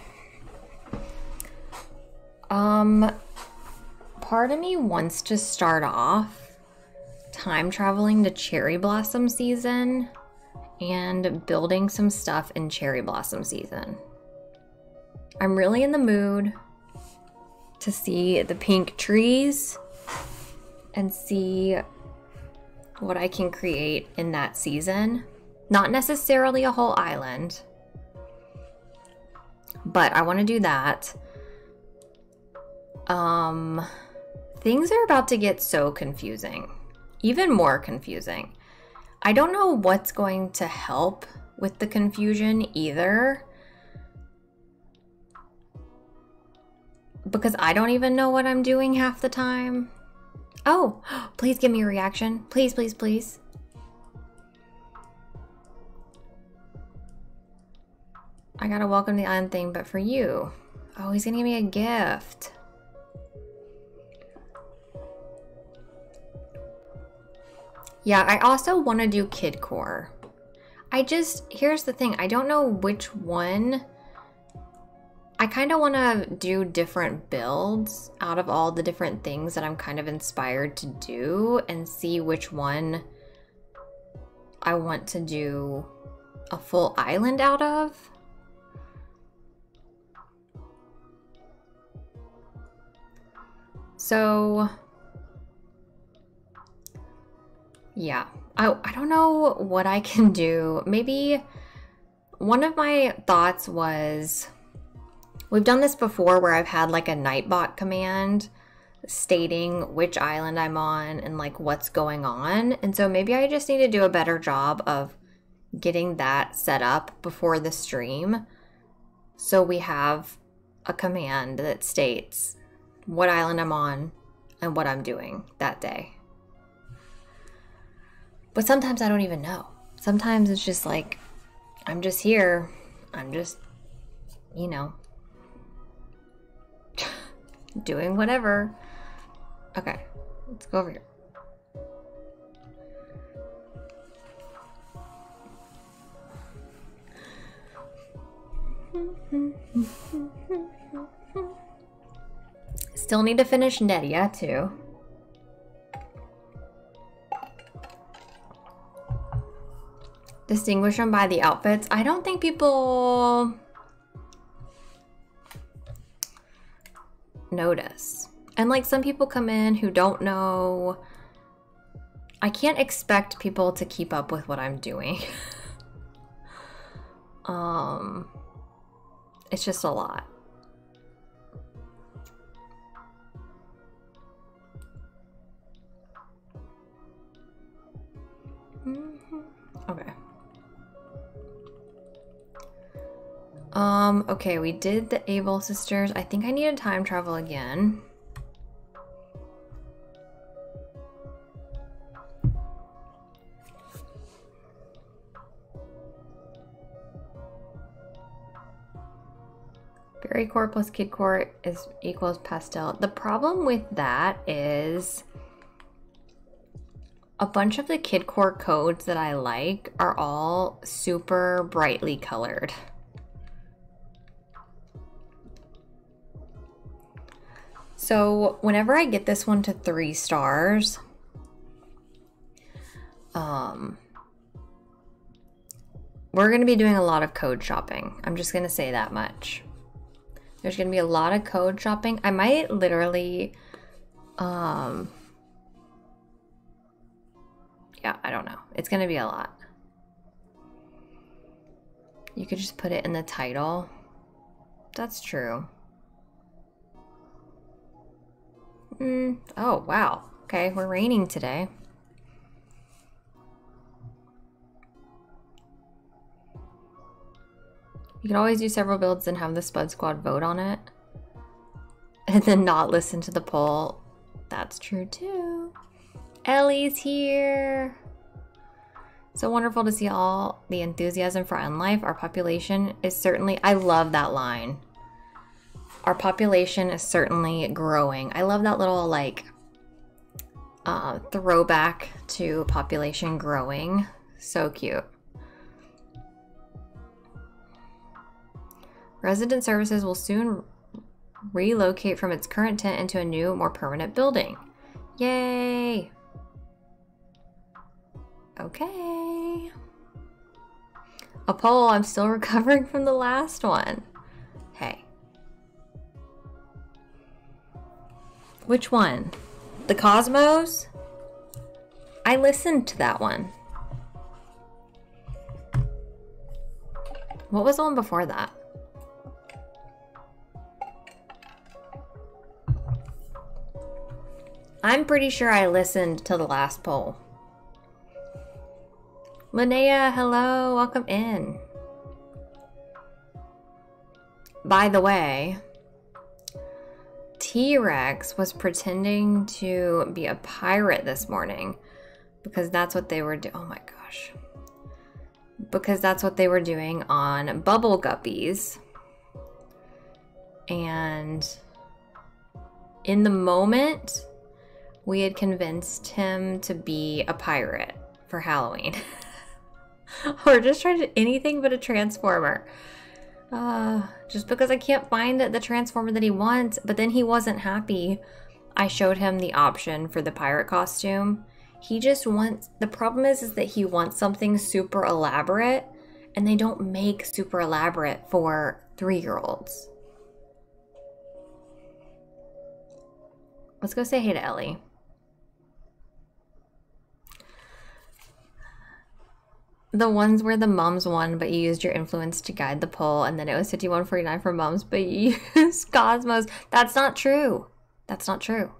Part of me wants to start off time traveling to cherry blossom season and building some stuff in cherry blossom season. I'm really in the mood to see the pink trees and see what I can create in that season. Not necessarily a whole island, but I want to do that. Things are about to get so confusing, even more confusing. I don't know what's going to help with the confusion either, because I don't even know what I'm doing half the time. Oh, please give me a reaction. Please, please, please. I gotta welcome the island thing, but for you. Oh, he's gonna give me a gift. Yeah, I also wanna do Kid Core. Here's the thing, I don't know which one. I kinda wanna do different builds out of all the different things that I'm kind of inspired to do and see which one I want to do a full island out of. So, yeah, I don't know what I can do. Maybe one of my thoughts was, we've done this before where I've had like a Nightbot command stating which island I'm on and like what's going on. And so maybe I just need to do a better job of getting that set up before the stream. So we have a command that states what island I'm on and what I'm doing that day. But sometimes I don't even know. Sometimes it's just like, I'm just here. I'm just, you know, doing whatever. Okay, let's go over here. Still need to finish Nedia too. Distinguish them by the outfits. I don't think people notice. And like some people come in who don't know. I can't expect people to keep up with what I'm doing. It's just a lot. Okay. Okay, we did the Abel sisters. I think I need to time travel again. Berry core plus kid core is equals pastel. The problem with that is a bunch of the Kid Core codes that I like are all super brightly colored. So whenever I get this one to 3 stars, we're gonna be doing a lot of code shopping. I'm just gonna say that much. There's gonna be a lot of code shopping. I might literally, yeah, I don't know. It's going to be a lot. You could just put it in the title. That's true. Oh, wow. Okay, we're raining today. You can always do several builds and have the Spud Squad vote on it. And then not listen to the poll. That's true too. Ellie's here. So wonderful to see all the enthusiasm for unlife. Our population is certainly, I love that line. Our population is certainly growing. I love that little like throwback to population growing. So cute. Resident Services will soon relocate from its current tent into a new, more permanent building. Yay! Okay. A poll, I'm still recovering from the last one. Hey. Which one? The Cosmos? I listened to that one. What was the one before that? I'm pretty sure I listened to the last poll. Linnea, hello, welcome in. By the way, T-Rex was pretending to be a pirate this morning because that's what they were doing. Oh my gosh. Because that's what they were doing on Bubble Guppies. And in the moment, we had convinced him to be a pirate for Halloween. Or just try to anything but a transformer. Just because I can't find the transformer that he wants, but then he wasn't happy. I showed him the option for the pirate costume. He just wants, the problem is that he wants something super elaborate and they don't make super elaborate for 3-year-olds. Let's go say hey to Ellie. The ones where the moms won, but you used your influence to guide the poll, and then it was 51-49 for moms, but you used Cosmos. That's not true. That's not true.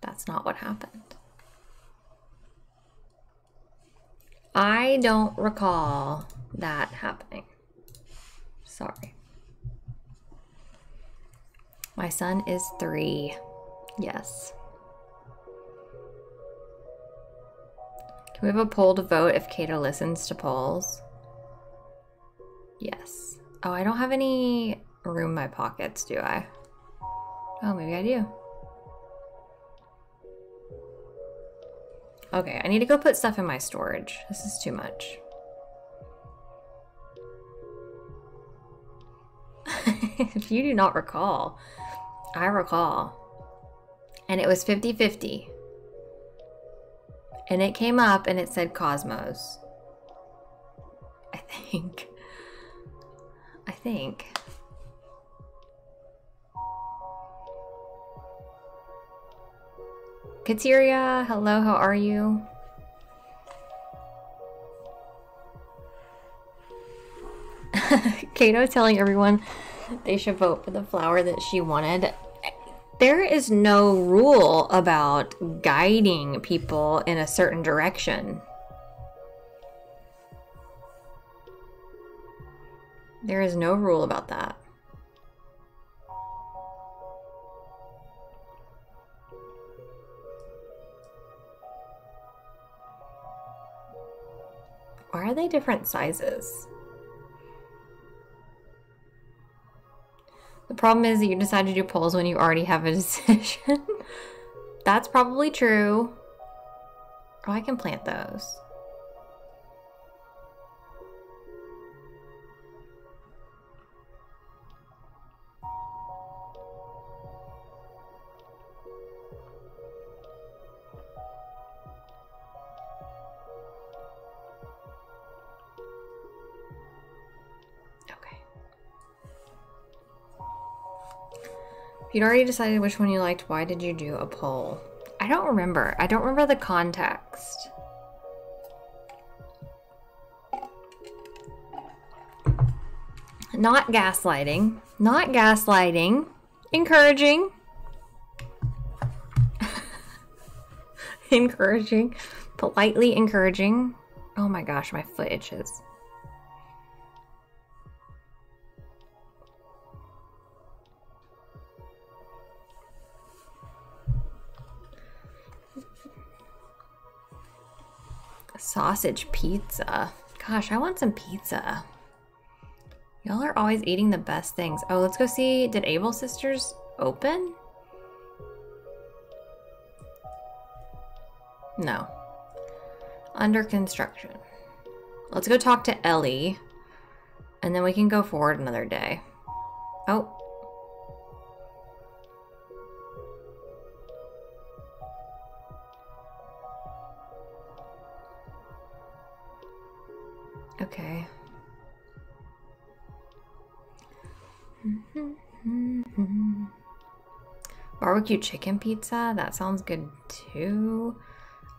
That's not what happened. I don't recall that happening. Sorry. My son is 3. Yes. Can we have a poll to vote if Kato listens to polls? Yes. Oh, I don't have any room in my pockets, do I? Oh, maybe I do. Okay, I need to go put stuff in my storage. This is too much. If you do not recall, I recall. And it was 50-50. And it came up and it said Cosmos. I think. I think. Kateria, hello, how are you? Kato telling everyone they should vote for the flower that she wanted. There is no rule about guiding people in a certain direction. There is no rule about that. Why are they different sizes? The problem is that you decide to do polls when you already have a decision. That's probably true. Oh, I can plant those. You'd already decided which one you liked. Why did you do a poll? I don't remember. I don't remember the context. Not gaslighting. Not gaslighting. Encouraging. Encouraging. Politely encouraging. Oh my gosh, my foot itches. sausage pizza. Gosh, I want some pizza. Y'all are always eating the best things. Oh, let's go see, did Able Sisters open? No. Under construction. Let's go talk to Ellie, and then we can go forward another day. Oh. Okay. Barbecue chicken pizza? That sounds good too.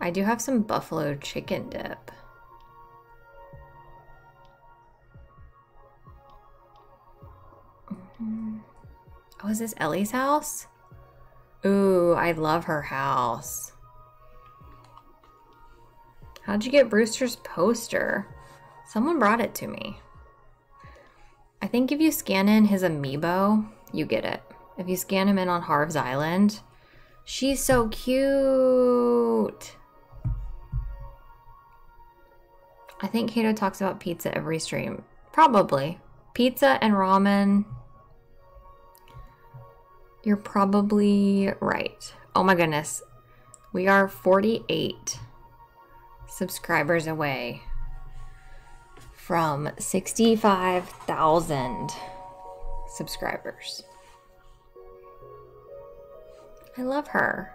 I do have some buffalo chicken dip. Oh, is this Ellie's house? Ooh, I love her house. How'd you get Brewster's poster? Someone brought it to me. I think if you scan in his amiibo, you get it. If you scan him in on Harv's Island, she's so cute. I think Kato talks about pizza every stream. Probably. Pizza and ramen. You're probably right. Oh my goodness. We are 48 subscribers away from 65,000 subscribers. I love her.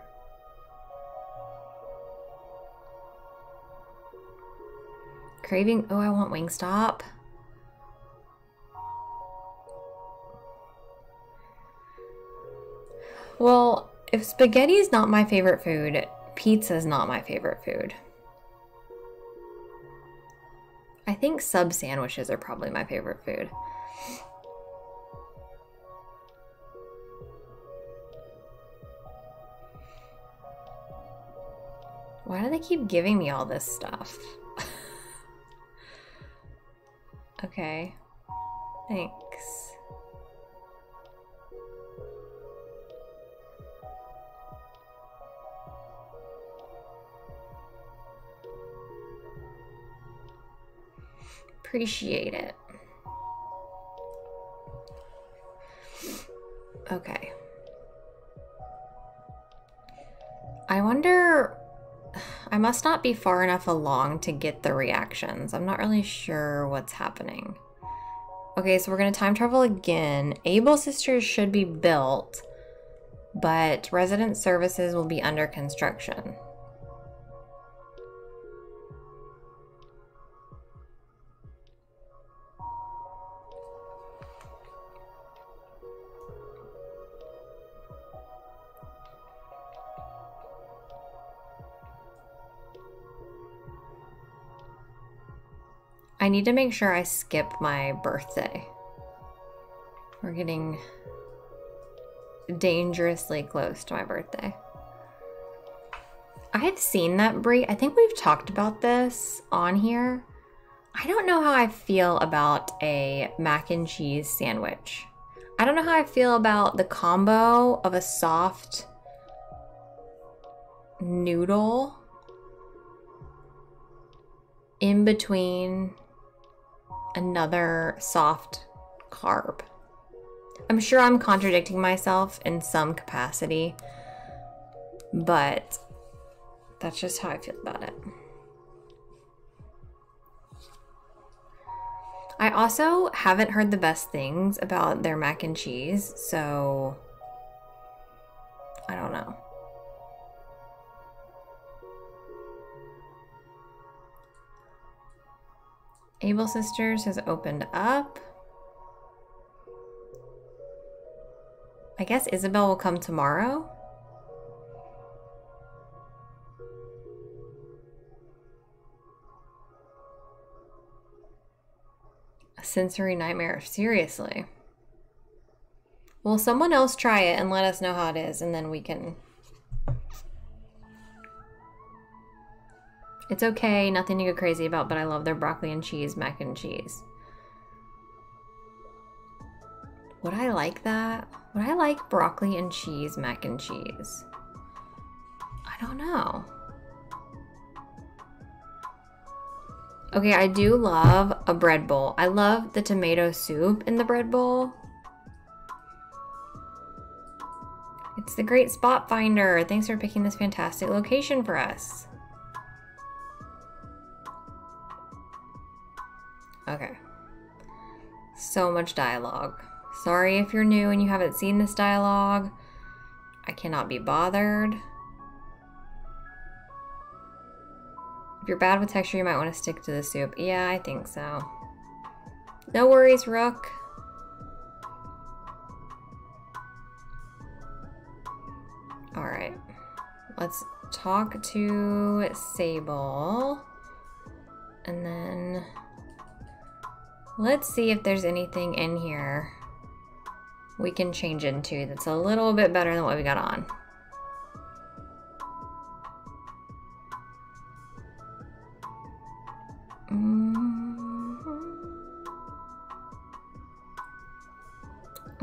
Craving, oh, I want Wingstop. Well, if spaghetti's not my favorite food, pizza's not my favorite food. I think sub sandwiches are probably my favorite food. Why do they keep giving me all this stuff? Okay. Thanks. Appreciate it. Okay. I wonder, I must not be far enough along to get the reactions. I'm not really sure what's happening. Okay, so we're gonna time travel again. Able Sisters should be built, but resident services will be under construction. I need to make sure I skip my birthday. We're getting dangerously close to my birthday. I have seen that, Brie. I think we've talked about this on here. I don't know how I feel about a mac and cheese sandwich. I don't know how I feel about the combo of a soft noodle in between another soft carb. I'm sure I'm contradicting myself in some capacity, but that's just how I feel about it. I also haven't heard the best things about their mac and cheese, so I don't know. Able Sisters has opened up. I guess Isabel will come tomorrow. A sensory nightmare, seriously. Well, someone else try it and let us know how it is, and then we can... It's okay, nothing to go crazy about, but I love their broccoli and cheese, mac and cheese. Would I like that? Would I like broccoli and cheese, mac and cheese? I don't know. Okay, I do love a bread bowl. I love the tomato soup in the bread bowl. It's the great spot finder. Thanks for picking this fantastic location for us. Okay. So much dialogue. Sorry if you're new and you haven't seen this dialogue. I cannot be bothered. If you're bad with texture, you might want to stick to the soup. Yeah, I think so. No worries, Rook. All right, let's talk to Sable and then let's see if there's anything in here we can change into that's a little bit better than what we got on.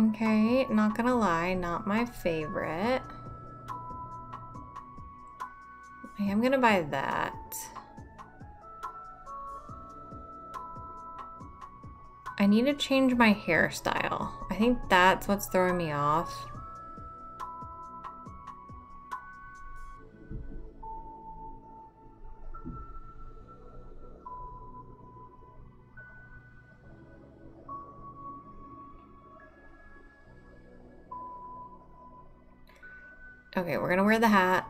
Okay, not gonna lie, not my favorite. I am gonna buy that. I need to change my hairstyle. I think that's what's throwing me off. Okay, we're gonna wear the hat.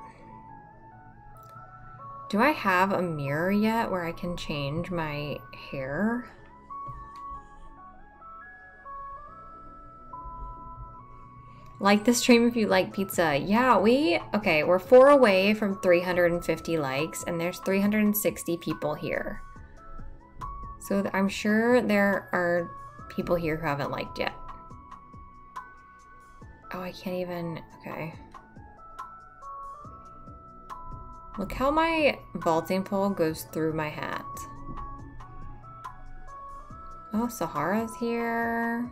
Do I have a mirror yet where I can change my hair? Like the stream if you like pizza. Yeah, okay, we're 4 away from 350 likes and there's 360 people here. So I'm sure there are people here who haven't liked yet. Oh, I can't even, okay. Look how my vaulting pole goes through my hat. Oh, Sahara's here.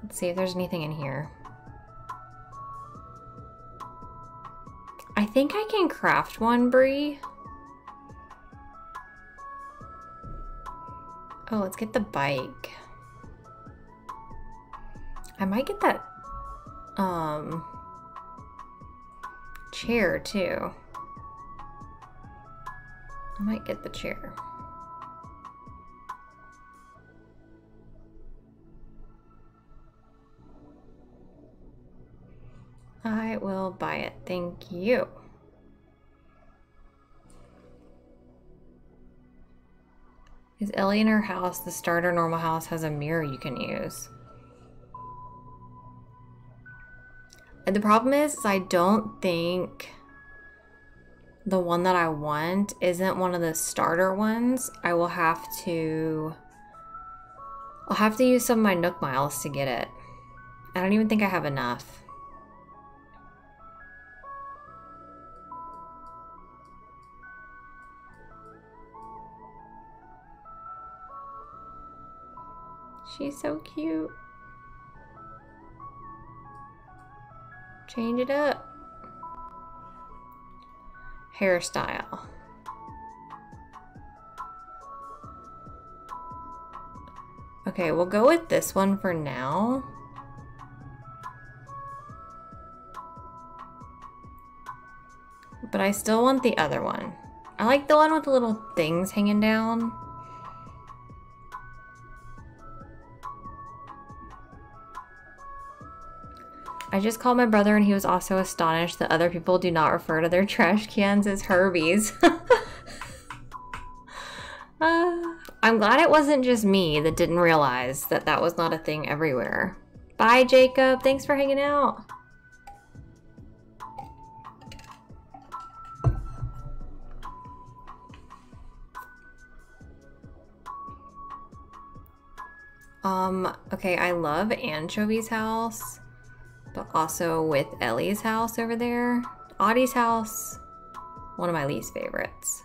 Let's see if there's anything in here. I think I can craft one, Bree. Oh, let's get the bike. I might get that, chair too. I might get the chair. I will buy it. Thank you. Is Ellie in her house? The starter normal house has a mirror you can use. The problem is I don't think the one that I want isn't one of the starter ones. I will have to, I'll have to use some of my Nook miles to get it. I don't even think I have enough. She's so cute. Change it up. Hairstyle. Okay, we'll go with this one for now. But I still want the other one. I like the one with the little things hanging down. I just called my brother and he was also astonished that other people do not refer to their trash cans as Herbies. I'm glad it wasn't just me that didn't realize that that was not a thing everywhere. Bye, Jacob. Thanks for hanging out. Okay, I love Anchovy's house. But also with Ellie's house over there. Audie's house, one of my least favorites.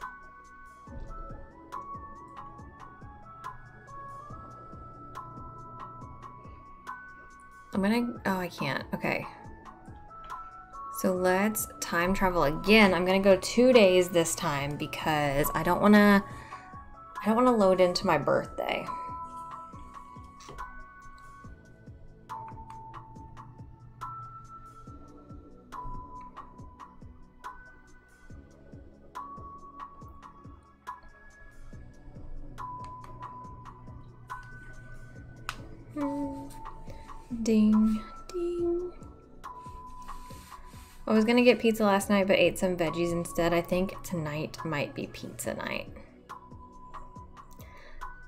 I'm gonna, oh, I can't, okay. So let's time travel again. I'm gonna go 2 days this time because I don't wanna I don't want to load into my birthday. Ding, ding. I was gonna get pizza last night, but ate some veggies instead. I think tonight might be pizza night.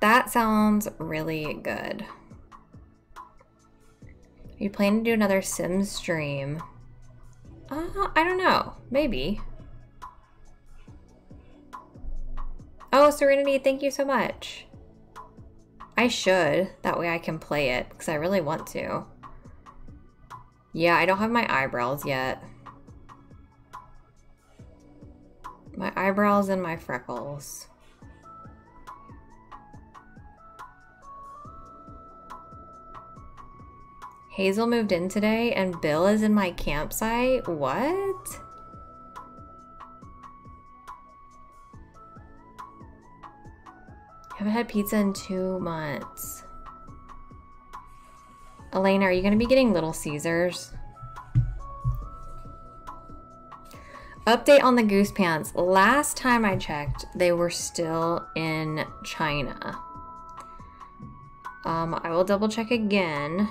That sounds really good. Are you planning to do another Sims stream? I don't know, maybe. Oh, Serenity, thank you so much. I should, that way I can play it, because I really want to. Yeah, I don't have my eyebrows yet. My eyebrows and my freckles. Hazel moved in today and Bill is in my campsite? What? Haven't had pizza in 2 months. Elena, are you gonna be getting Little Caesars? Update on the goose pants. Last time I checked, they were still in China. I will double check again.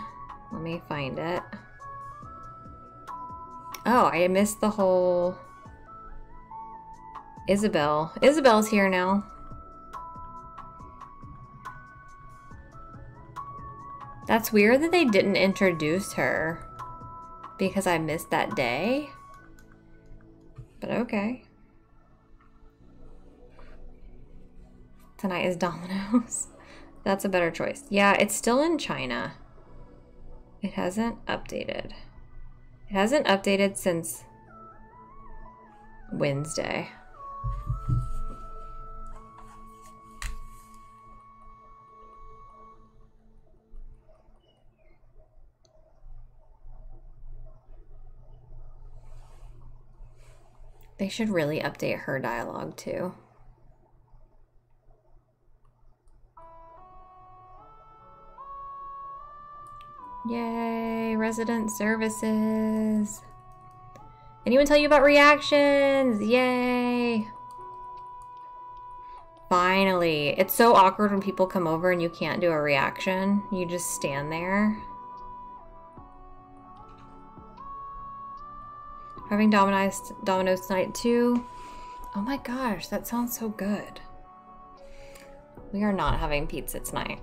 Let me find it. Oh, I missed the whole... Isabel. Isabel's here now. That's weird that they didn't introduce her because I missed that day, but okay. Tonight is Domino's. That's a better choice. Yeah, it's still in China. It hasn't updated. It hasn't updated since Wednesday. They should really update her dialogue too. Yay, resident services. Anyone tell you about reactions? Yay. Finally. It's so awkward when people come over and you can't do a reaction. You just stand there. Having Domino's tonight too. Oh my gosh, that sounds so good. We are not having pizza tonight.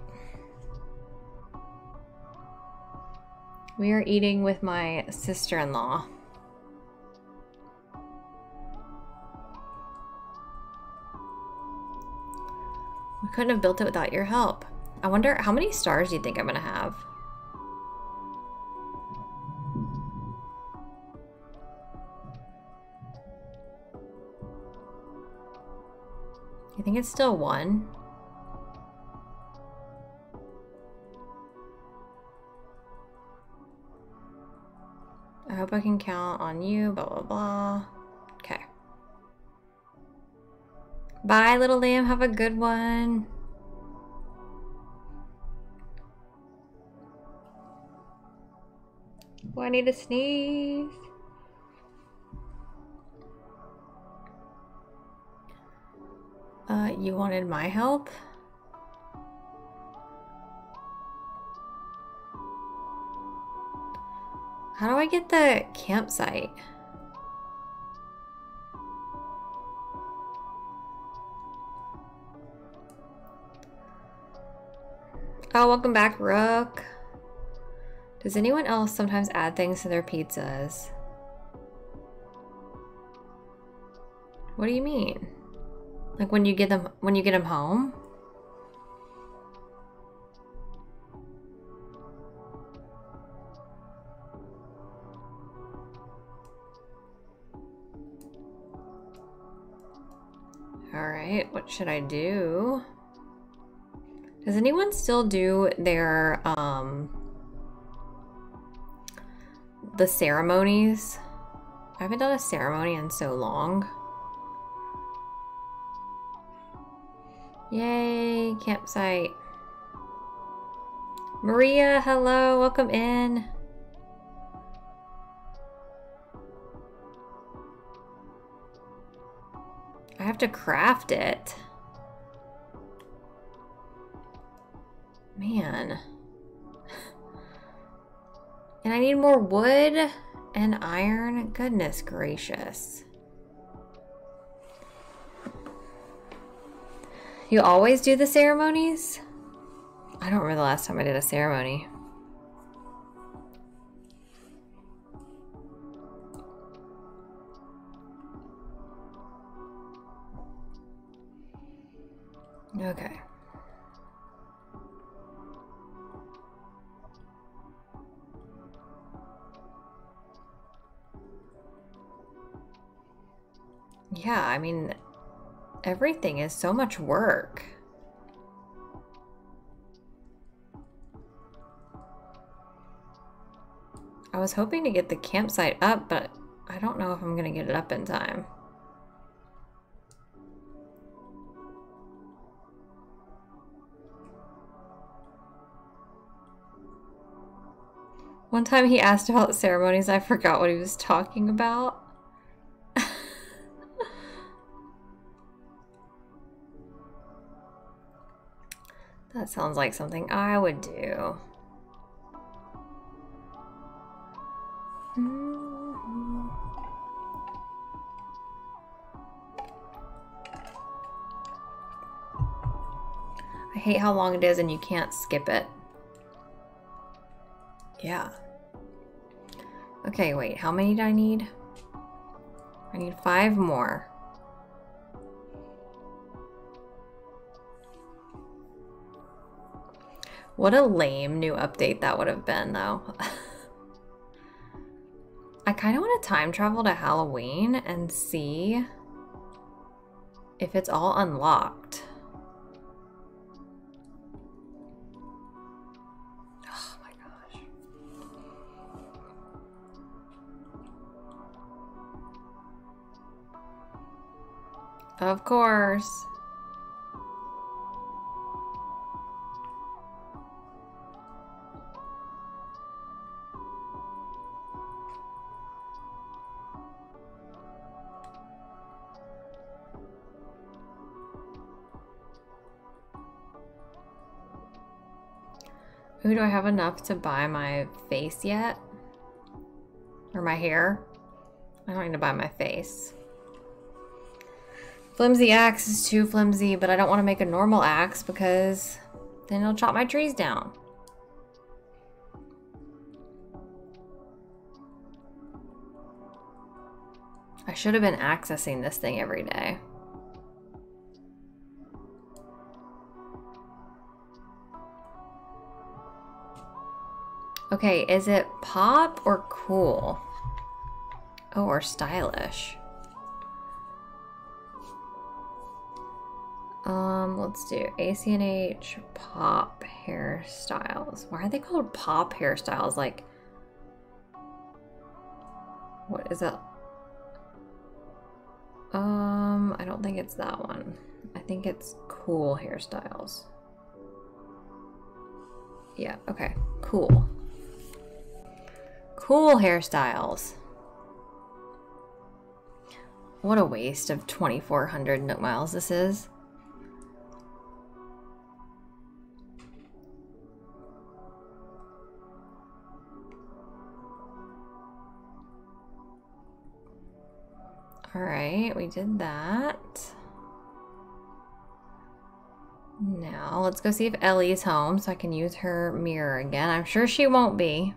We are eating with my sister-in-law. We couldn't have built it without your help. I wonder how many stars do you think I'm gonna have? I think it's still 1. I hope I can count on you, blah, blah, blah. Okay. Bye, little lamb. Have a good one. Oh, I need to sneeze. You wanted my help? How do I get the campsite? Oh, welcome back, Rook. Does anyone else sometimes add things to their pizzas? What do you mean? Like when you get them home? All right, what should I do? Does anyone still do their the ceremonies? I haven't done a ceremony in so long. Yay, campsite. Maria, hello, welcome in. I have to craft it. Man. And I need more wood and iron. Goodness gracious. You always do the ceremonies? I don't remember the last time I did a ceremony. Okay. Yeah, I mean, everything is so much work. I was hoping to get the campsite up, but I don't know if I'm gonna get it up in time. One time he asked about ceremonies, I forgot what he was talking about. That sounds like something I would do. Mm-hmm. I hate how long it is and you can't skip it. Yeah. Okay, wait, how many do I need? I need 5 more. What a lame new update that would have been, though. I kind of want to time travel to Halloween and see if it's all unlocked. Oh my gosh. Of course. Ooh, do I have enough to buy my face yet? Or my hair? I don't need to buy my face. Flimsy axe is too flimsy, but I don't want to make a normal axe because then it'll chop my trees down. I should have been accessing this thing every day. Okay, is it pop or cool? Oh, or stylish? Let's do ACNH pop hairstyles. Why are they called pop hairstyles? Like, what is that? I don't think it's that one. I think it's cool hairstyles. Yeah, okay, cool. Cool hairstyles. What a waste of 2,400 Nook Miles this is. All right, we did that. Now let's go see if Ellie's home so I can use her mirror again. I'm sure she won't be.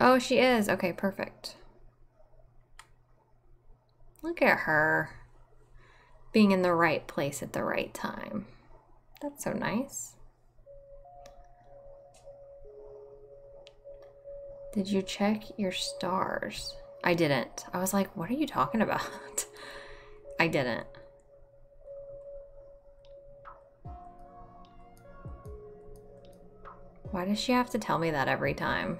Oh, she is. Okay, perfect. Look at her being in the right place at the right time. That's so nice. Did you check your stars? I didn't. I was like, what are you talking about? I didn't. Why does she have to tell me that every time?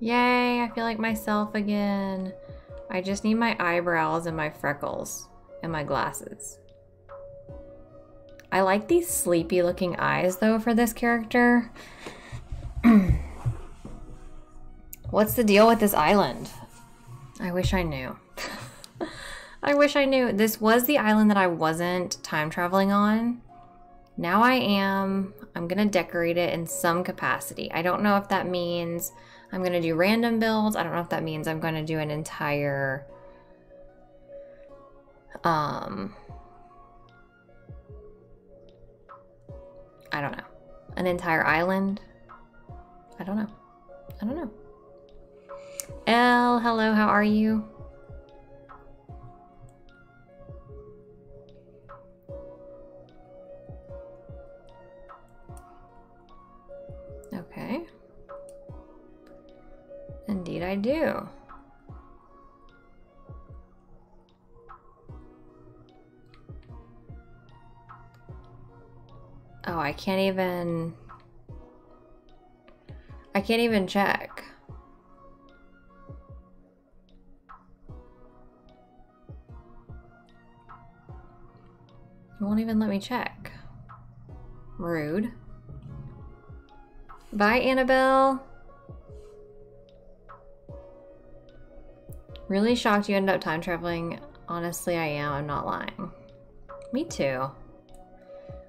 Yay, I feel like myself again. I just need my eyebrows and my freckles and my glasses. I like these sleepy looking eyes though for this character. What's the deal with this island? I wish I knew. I wish I knew. This was the island that I wasn't time traveling on. Now I am. I'm gonna decorate it in some capacity. I don't know if that means I'm going to do random builds. I don't know if that means I'm going to do an entire I don't know. An entire island? I don't know. I don't know. Elle, hello, how are you? Okay. Indeed I do. Oh, I can't even check. It won't even let me check. Rude. Bye, Annabelle. Really shocked you ended up time traveling. Honestly, I am. I'm not lying. Me too.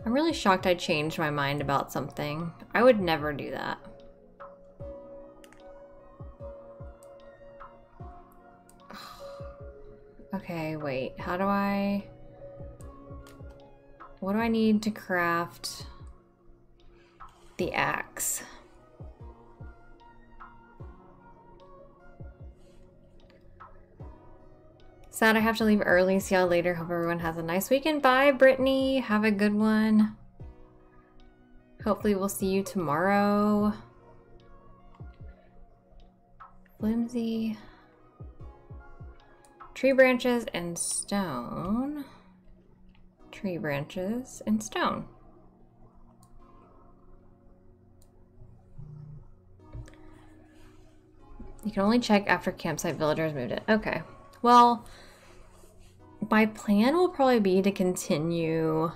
I'm really shocked I changed my mind about something. I would never do that. Okay, wait. How do I... What do I need to craft the axe? Sad I have to leave early. See y'all later. Hope everyone has a nice weekend. Bye, Brittany. Have a good one. Hopefully we'll see you tomorrow. Flimsy. Tree branches and stone. Tree branches and stone. You can only check after campsite villagers moved it. Okay. Well, my plan will probably be to continue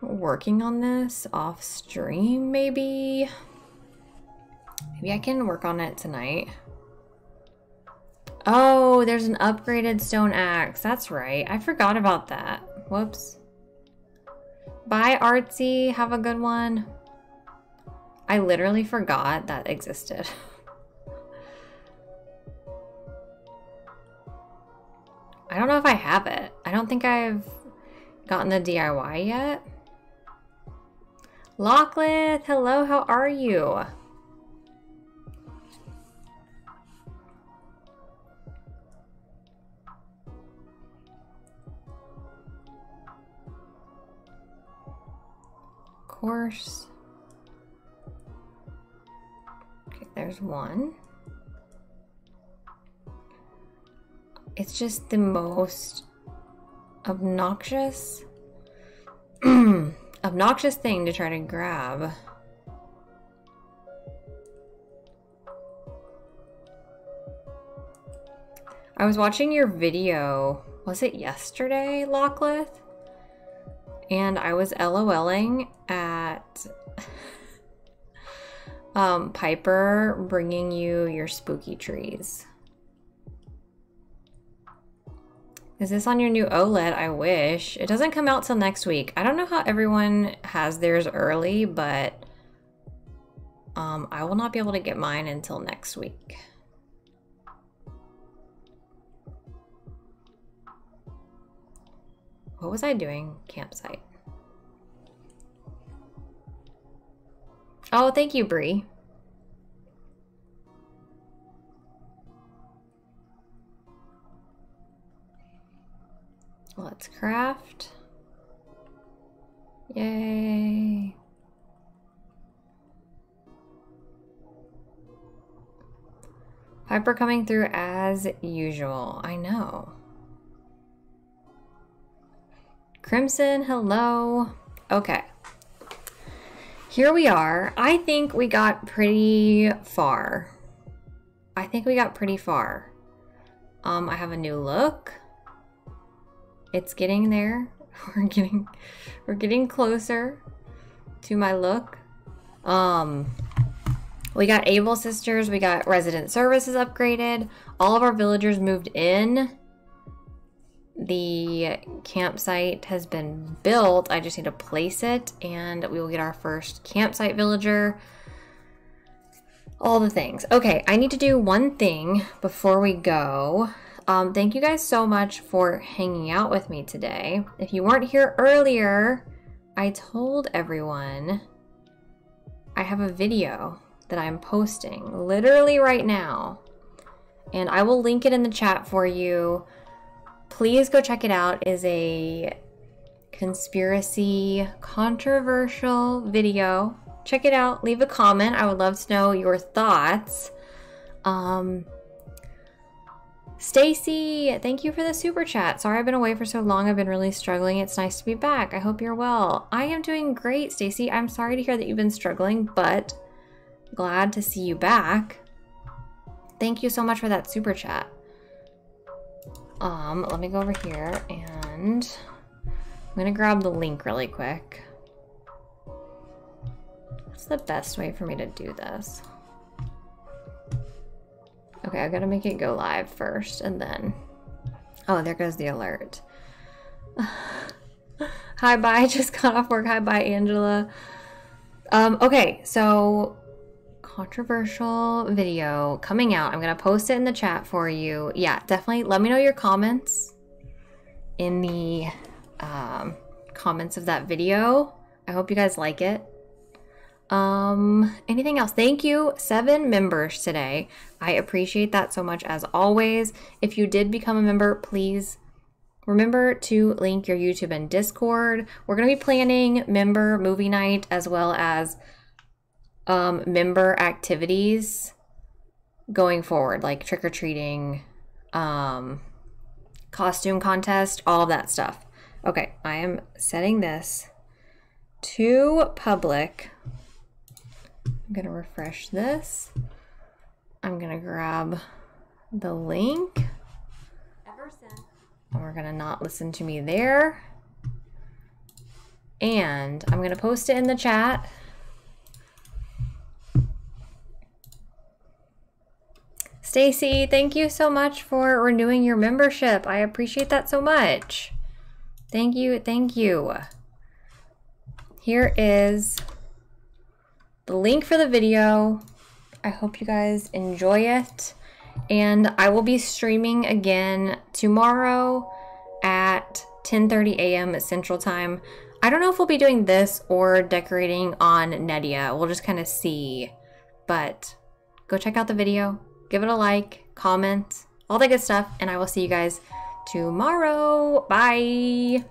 working on this off stream, maybe. Maybe I can work on it tonight. Oh, there's an upgraded stone axe. That's right. I forgot about that. Whoops. Bye, Artsy. Have a good one. I literally forgot that existed. I don't know if I have it. I don't think I've gotten the DIY yet. Locklith, hello, how are you? Of course. Okay, there's one. It's just the most obnoxious, obnoxious thing to try to grab. I was watching your video, was it yesterday, Locklith? And I was LOLing at Piper bringing you your spooky trees. Is this on your new OLED? I wish. It doesn't come out till next week. I don't know how everyone has theirs early, but I will not be able to get mine until next week. What was I doing? Campsite. Oh, thank you, Bree. Let's craft. Yay. Piper coming through as usual. I know. Crimson, hello. Okay. Here we are. I think we got pretty far. I think we got pretty far. I have a new look. It's getting there. We're getting closer to my look. We got Able Sisters, we got resident services upgraded, all of our villagers moved in. The campsite has been built, I just need to place it, and we will get our first campsite villager. All the things. Okay, I need to do one thing before we go. Thank you guys so much for hanging out with me today. If you weren't here earlier, I told everyone I have a video that I'm posting literally right now, and I will link it in the chat for you. Please go check it out. It is a conspiracy controversial video. Check it out, leave a comment. I would love to know your thoughts. Stacy, thank you for the super chat. Sorry I've been away for so long. I've been really struggling. It's nice to be back. I hope you're well. I am doing great, Stacy. I'm sorry to hear that you've been struggling, but glad to see you back. Thank you so much for that super chat. Let me go over here and I'm gonna grab the link really quick. What's the best way for me to do this? Okay, I've got to make it go live first and then... Oh, there goes the alert. Hi, bye. Just got off work. Hi, bye, Angela. Okay, so... controversial video coming out. I'm gonna post it in the chat for you. Yeah, definitely let me know your comments in the comments of that video. I hope you guys like it. Anything else? Thank you, 7 members today. I appreciate that so much, as always. If you did become a member, please remember to link your YouTube and Discord. We're gonna be planning member movie night as well as member activities going forward, like trick-or-treating, costume contest, all of that stuff. Okay, I am setting this to public. I'm gonna refresh this. I'm gonna grab the link. We're gonna not listen to me there. And I'm gonna post it in the chat. Stacy, thank you so much for renewing your membership. I appreciate that so much. Thank you, thank you. Here is the link for the video. I hope you guys enjoy it. And I will be streaming again tomorrow at 10:30 a.m. Central Time. I don't know if we'll be doing this or decorating on Nedia. We'll just kind of see. But go check out the video. Give it a like, comment, all that good stuff, and I will see you guys tomorrow. Bye!